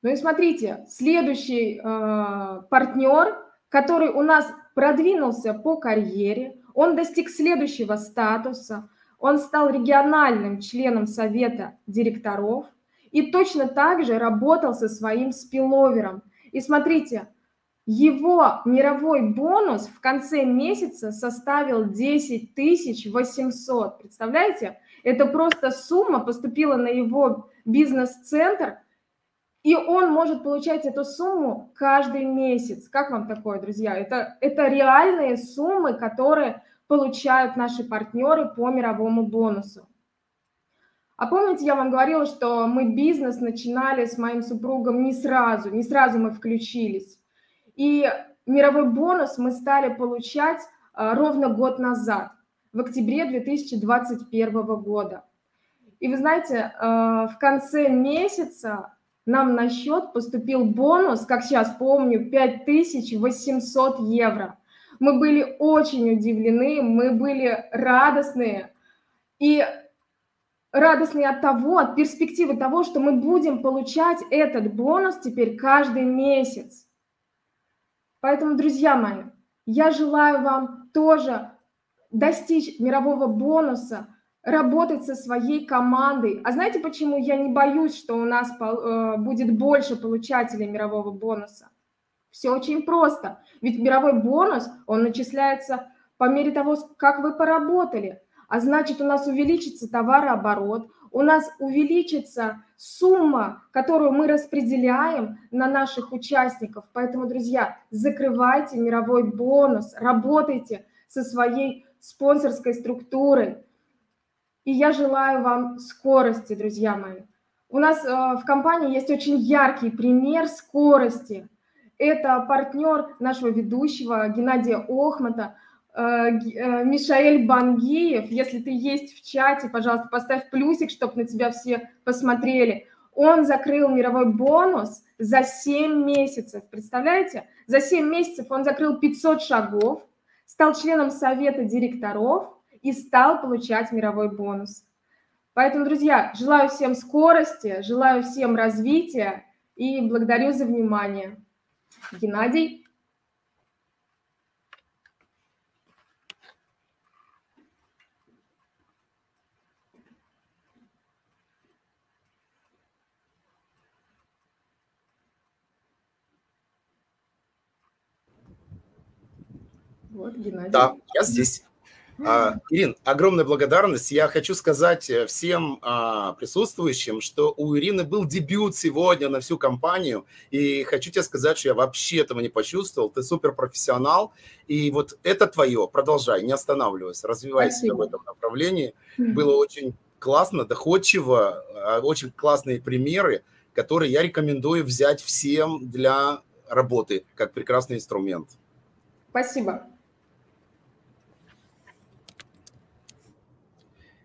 Ну и смотрите, следующий партнер, который у нас продвинулся по карьере, он достиг следующего статуса, он стал региональным членом Совета директоров и точно так же работал со своим спиловером. И смотрите, его мировой бонус в конце месяца составил 10800. Представляете? Это просто сумма поступила на его бизнес-центр, И он может получать эту сумму каждый месяц. Как вам такое, друзья? Это реальные суммы, которые получают наши партнеры по мировому бонусу. А помните, я вам говорила, что мы бизнес начинали с моим супругом не сразу мы включились. И мировой бонус мы стали получать ровно год назад, в октябре 2021 года. И вы знаете, в конце месяца нам на счет поступил бонус, как сейчас помню, 5800 евро. Мы были очень удивлены, мы были радостные. И радостные от того, от перспективы того, что мы будем получать этот бонус теперь каждый месяц. Поэтому, друзья мои, я желаю вам тоже достичь мирового бонуса, работать со своей командой. А знаете, почему я не боюсь, что у нас будет больше получателей мирового бонуса? Все очень просто. Ведь мировой бонус, он начисляется по мере того, как вы поработали. А значит, у нас увеличится товарооборот, у нас увеличится сумма, которую мы распределяем на наших участников. Поэтому, друзья, закрывайте мировой бонус, работайте со своей спонсорской структурой. И я желаю вам скорости, друзья мои. У нас в компании есть очень яркий пример скорости. Это партнер нашего ведущего Геннадия Охмана, Мишаэль Бангиев. Если ты есть в чате, пожалуйста, поставь плюсик, чтобы на тебя все посмотрели. Он закрыл мировой бонус за 7 месяцев. Представляете? За 7 месяцев он закрыл 500 шагов, стал членом совета директоров и стал получать мировой бонус. Поэтому, друзья, желаю всем скорости, желаю всем развития и благодарю за внимание. Геннадий. Вот, Геннадий. Да, я здесь. Ирин, огромная благодарность. Я хочу сказать всем присутствующим, что у Ирины был дебют сегодня на всю компанию. И хочу тебе сказать, что я вообще этого не почувствовал. Ты суперпрофессионал. И вот это твое. Продолжай, не останавливайся. Развивай себя в этом направлении. Было очень классно, доходчиво. Очень классные примеры, которые я рекомендую взять всем для работы, как прекрасный инструмент. Спасибо.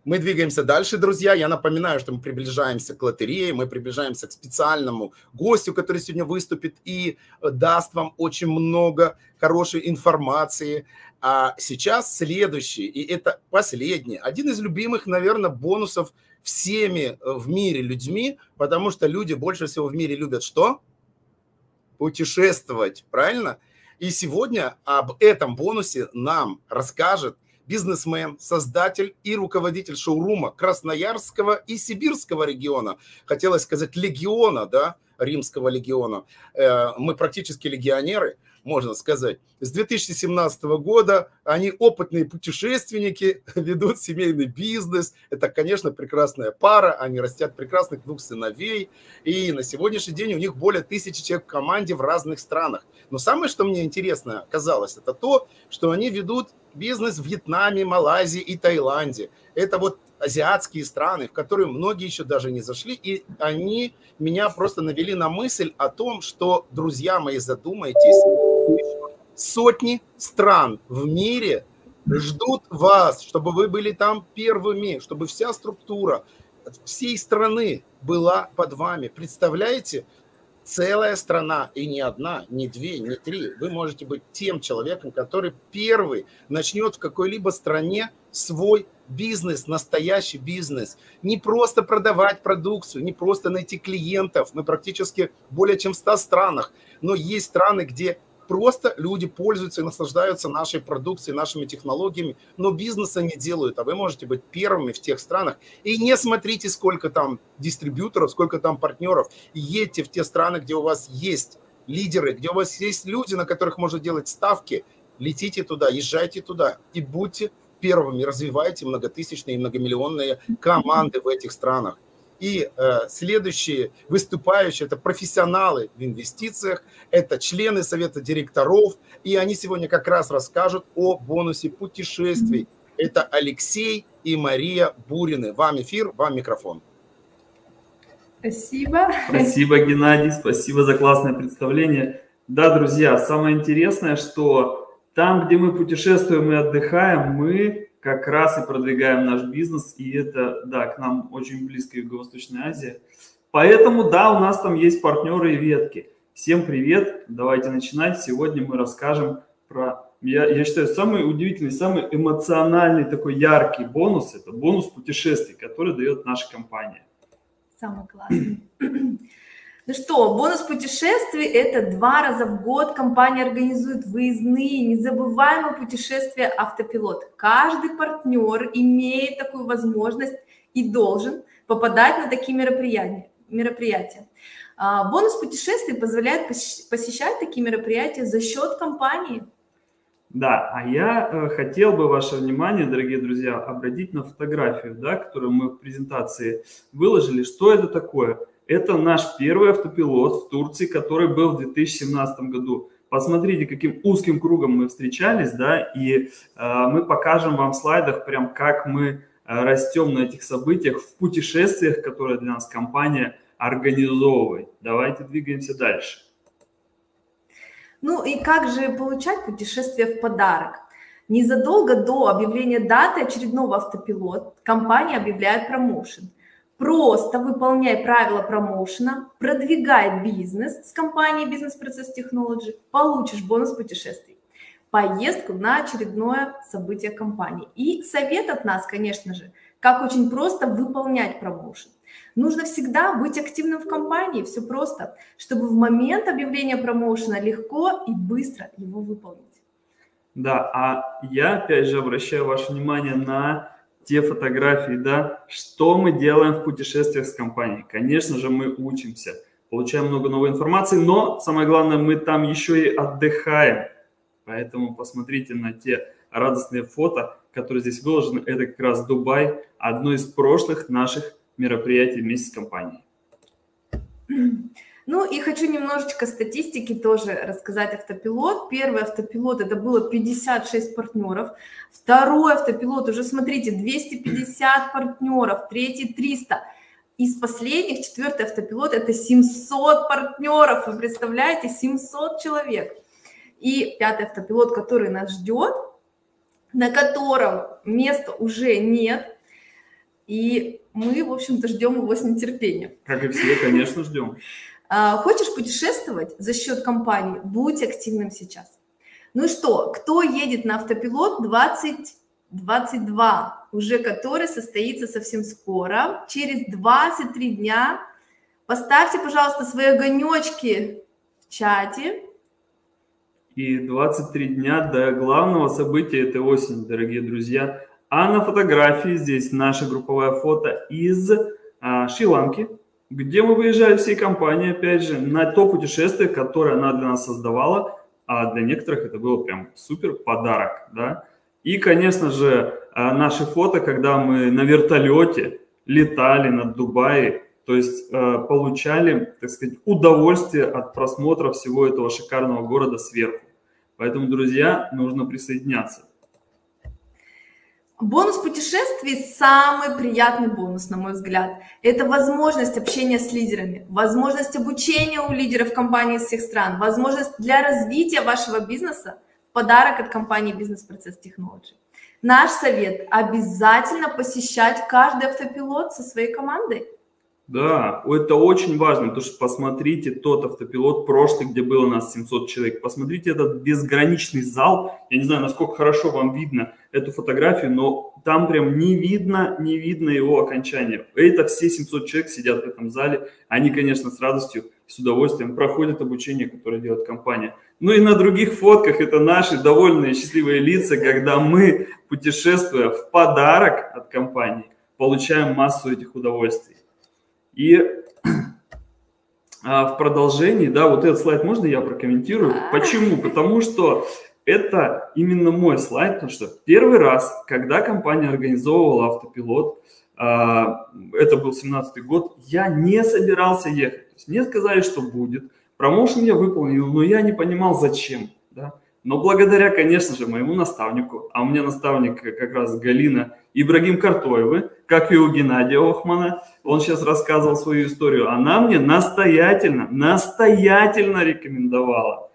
Мы двигаемся дальше, друзья. Я напоминаю, что мы приближаемся к лотерее, мы приближаемся к специальному гостю, который сегодня выступит и даст вам очень много хорошей информации. А сейчас следующий, и это последний, один из любимых, наверное, бонусов всеми в мире людьми, потому что люди больше всего в мире любят что? Путешествовать, правильно? И сегодня об этом бонусе нам расскажет бизнесмен, создатель и руководитель шоурума Красноярского и Сибирского региона. Хотелось сказать легиона, да, Римского легиона. Мы практически легионеры, можно сказать. С 2017 года они опытные путешественники, ведут семейный бизнес. Это, конечно, прекрасная пара. Они растят прекрасных двух сыновей. И на сегодняшний день у них более 1000 человек в команде в разных странах. Но самое, что мне интересно оказалось, это то, что они ведут бизнес в Вьетнаме, Малайзии и Таиланде. Это вот азиатские страны, в которые многие еще даже не зашли. И они меня просто навели на мысль о том, что, друзья мои, задумайтесь, сотни стран в мире ждут вас, чтобы вы были там первыми, чтобы вся структура всей страны была под вами. Представляете? Целая страна, и не одна, не две, не три. Вы можете быть тем человеком, который первый начнет в какой-либо стране свой бизнес, настоящий бизнес. Не просто продавать продукцию, не просто найти клиентов. Мы практически более чем в 100 странах. Но есть страны, где просто люди пользуются и наслаждаются нашей продукцией, нашими технологиями, но бизнеса не делают. А вы можете быть первыми в тех странах. И не смотрите, сколько там дистрибьюторов, сколько там партнеров. Едьте в те страны, где у вас есть лидеры, где у вас есть люди, на которых можно делать ставки. Летите туда, езжайте туда и будьте первыми. Развивайте многотысячные и многомиллионные команды в этих странах. И следующие выступающие – это профессионалы в инвестициях, это члены совета директоров, и они сегодня как раз расскажут о бонусе путешествий. Это Алексей и Мария Бурины. Вам эфир, вам микрофон. Спасибо. Спасибо, Геннадий, спасибо за классное представление. Да, друзья, самое интересное, что там, где мы путешествуем и отдыхаем, мы как раз и продвигаем наш бизнес, и это, да, к нам очень близко Юго-Восточная Азия. Поэтому, да, у нас там есть партнеры и ветки. Всем привет, давайте начинать. Сегодня мы расскажем про... Я считаю, самый удивительный, самый эмоциональный такой яркий бонус – это бонус путешествий, который дает наша компания. Самый классный. Ну что, бонус путешествий – это 2 раза в год компания организует выездные, незабываемые путешествия «Автопилот». Каждый партнер имеет такую возможность и должен попадать на такие мероприятия. Бонус путешествий позволяет посещать такие мероприятия за счет компании. Да, а я хотел бы ваше внимание, дорогие друзья, обратить на фотографию, да, которую мы в презентации выложили. Что это такое? Это наш первый автопилот в Турции, который был в 2017 году. Посмотрите, каким узким кругом мы встречались, да, и мы покажем вам в слайдах, прям как мы растем на этих событиях, в путешествиях, которые для нас компания организовывает. Давайте двигаемся дальше. Ну и как же получать путешествие в подарок? Незадолго до объявления даты очередного автопилота компания объявляет промоушен. Просто выполняй правила промоушена, продвигай бизнес с компанией Business Process Technologies, получишь бонус путешествий, поездку на очередное событие компании. И совет от нас, конечно же, как очень просто выполнять промоушен. Нужно всегда быть активным в компании, все просто, чтобы в момент объявления промоушена легко и быстро его выполнить. Да, а я опять же обращаю ваше внимание на те фотографии, да, что мы делаем в путешествиях с компанией. Конечно же, мы учимся, получаем много новой информации, но самое главное, мы там еще и отдыхаем. Поэтому посмотрите на те радостные фото, которые здесь выложены. Это как раз Дубай, одно из прошлых наших мероприятий вместе с компанией. Ну и хочу немножечко статистики тоже рассказать. Автопилот. Первый автопилот – это было 56 партнеров. Второй автопилот – уже, смотрите, 250 партнеров. Третий – 300. Из последних, четвертый автопилот – это 700 партнеров. Вы представляете, 700 человек. И пятый автопилот, который нас ждет, на котором места уже нет. И мы, в общем-то, ждем его с нетерпением. Как и все, конечно, ждем. Хочешь путешествовать за счет компании? Будь активным сейчас. Ну что, кто едет на автопилот 2022, уже который состоится совсем скоро, через 23 дня. Поставьте, пожалуйста, свои огонечки в чате. И 23 дня до главного события этой осени, дорогие друзья. А на фотографии здесь наше групповое фото из Шри-Ланки, где мы выезжали всей компанией, опять же, на то путешествие, которое она для нас создавала. А для некоторых это был прям супер подарок, да. И, конечно же, наши фото, когда мы на вертолете летали над Дубаем, то есть получали, так сказать, удовольствие от просмотра всего этого шикарного города сверху. Поэтому, друзья, нужно присоединяться. Бонус путешествий – самый приятный бонус, на мой взгляд. Это возможность общения с лидерами, возможность обучения у лидеров компаний из всех стран, возможность для развития вашего бизнеса, подарок от компании Business Process Technologies. Наш совет – обязательно посещать каждый автопилот со своей командой. Да, это очень важно, потому что посмотрите тот автопилот прошлый, где было у нас 700 человек. Посмотрите этот безграничный зал. Я не знаю, насколько хорошо вам видно эту фотографию, но там прям не видно его окончания. Это все 700 человек сидят в этом зале. Они, конечно, с радостью, с удовольствием проходят обучение, которое делает компания. Ну и на других фотках это наши довольные, счастливые лица, когда мы, путешествуя в подарок от компании, получаем массу этих удовольствий. И в продолжении, да, вот этот слайд можно я прокомментирую? Почему? Потому что это именно мой слайд, потому что первый раз, когда компания организовывала автопилот, Это был 17-й год, я не собирался ехать. То есть мне сказали, что будет. Промоушен я выполнил, но я не понимал, зачем. Да? Но благодаря, конечно же, моему наставнику, а у меня наставник как раз Галина Ибрагим-Картуевы, как и у Геннадия Охмана, он сейчас рассказывал свою историю, она мне настоятельно рекомендовала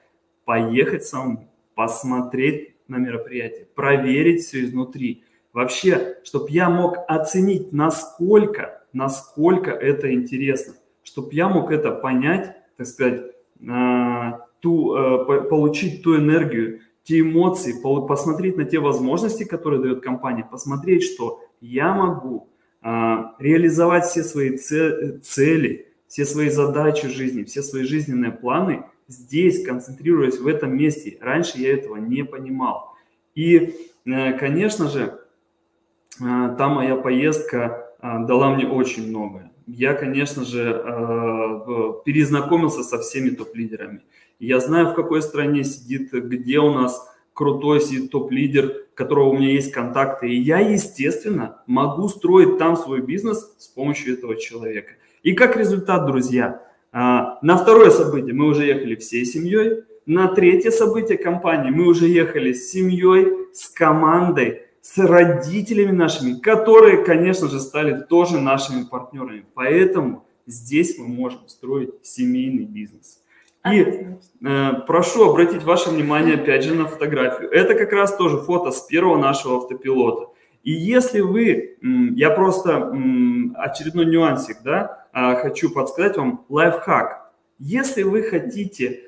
поехать самому, посмотреть на мероприятие, проверить все изнутри. Вообще, чтобы я мог оценить, насколько это интересно, чтобы я мог это понять, так сказать, получить ту энергию, те эмоции, посмотреть на те возможности, которые дает компания, посмотреть, что я могу реализовать все свои цели, все свои задачи в жизни, все свои жизненные планы здесь, концентрируясь в этом месте. Раньше я этого не понимал. И, конечно же, та моя поездка дала мне очень многое. Я, конечно же, перезнакомился со всеми топ-лидерами. Я знаю, в какой стране сидит, где у нас крутой сидит топ-лидер, у которого у меня есть контакты. И я, естественно, могу строить там свой бизнес с помощью этого человека. И как результат, друзья, на второе событие мы уже ехали всей семьей. На третье событие компании мы уже ехали с семьей, с командой, с родителями нашими, которые, конечно же, стали тоже нашими партнерами. Поэтому здесь мы можем строить семейный бизнес. И прошу обратить ваше внимание опять же на фотографию. Это как раз тоже фото с первого нашего автопилота. И если вы, я просто очередной нюансик, да, хочу подсказать вам лайфхак. Если вы хотите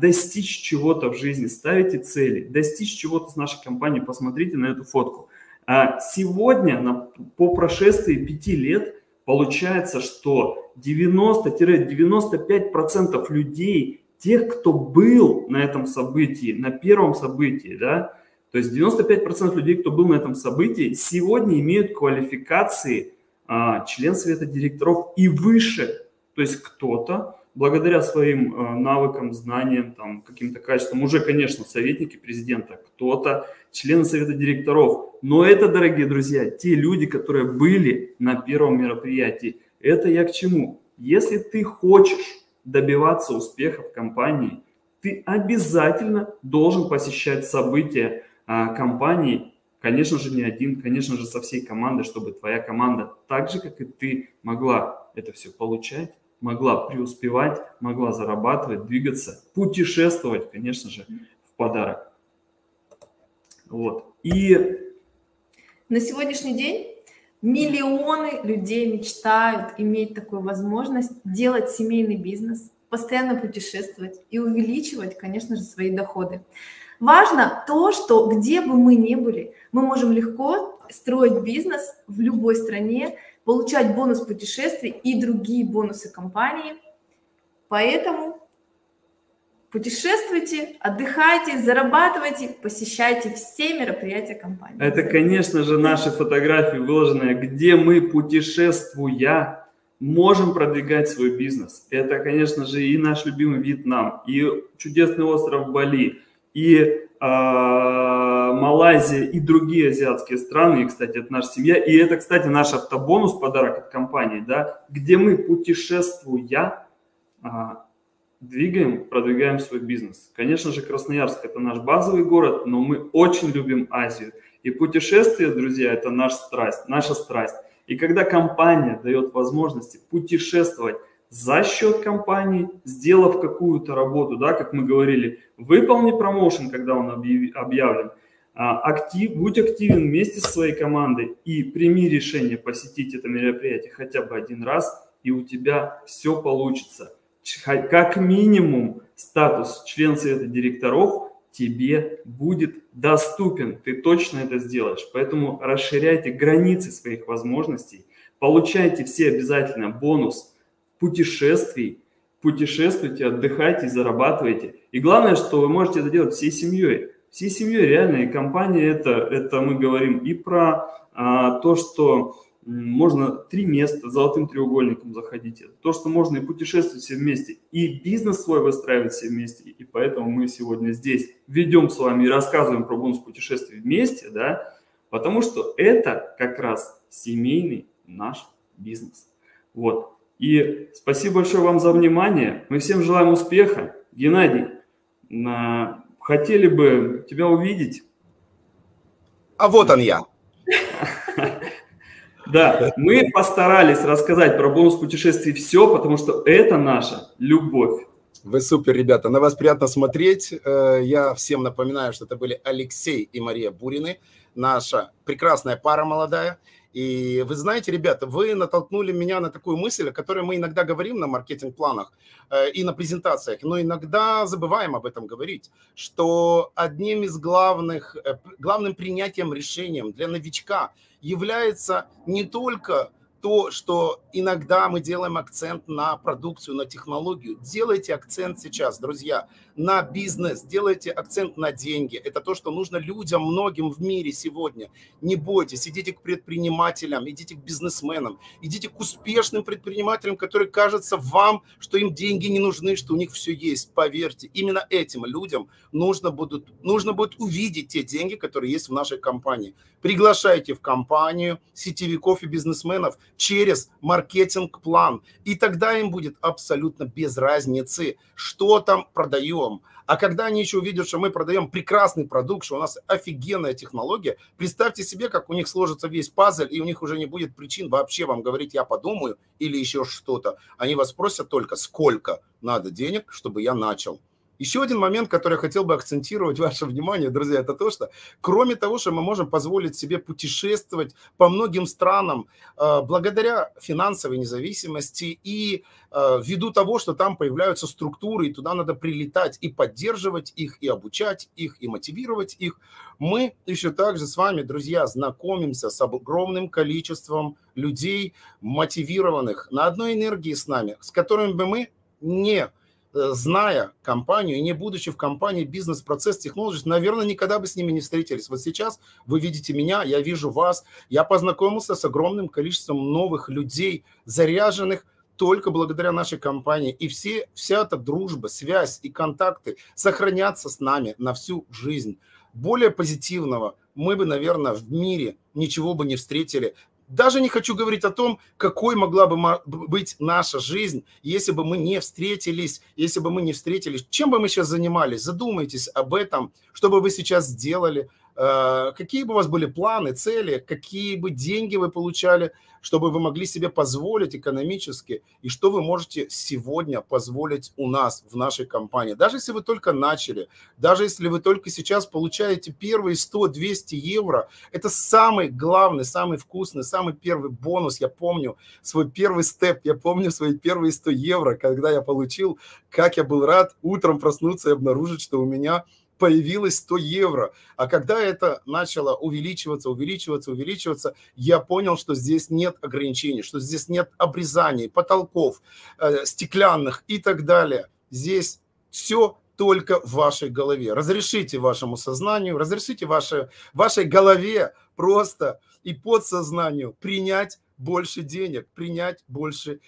достичь чего-то в жизни, ставите цели, достичь чего-то с нашей компанией, посмотрите на эту фотку. Сегодня, по прошествии 5 лет, получается, что 90-95% людей, тех, кто был на этом событии, на первом событии, да, то есть 95% людей, кто был на этом событии, сегодня имеют квалификации член совета директоров и выше. То есть кто-то, благодаря своим навыкам, знаниям, там, каким-то качествам, уже, конечно, советники президента, кто-то члены совета директоров. Но это, дорогие друзья, те люди, которые были на первом мероприятии. Это я к чему? Если ты хочешь добиваться успеха в компании, ты обязательно должен посещать события компании, конечно же, не один, конечно же, со всей командой, чтобы твоя команда так же, как и ты, могла это все получать, могла преуспевать, могла зарабатывать, двигаться, путешествовать, конечно же, в подарок. Вот. И на сегодняшний день миллионы людей мечтают иметь такую возможность делать семейный бизнес, постоянно путешествовать и увеличивать, конечно же, свои доходы. Важно то, что где бы мы ни были, мы можем легко строить бизнес в любой стране, получать бонус путешествий и другие бонусы компании. Поэтому путешествуйте, отдыхайте, зарабатывайте, посещайте все мероприятия компании. Это, конечно же, наши фотографии, выложенные, где мы, путешествуя, можем продвигать свой бизнес. Это, конечно же, и наш любимый Вьетнам, и чудесный остров Бали, и Малайзия, и другие азиатские страны, и, кстати, это наша семья, и это, кстати, наш автобонус, подарок от компании, да, где мы, путешествуя, двигаем, продвигаем свой бизнес. Конечно же, Красноярск – это наш базовый город, но мы очень любим Азию. И путешествие, друзья, это наша страсть. И когда компания дает возможности путешествовать за счет компании, сделав какую-то работу, да, как мы говорили, выполни промоушен, когда он объявлен, будь активен вместе со своей командой и прими решение посетить это мероприятие хотя бы один раз, и у тебя все получится. Как минимум статус член совета директоров тебе будет доступен, ты точно это сделаешь. Поэтому расширяйте границы своих возможностей, получайте все обязательно бонус путешествий, путешествуйте, отдыхайте, зарабатывайте. И главное, что вы можете это делать всей семьей. Всей семьей реально, и компания это мы говорим и про то, что можно 3 места золотым треугольником заходить. Это то, что можно и путешествовать все вместе, и бизнес свой выстраивать все вместе. И поэтому мы сегодня здесь ведем с вами и рассказываем про бонус путешествий вместе, да, потому что это как раз семейный наш бизнес. Вот. И спасибо большое вам за внимание. Мы всем желаем успеха. Геннадий, хотели бы тебя увидеть. А вот он я. Да, мы постарались рассказать про бонус путешествий все, потому что это наша любовь. Вы супер, ребята. На вас приятно смотреть. Я всем напоминаю, что это были Алексей и Мария Бурины, наша прекрасная пара молодая. И вы знаете, ребята, вы натолкнули меня на такую мысль, о которой мы иногда говорим на маркетинг-планах и на презентациях, но иногда забываем об этом говорить, что одним из главным принятием решением для новичка является не только то, что иногда мы делаем акцент на продукцию, на технологию. Делайте акцент сейчас, друзья, на бизнес, делайте акцент на деньги. Это то, что нужно людям, многим в мире сегодня. Не бойтесь, идите к предпринимателям, идите к бизнесменам, идите к успешным предпринимателям, которые кажется вам, что им деньги не нужны, что у них все есть. Поверьте, именно этим людям нужно будет увидеть те деньги, которые есть в нашей компании. Приглашайте в компанию сетевиков и бизнесменов через маркетинг-план. И тогда им будет абсолютно без разницы, что там продаем. А когда они еще увидят, что мы продаем прекрасный продукт, что у нас офигенная технология, представьте себе, как у них сложится весь пазл, и у них уже не будет причин вообще вам говорить «я подумаю» или еще что-то. Они вас спросят только «сколько надо денег, чтобы я начал?». Еще один момент, который я хотел бы акцентировать ваше внимание, друзья, это то, что кроме того, что мы можем позволить себе путешествовать по многим странам благодаря финансовой независимости и ввиду того, что там появляются структуры, и туда надо прилетать и поддерживать их, и обучать их, и мотивировать их, мы еще также с вами, друзья, знакомимся с огромным количеством людей, мотивированных на одной энергии с нами, с которыми бы мы не зная компанию и не будучи в компании Business Process Technologies, наверное, никогда бы с ними не встретились. Вот сейчас вы видите меня, я вижу вас. Я познакомился с огромным количеством новых людей, заряженных только благодаря нашей компании. И вся эта дружба, связь и контакты сохранятся с нами на всю жизнь. Более позитивного мы бы, наверное, в мире ничего бы не встретили. Даже не хочу говорить о том, какой могла бы быть наша жизнь, если бы мы не встретились, Чем бы мы сейчас занимались? Задумайтесь об этом, что бы вы сейчас сделали, какие бы у вас были планы, цели, какие бы деньги вы получали, чтобы вы могли себе позволить экономически, и что вы можете сегодня позволить у нас, в нашей компании. Даже если вы только начали, даже если вы только сейчас получаете первые 100-200 евро, это самый главный, самый вкусный, самый первый бонус. Я помню свой первый степ, я помню свои первые 100 евро, когда я получил, как я был рад утром проснуться и обнаружить, что у меня появилось 100 евро. А когда это начало увеличиваться, я понял, что здесь нет ограничений, что здесь нет обрезаний, потолков, стеклянных и так далее. Здесь все только в вашей голове. Разрешите вашему сознанию, разрешите вашей голове просто и подсознанию принять больше денег, принять больше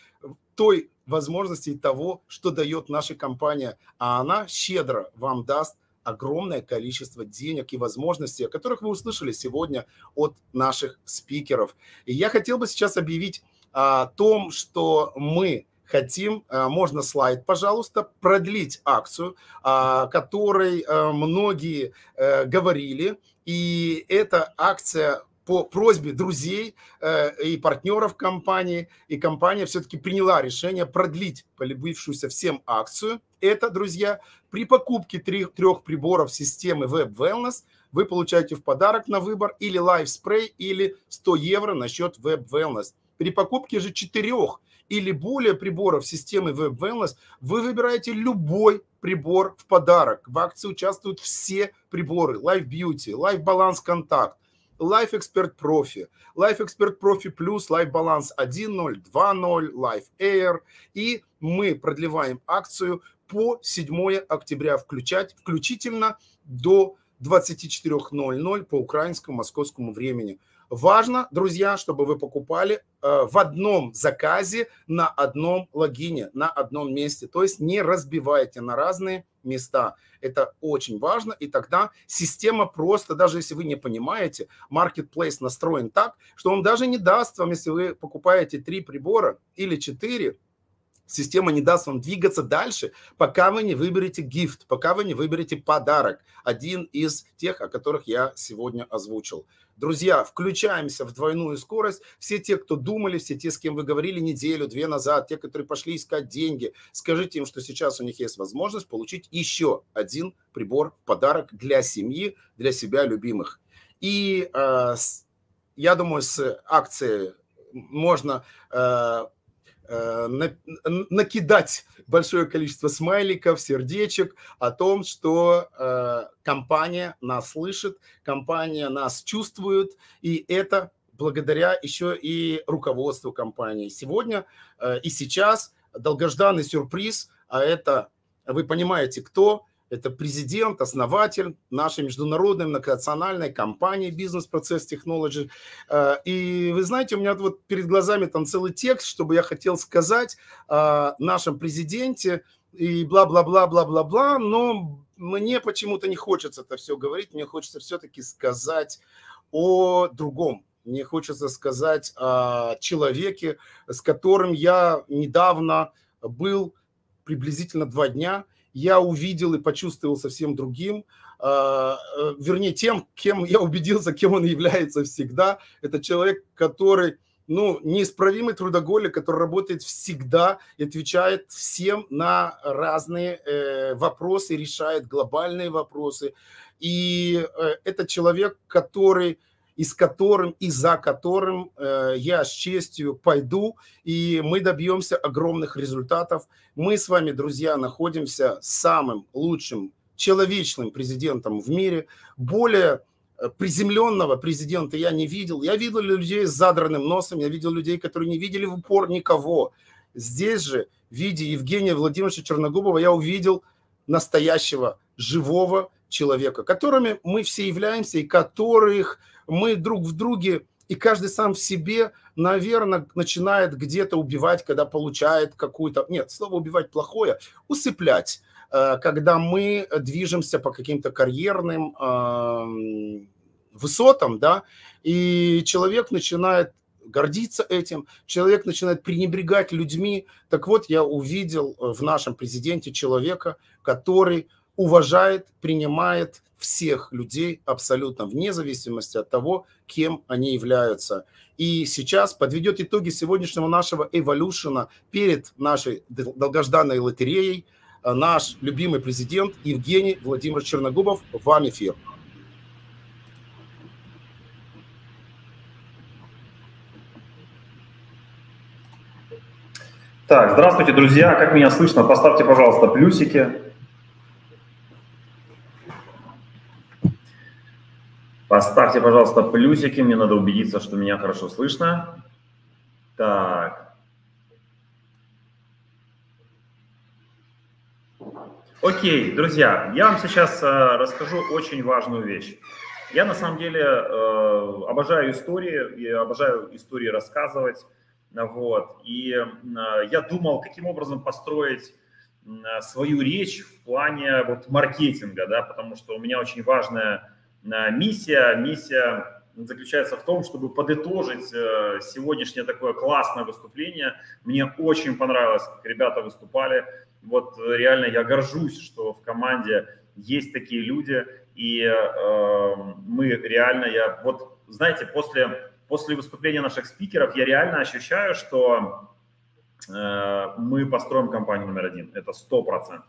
той возможности и того, что дает наша компания. А она щедро вам даст огромное количество денег и возможностей, о которых вы услышали сегодня от наших спикеров. И я хотел бы сейчас объявить о том, что мы хотим, можно слайд, пожалуйста, продлить акцию, о которой многие говорили. И эта акция по просьбе друзей и партнеров компании. И компания все-таки приняла решение продлить полюбившуюся всем акцию. Это, друзья, при покупке трех приборов системы Web Wellness вы получаете в подарок на выбор или Life Spray, или 100 евро на счет Web Wellness. При покупке же 4 или более приборов системы Web Wellness вы выбираете любой прибор в подарок. В акции участвуют все приборы: Life Beauty, Life Balance Contact, Life Expert Profi, Life Expert Profi Plus, Life Balance 1.0, 2.0, Life Air. И мы продлеваем акцию по 7 октября включительно до 24:00 по украинскому московскому времени. Важно, друзья, чтобы вы покупали в одном заказе, на одном логине, на одном месте. То есть не разбивайте на разные места. Это очень важно. И тогда система просто, даже если вы не понимаете, Marketplace настроен так, что он даже не даст вам, если вы покупаете 3 прибора или 4, система не даст вам двигаться дальше, пока вы не выберете гифт, пока вы не выберете подарок. Один из тех, о которых я сегодня озвучил. Друзья, включаемся в двойную скорость. Все те, кто думали, все те, с кем вы говорили неделю-две назад, те, которые пошли искать деньги, скажите им, что сейчас у них есть возможность получить еще один прибор в подарок для семьи, для себя любимых. И я думаю, с акции можно... накидать большое количество смайликов, сердечек о том, что компания нас слышит, компания нас чувствует, и это благодаря еще и руководству компании. Сегодня и сейчас долгожданный сюрприз, а это, вы понимаете, кто? Это президент, основатель нашей международной многонациональной компании Business Process Technologies. И вы знаете, у меня вот перед глазами там целый текст, чтобы я хотел сказать о нашем президенте и бла-бла-бла-бла-бла-бла, но мне почему-то не хочется это все говорить, мне хочется все-таки сказать о другом. Мне хочется сказать о человеке, с которым я недавно был приблизительно 2 дня. Я увидел и почувствовал совсем другим, вернее, тем, кем я убедился, кем он является всегда. Это человек, который, неисправимый трудоголик, который работает всегда и отвечает всем на разные вопросы, решает глобальные вопросы. И это человек, который... и с которым, и за которым я с честью пойду, и мы добьемся огромных результатов. Мы с вами, друзья, находимся самым лучшим человечным президентом в мире. Более приземленного президента я не видел. Я видел людей с задранным носом, я видел людей, которые не видели в упор никого. Здесь же, в виде Евгения Владимировича Черногубова, я увидел настоящего, живого человека, которыми мы все являемся и которых... мы друг в друге, и каждый сам в себе, наверное, начинает где-то убивать, когда получает какую-то... Нет, слово «убивать» плохое. Усыплять, когда мы движемся по каким-то карьерным высотам, да, и человек начинает гордиться этим, человек начинает пренебрегать людьми. Так вот, я увидел в нашем президенте человека, который уважает, принимает всех людей абсолютно, вне зависимости от того, кем они являются. И сейчас подведет итоги сегодняшнего нашего Evolution перед нашей долгожданной лотереей наш любимый президент Евгений Владимирович Черногубов. Вам эфир. Так, здравствуйте, друзья. Как меня слышно? Поставьте, пожалуйста, плюсики. Поставьте, пожалуйста, плюсики. Мне надо убедиться, что меня хорошо слышно. Так. Окей, друзья, я вам сейчас расскажу очень важную вещь. Я на самом деле обожаю истории, я обожаю истории рассказывать. Вот. И я думал, каким образом построить свою речь в плане вот, маркетинга, да, потому что у меня очень важная... Миссия заключается в том, чтобы подытожить сегодняшнее такое классное выступление. Мне очень понравилось, как ребята выступали. Вот реально я горжусь, что в команде есть такие люди. И мы реально, я вот, знаете, после выступления наших спикеров я реально ощущаю, что мы построим компанию №1. Это 100%.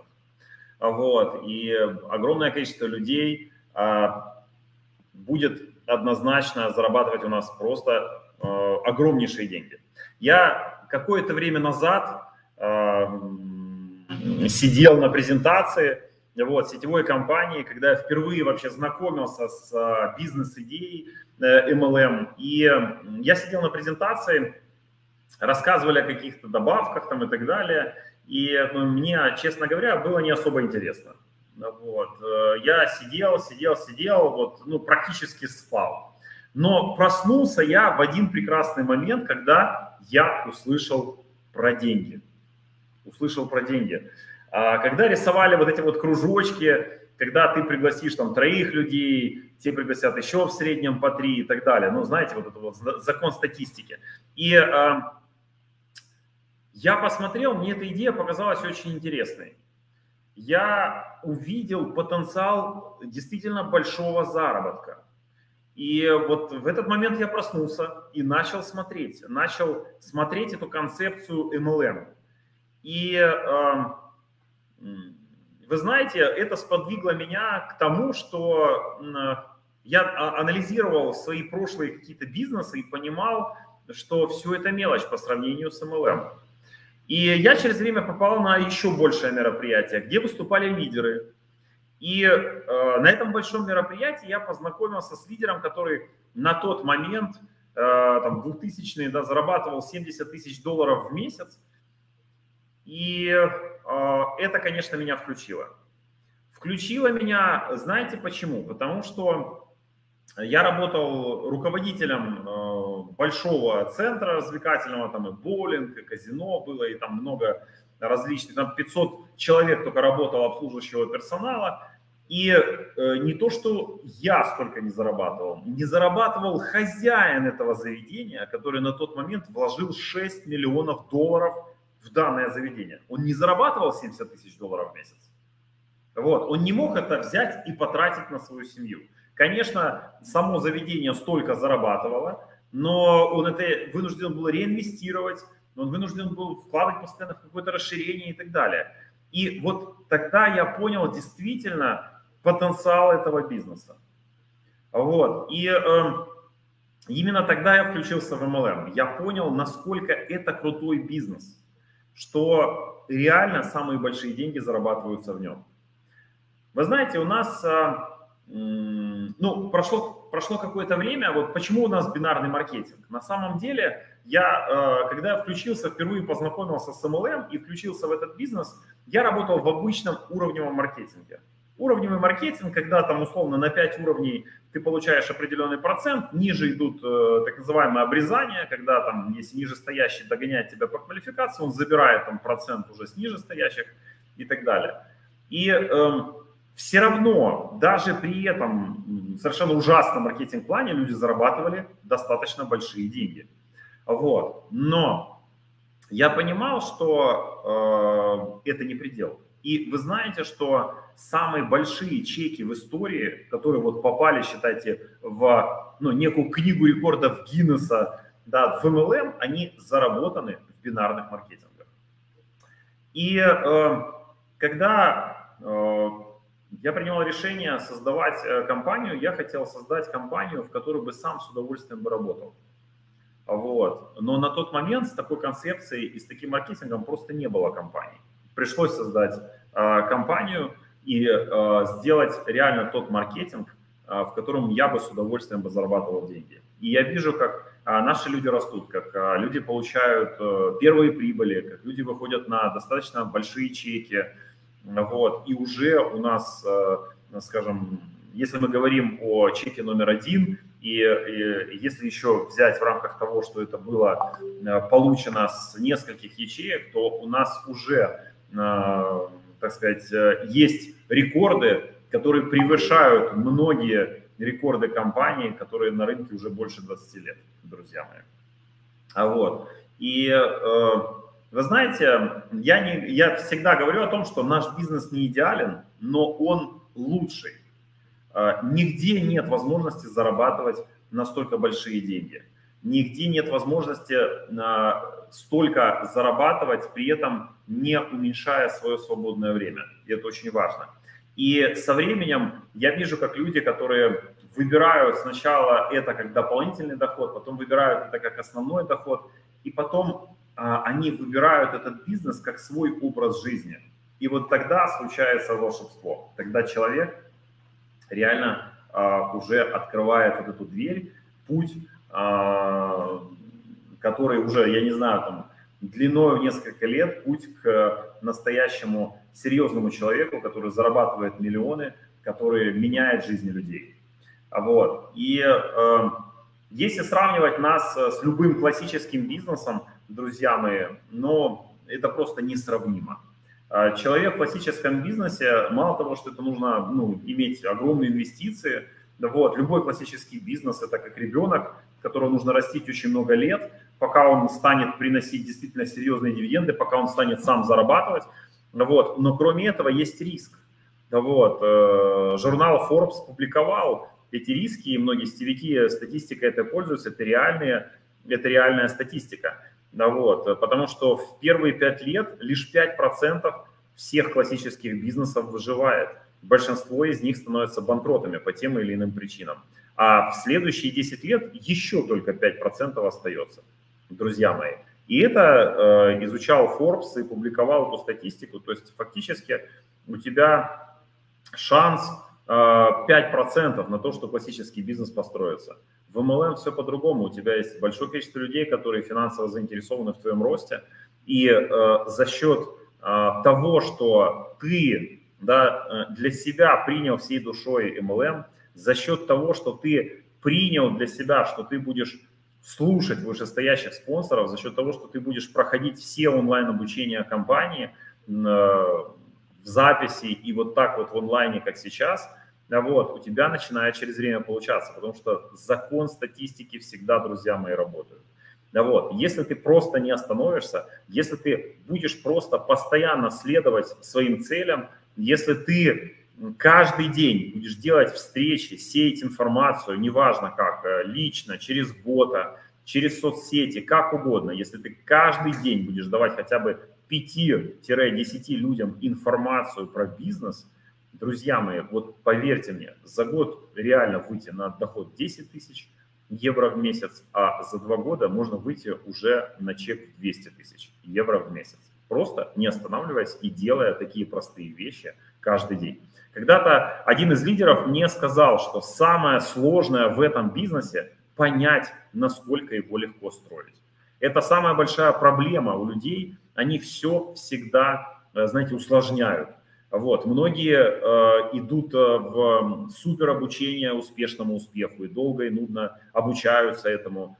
Вот. И огромное количество людей будет однозначно зарабатывать у нас просто огромнейшие деньги. Я какое-то время назад сидел на презентации сетевой компании, когда я впервые вообще знакомился с бизнес-идеей MLM. И я сидел на презентации, рассказывали о каких-то добавках там и так далее. И мне, честно говоря, было не особо интересно. Вот. Я сидел, практически спал. Но проснулся я в один прекрасный момент, когда я услышал про деньги. Услышал про деньги. Когда рисовали вот эти вот кружочки, когда ты пригласишь там 3 людей, те пригласят еще в среднем по 3 и так далее. Ну, знаете, вот это вот закон статистики. И я посмотрел, мне эта идея показалась очень интересной. Я увидел потенциал действительно большого заработка. И вот в этот момент я проснулся и начал смотреть эту концепцию MLM. И вы знаете, это сподвигло меня к тому, что я анализировал свои прошлые какие-то бизнесы и понимал, что все это мелочь по сравнению с MLM. И я через время попал на еще большее мероприятие, где выступали лидеры. И на этом большом мероприятии я познакомился с лидером, который на тот момент, там, 2000-е, да, зарабатывал $70 000 в месяц. И это, конечно, меня включило. Включило меня, знаете почему? Потому что я работал руководителем большого центра развлекательного, там и боулинг, и казино было, и там много различных, там 500 человек только работало обслуживающего персонала. И не то, что я столько не зарабатывал хозяин этого заведения, который на тот момент вложил $6 миллионов в данное заведение. Он не зарабатывал $70 000 в месяц. Вот. Он не мог это взять и потратить на свою семью. Конечно, само заведение столько зарабатывало, но он это вынужден был реинвестировать, он вынужден был вкладывать постоянно в какое-то расширение и так далее. И вот тогда я понял действительно потенциал этого бизнеса. Вот. И именно тогда я включился в MLM. Я понял, насколько это крутой бизнес, что реально самые большие деньги зарабатываются в нем. Вы знаете, у нас прошло какое-то время, вот почему у нас бинарный маркетинг. На самом деле, когда я включился, впервые познакомился с MLM и включился в этот бизнес, я работал в обычном уровневом маркетинге. Уровневый маркетинг, когда там условно на 5 уровней ты получаешь определенный процент, ниже идут так называемые обрезания, когда там, если нижестоящий догоняет тебя по квалификации, он забирает там процент уже с нижестоящих и так далее. И все равно, даже при этом совершенно ужасном маркетинг-плане, люди зарабатывали достаточно большие деньги. Вот. Но я понимал, что это не предел. И вы знаете, что самые большие чеки в истории, которые вот попали, считайте, в некую книгу рекордов Гиннесса, да, в MLM, они заработаны в бинарных маркетингах. И когда я принимал решение создавать компанию, я хотел создать компанию, в которой бы сам с удовольствием бы работал. Вот. Но на тот момент с такой концепцией и с таким маркетингом просто не было компаний. Пришлось создать компанию и сделать реально тот маркетинг, в котором я бы с удовольствием зарабатывал деньги. И я вижу, как наши люди растут, как люди получают первые прибыли, как люди выходят на достаточно большие чеки. Вот. И уже у нас, скажем, если мы говорим о чеке номер 1, и если еще взять в рамках того, что это было получено с нескольких ячеек, то у нас уже, так сказать, есть рекорды, которые превышают многие рекорды компаний, которые на рынке уже больше 20 лет, друзья мои. Вот. И вы знаете, я всегда говорю о том, что наш бизнес не идеален, но он лучший. Нигде нет возможности зарабатывать настолько большие деньги. Нигде нет возможности столько зарабатывать, при этом не уменьшая свое свободное время. И это очень важно. И со временем я вижу, как люди, которые выбирают сначала это как дополнительный доход, потом выбирают это как основной доход, и потом они выбирают этот бизнес как свой образ жизни. И вот тогда случается волшебство. Тогда человек реально уже открывает вот эту дверь, путь, который уже, я не знаю, там, длиной в несколько лет, путь к настоящему серьезному человеку, который зарабатывает миллионы, который меняет жизни людей. Вот. И Если сравнивать нас с любым классическим бизнесом, друзья мои, но это просто несравнимо. Человек в классическом бизнесе, мало того, что это нужно иметь огромные инвестиции, вот, любой классический бизнес – это как ребенок, которого нужно растить очень много лет, пока он станет приносить действительно серьезные дивиденды, пока он станет сам зарабатывать. Вот. Но кроме этого есть риск. Вот. Журнал Forbes публиковал эти риски, и многие сетевики статистикой это пользуются, это реальная статистика. Да вот, потому что в первые 5 лет лишь 5% всех классических бизнесов выживает. Большинство из них становятся банкротами по тем или иным причинам. А в следующие 10 лет еще только 5% остается, друзья мои. И это изучал Forbes и публиковал эту статистику. То есть фактически у тебя шанс 5% на то, что классический бизнес построится. В MLM все по-другому. У тебя есть большое количество людей, которые финансово заинтересованы в твоем росте. И за счет того, что ты для себя принял всей душой MLM, за счет того, что ты принял для себя, что ты будешь слушать вышестоящих спонсоров, за счет того, что ты будешь проходить все онлайн-обучения компании в записи и вот так вот в онлайне, как сейчас, вот, у тебя начинает через время получаться, потому что закон статистики всегда, друзья мои, работает. Да вот, если ты просто не остановишься, если ты будешь просто постоянно следовать своим целям, если ты каждый день будешь делать встречи, сеять информацию, неважно как, лично, через бота, через соцсети, как угодно, если ты каждый день будешь давать хотя бы 5-10 людям информацию про бизнес, друзья мои, вот поверьте мне, за год реально выйти на доход 10 тысяч евро в месяц, а за 2 года можно выйти уже на чек 200 тысяч евро в месяц. Просто не останавливаясь и делая такие простые вещи каждый день. Когда-то один из лидеров мне сказал, что самое сложное в этом бизнесе – понять, насколько его легко строить. Это самая большая проблема у людей. Они все всегда, знаете, усложняют. Вот. Многие идут в суперобучение успешному успеху и долго и нудно обучаются этому.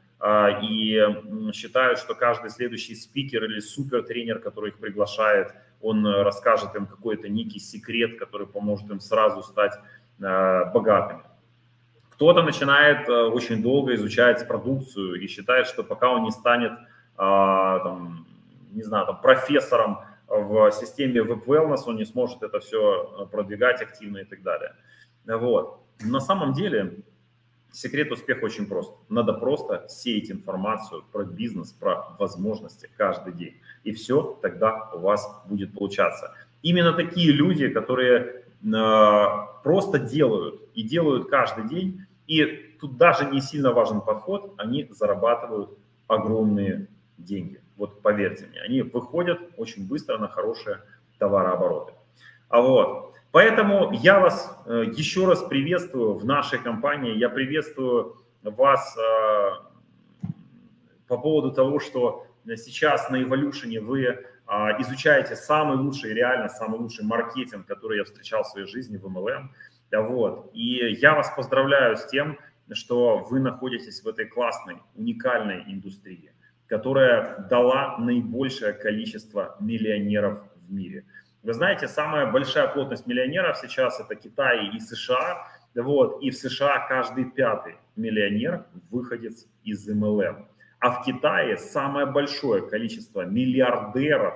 И считают, что каждый следующий спикер или супертренер, который их приглашает, он расскажет им какой-то некий секрет, который поможет им сразу стать богатыми. Кто-то начинает очень долго изучать продукцию и считает, что пока он не станет профессором в системе Web Wellness, он не сможет это все продвигать активно и так далее. Вот. На самом деле секрет успеха очень прост. Надо просто сеять информацию про бизнес, про возможности каждый день. И все тогда у вас будет получаться. Именно такие люди, которые просто делают и делают каждый день, и тут даже не сильно важен подход, они зарабатывают огромные деньги. Вот поверьте мне, они выходят очень быстро на хорошие товарообороты. А вот, поэтому я вас еще раз приветствую в нашей компании. Я приветствую вас по поводу того, что сейчас на Evolution вы изучаете самый лучший, реально самый лучший маркетинг, который я встречал в своей жизни в MLM. Да вот, и я вас поздравляю с тем, что вы находитесь в этой классной, уникальной индустрии, которая дала наибольшее количество миллионеров в мире. Вы знаете, самая большая плотность миллионеров сейчас – это Китай и США. Вот, и в США каждый 5-й миллионер – выходец из MLM. А в Китае самое большое количество миллиардеров,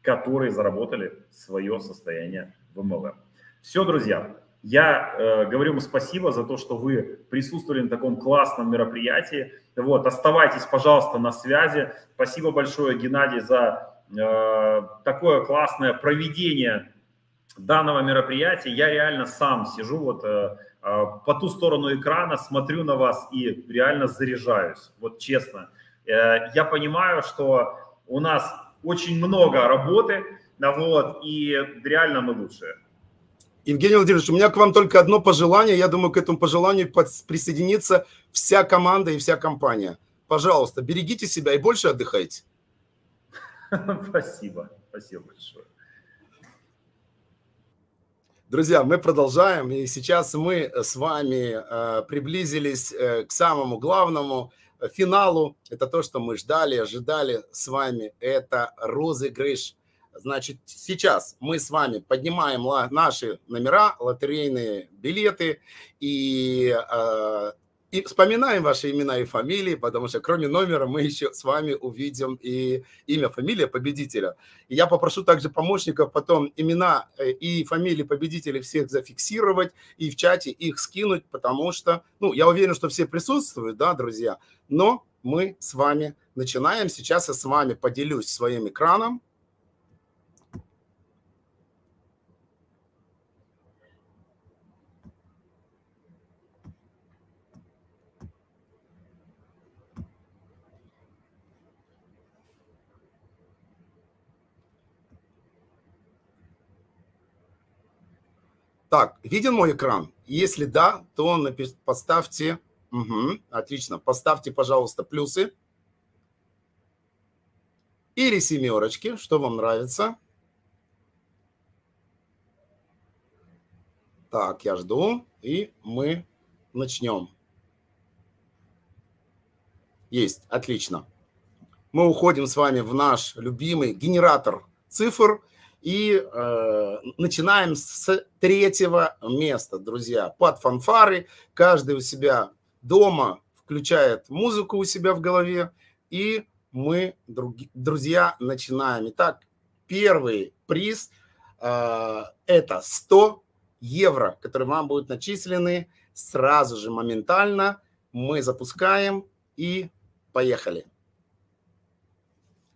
которые заработали свое состояние в MLM. Все, друзья. Я говорю вам спасибо за то, что вы присутствовали на таком классном мероприятии. Вот, оставайтесь, пожалуйста, на связи. Спасибо большое, Геннадий, за такое классное проведение данного мероприятия. Я реально сам сижу вот по ту сторону экрана, смотрю на вас и реально заряжаюсь. Вот честно. Я понимаю, что у нас очень много работы, вот, и реально мы лучшие. Евгений Владимирович, у меня к вам только одно пожелание. Я думаю, к этому пожеланию присоединится вся команда и вся компания. Пожалуйста, берегите себя и больше отдыхайте. Спасибо. Спасибо большое. Друзья, мы продолжаем, и сейчас мы с вами приблизились к самому главному финалу. Это то, что мы ждали, ожидали с вами, это розыгрыш. Значит, сейчас мы с вами поднимаем наши номера, лотерейные билеты, и вспоминаем ваши имена и фамилии, потому что кроме номера мы еще с вами увидим и имя, фамилия победителя. И я попрошу также помощников потом имена и фамилии победителей всех зафиксировать и в чате их скинуть, потому что, ну, я уверен, что все присутствуют, да, друзья, но мы с вами начинаем. Сейчас я с вами поделюсь своим экраном. Так, виден мой экран? Если да, то поставьте, отлично, поставьте, пожалуйста, плюсы или семерочки, что вам нравится. Так, я жду, и мы начнем. Есть, отлично. Мы уходим с вами в наш любимый генератор цифр. И начинаем с третьего места, друзья, под фанфары. Каждый у себя дома включает музыку у себя в голове. И мы, друзья, начинаем. Итак, первый приз это 100 евро, которые вам будут начислены сразу же, моментально. Мы запускаем и поехали.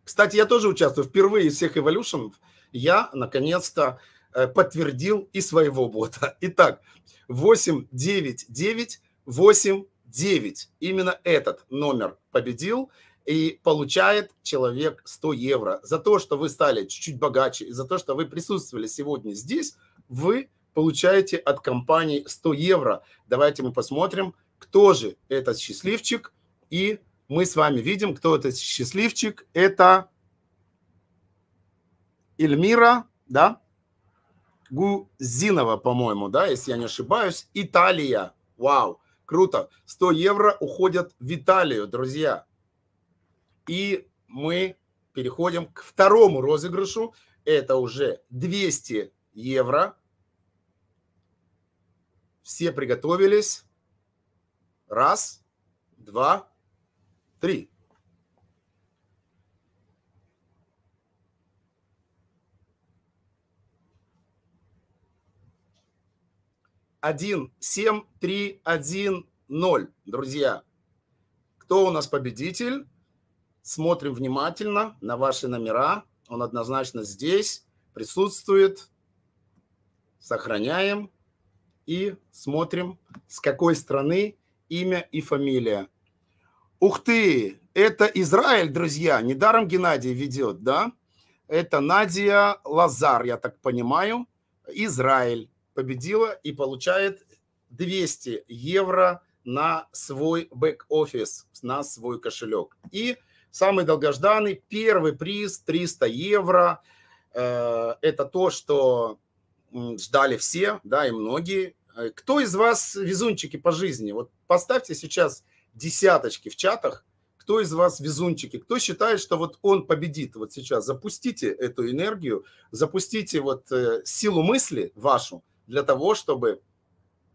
Кстати, я тоже участвую впервые из всех Evolution. Я, наконец-то, подтвердил и своего бота. Итак, 89989. Именно этот номер победил. И получает человек 100 евро. За то, что вы стали чуть-чуть богаче, и за то, что вы присутствовали сегодня здесь, вы получаете от компании 100 евро. Давайте мы посмотрим, кто же этот счастливчик. И мы с вами видим, кто этот счастливчик. Это... Эльмира, да, Гузинова, по-моему, да, если я не ошибаюсь, Италия. Вау, круто. 100 евро уходят в Италию, друзья. И мы переходим к второму розыгрышу. Это уже 200 евро. Все приготовились. Раз, два, три. Один, семь, три, один, ноль, друзья. Кто у нас победитель? Смотрим внимательно на ваши номера. Он однозначно здесь присутствует. Сохраняем и смотрим, с какой страны имя и фамилия. Ух ты! Это Израиль, друзья. Недаром Геннадий ведет, да? Это Надя Лазар, я так понимаю. Израиль победила и получает 200 евро на свой бэк-офис, на свой кошелек. И самый долгожданный первый приз 300 евро. Это то, что ждали все, да, и многие. Кто из вас везунчики по жизни? Вот поставьте сейчас десяточки в чатах. Кто из вас везунчики? Кто считает, что вот он победит? Вот сейчас запустите эту энергию, запустите вот силу мысли вашу, для того, чтобы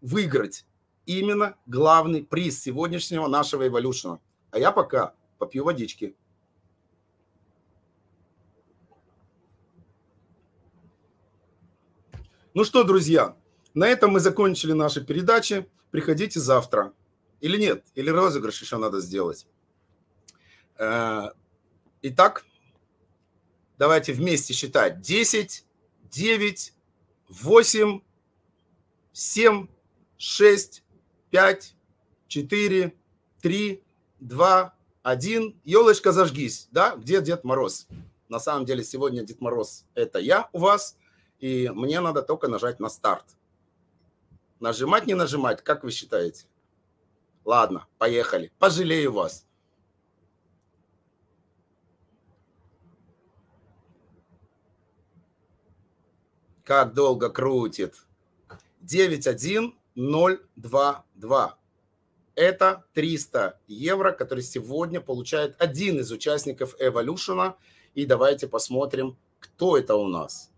выиграть именно главный приз сегодняшнего нашего Evolution. А я пока попью водички. Ну что, друзья, на этом мы закончили наши передачи. Приходите завтра. Или нет, или розыгрыш еще надо сделать. Итак, давайте вместе считать. 10, 9, 8... 7, 6, 5, 4, 3, 2, 1. Елочка, зажгись. Да? Где Дед Мороз? На самом деле сегодня Дед Мороз – это я у вас. И мне надо только нажать на старт. Нажимать, не нажимать, как вы считаете? Ладно, поехали. Пожалею вас. Как долго крутит. 91022. Это 300 евро, которые сегодня получает один из участников Evolution. И давайте посмотрим, кто это у нас.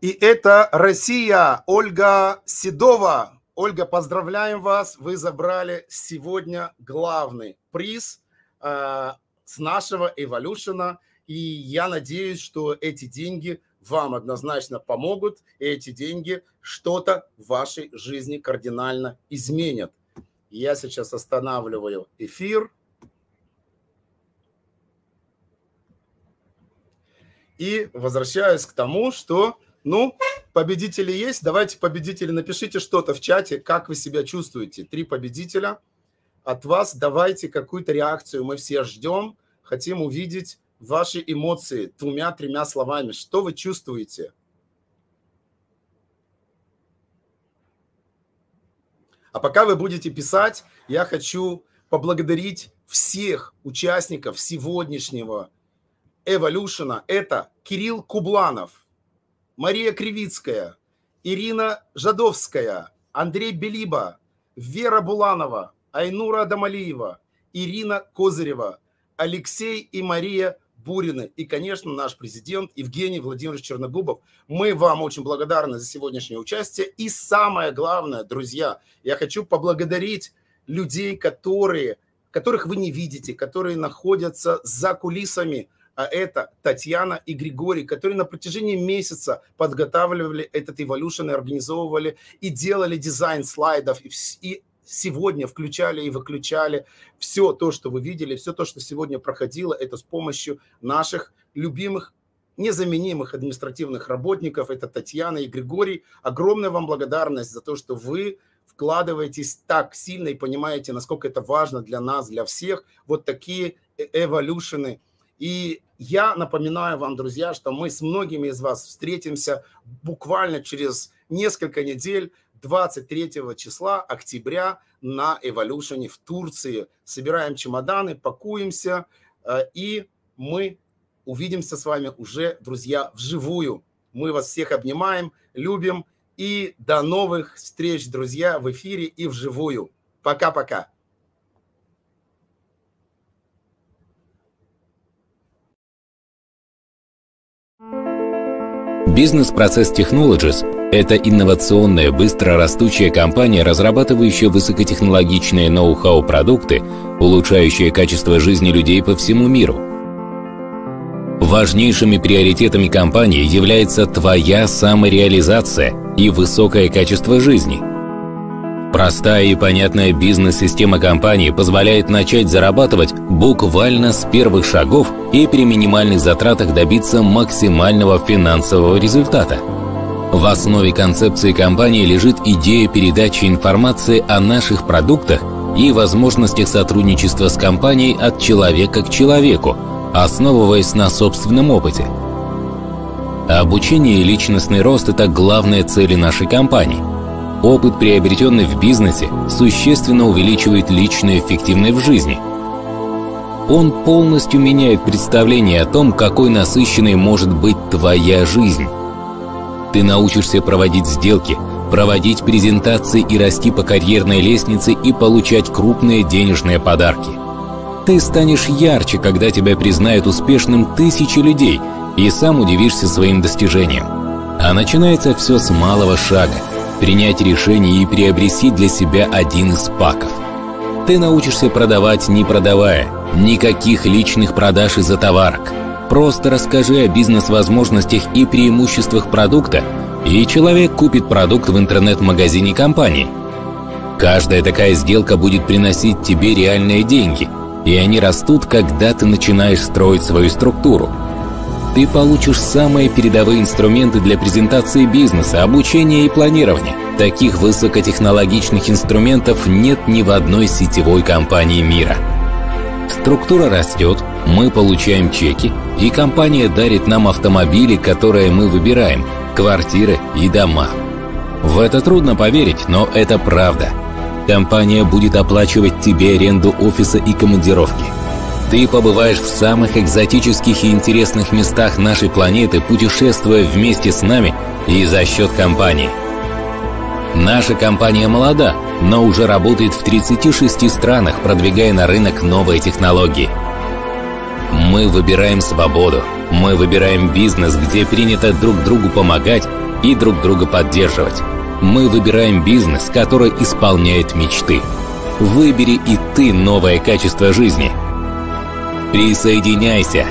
И это Россия, Ольга Седова. Ольга, поздравляем вас. Вы забрали сегодня главный приз с нашего Evolution. И я надеюсь, что эти деньги вам однозначно помогут, и эти деньги что-то в вашей жизни кардинально изменят. Я сейчас останавливаю эфир. И возвращаюсь к тому, что, победители есть. Давайте, победители, напишите что-то в чате, как вы себя чувствуете. 3 победителя. От вас давайте какую-то реакцию. Мы все ждем, хотим увидеть ваши эмоции 2-3 словами. Что вы чувствуете? А пока вы будете писать, я хочу поблагодарить всех участников сегодняшнего Evolution. Это Кирилл Кубланов, Мария Кривицкая, Ирина Жадевская, Андрей Белиба, Вера Буланова, Айнура Адамалиева, Ирина Козырева, Алексей и Мария Бурины и, конечно, наш президент Евгений Владимирович Черногубов. Мы вам очень благодарны за сегодняшнее участие. И самое главное, друзья, я хочу поблагодарить людей, которых вы не видите, которые находятся за кулисами. А это Татьяна и Григорий, которые на протяжении месяца подготавливали этот Evolution, организовывали и делали дизайн слайдов, и сегодня включали и выключали все то, что вы видели, все то, что сегодня проходило, это с помощью наших любимых, незаменимых административных работников. Это Татьяна и Григорий. Огромная вам благодарность за то, что вы вкладываетесь так сильно и понимаете, насколько это важно для нас, для всех. Вот такие эволюшены. И я напоминаю вам, друзья, что мы с многими из вас встретимся буквально через несколько недель, 23 числа октября на Evolution в Турции. Собираем чемоданы, пакуемся, и мы увидимся с вами уже, друзья, вживую. Мы вас всех обнимаем, любим, и до новых встреч, друзья, в эфире и вживую. Пока-пока. Business Process Technologies – это инновационная, быстро растущая компания, разрабатывающая высокотехнологичные ноу-хау продукты, улучшающие качество жизни людей по всему миру. Важнейшими приоритетами компании является твоя самореализация и высокое качество жизни. Простая и понятная бизнес-система компании позволяет начать зарабатывать буквально с первых шагов и при минимальных затратах добиться максимального финансового результата. В основе концепции компании лежит идея передачи информации о наших продуктах и возможностях сотрудничества с компанией от человека к человеку, основываясь на собственном опыте. Обучение и личностный рост – это главные цели нашей компании. Опыт, приобретенный в бизнесе, существенно увеличивает личную эффективность в жизни. Он полностью меняет представление о том, какой насыщенной может быть твоя жизнь. Ты научишься проводить сделки, проводить презентации и расти по карьерной лестнице и получать крупные денежные подарки. Ты станешь ярче, когда тебя признают успешным тысячи людей, и сам удивишься своим достижениям. А начинается все с малого шага. Принять решение и приобрести для себя один из паков. Ты научишься продавать, не продавая. Никаких личных продаж из-за товарок. Просто расскажи о бизнес-возможностях и преимуществах продукта, и человек купит продукт в интернет-магазине компании. Каждая такая сделка будет приносить тебе реальные деньги, и они растут, когда ты начинаешь строить свою структуру. Ты получишь самые передовые инструменты для презентации бизнеса, обучения и планирования. Таких высокотехнологичных инструментов нет ни в одной сетевой компании мира. Структура растет, мы получаем чеки, и компания дарит нам автомобили, которые мы выбираем, квартиры и дома. В это трудно поверить, но это правда. Компания будет оплачивать тебе аренду офиса и командировки. ты побываешь в самых экзотических и интересных местах нашей планеты, путешествуя вместе с нами и за счет компании. Наша компания молода, но уже работает в 36 странах, продвигая на рынок новые технологии. Мы выбираем свободу, мы выбираем бизнес, где принято друг другу помогать и друг друга поддерживать. Мы выбираем бизнес, который исполняет мечты. Выбери и ты новое качество жизни. Присоединяйся!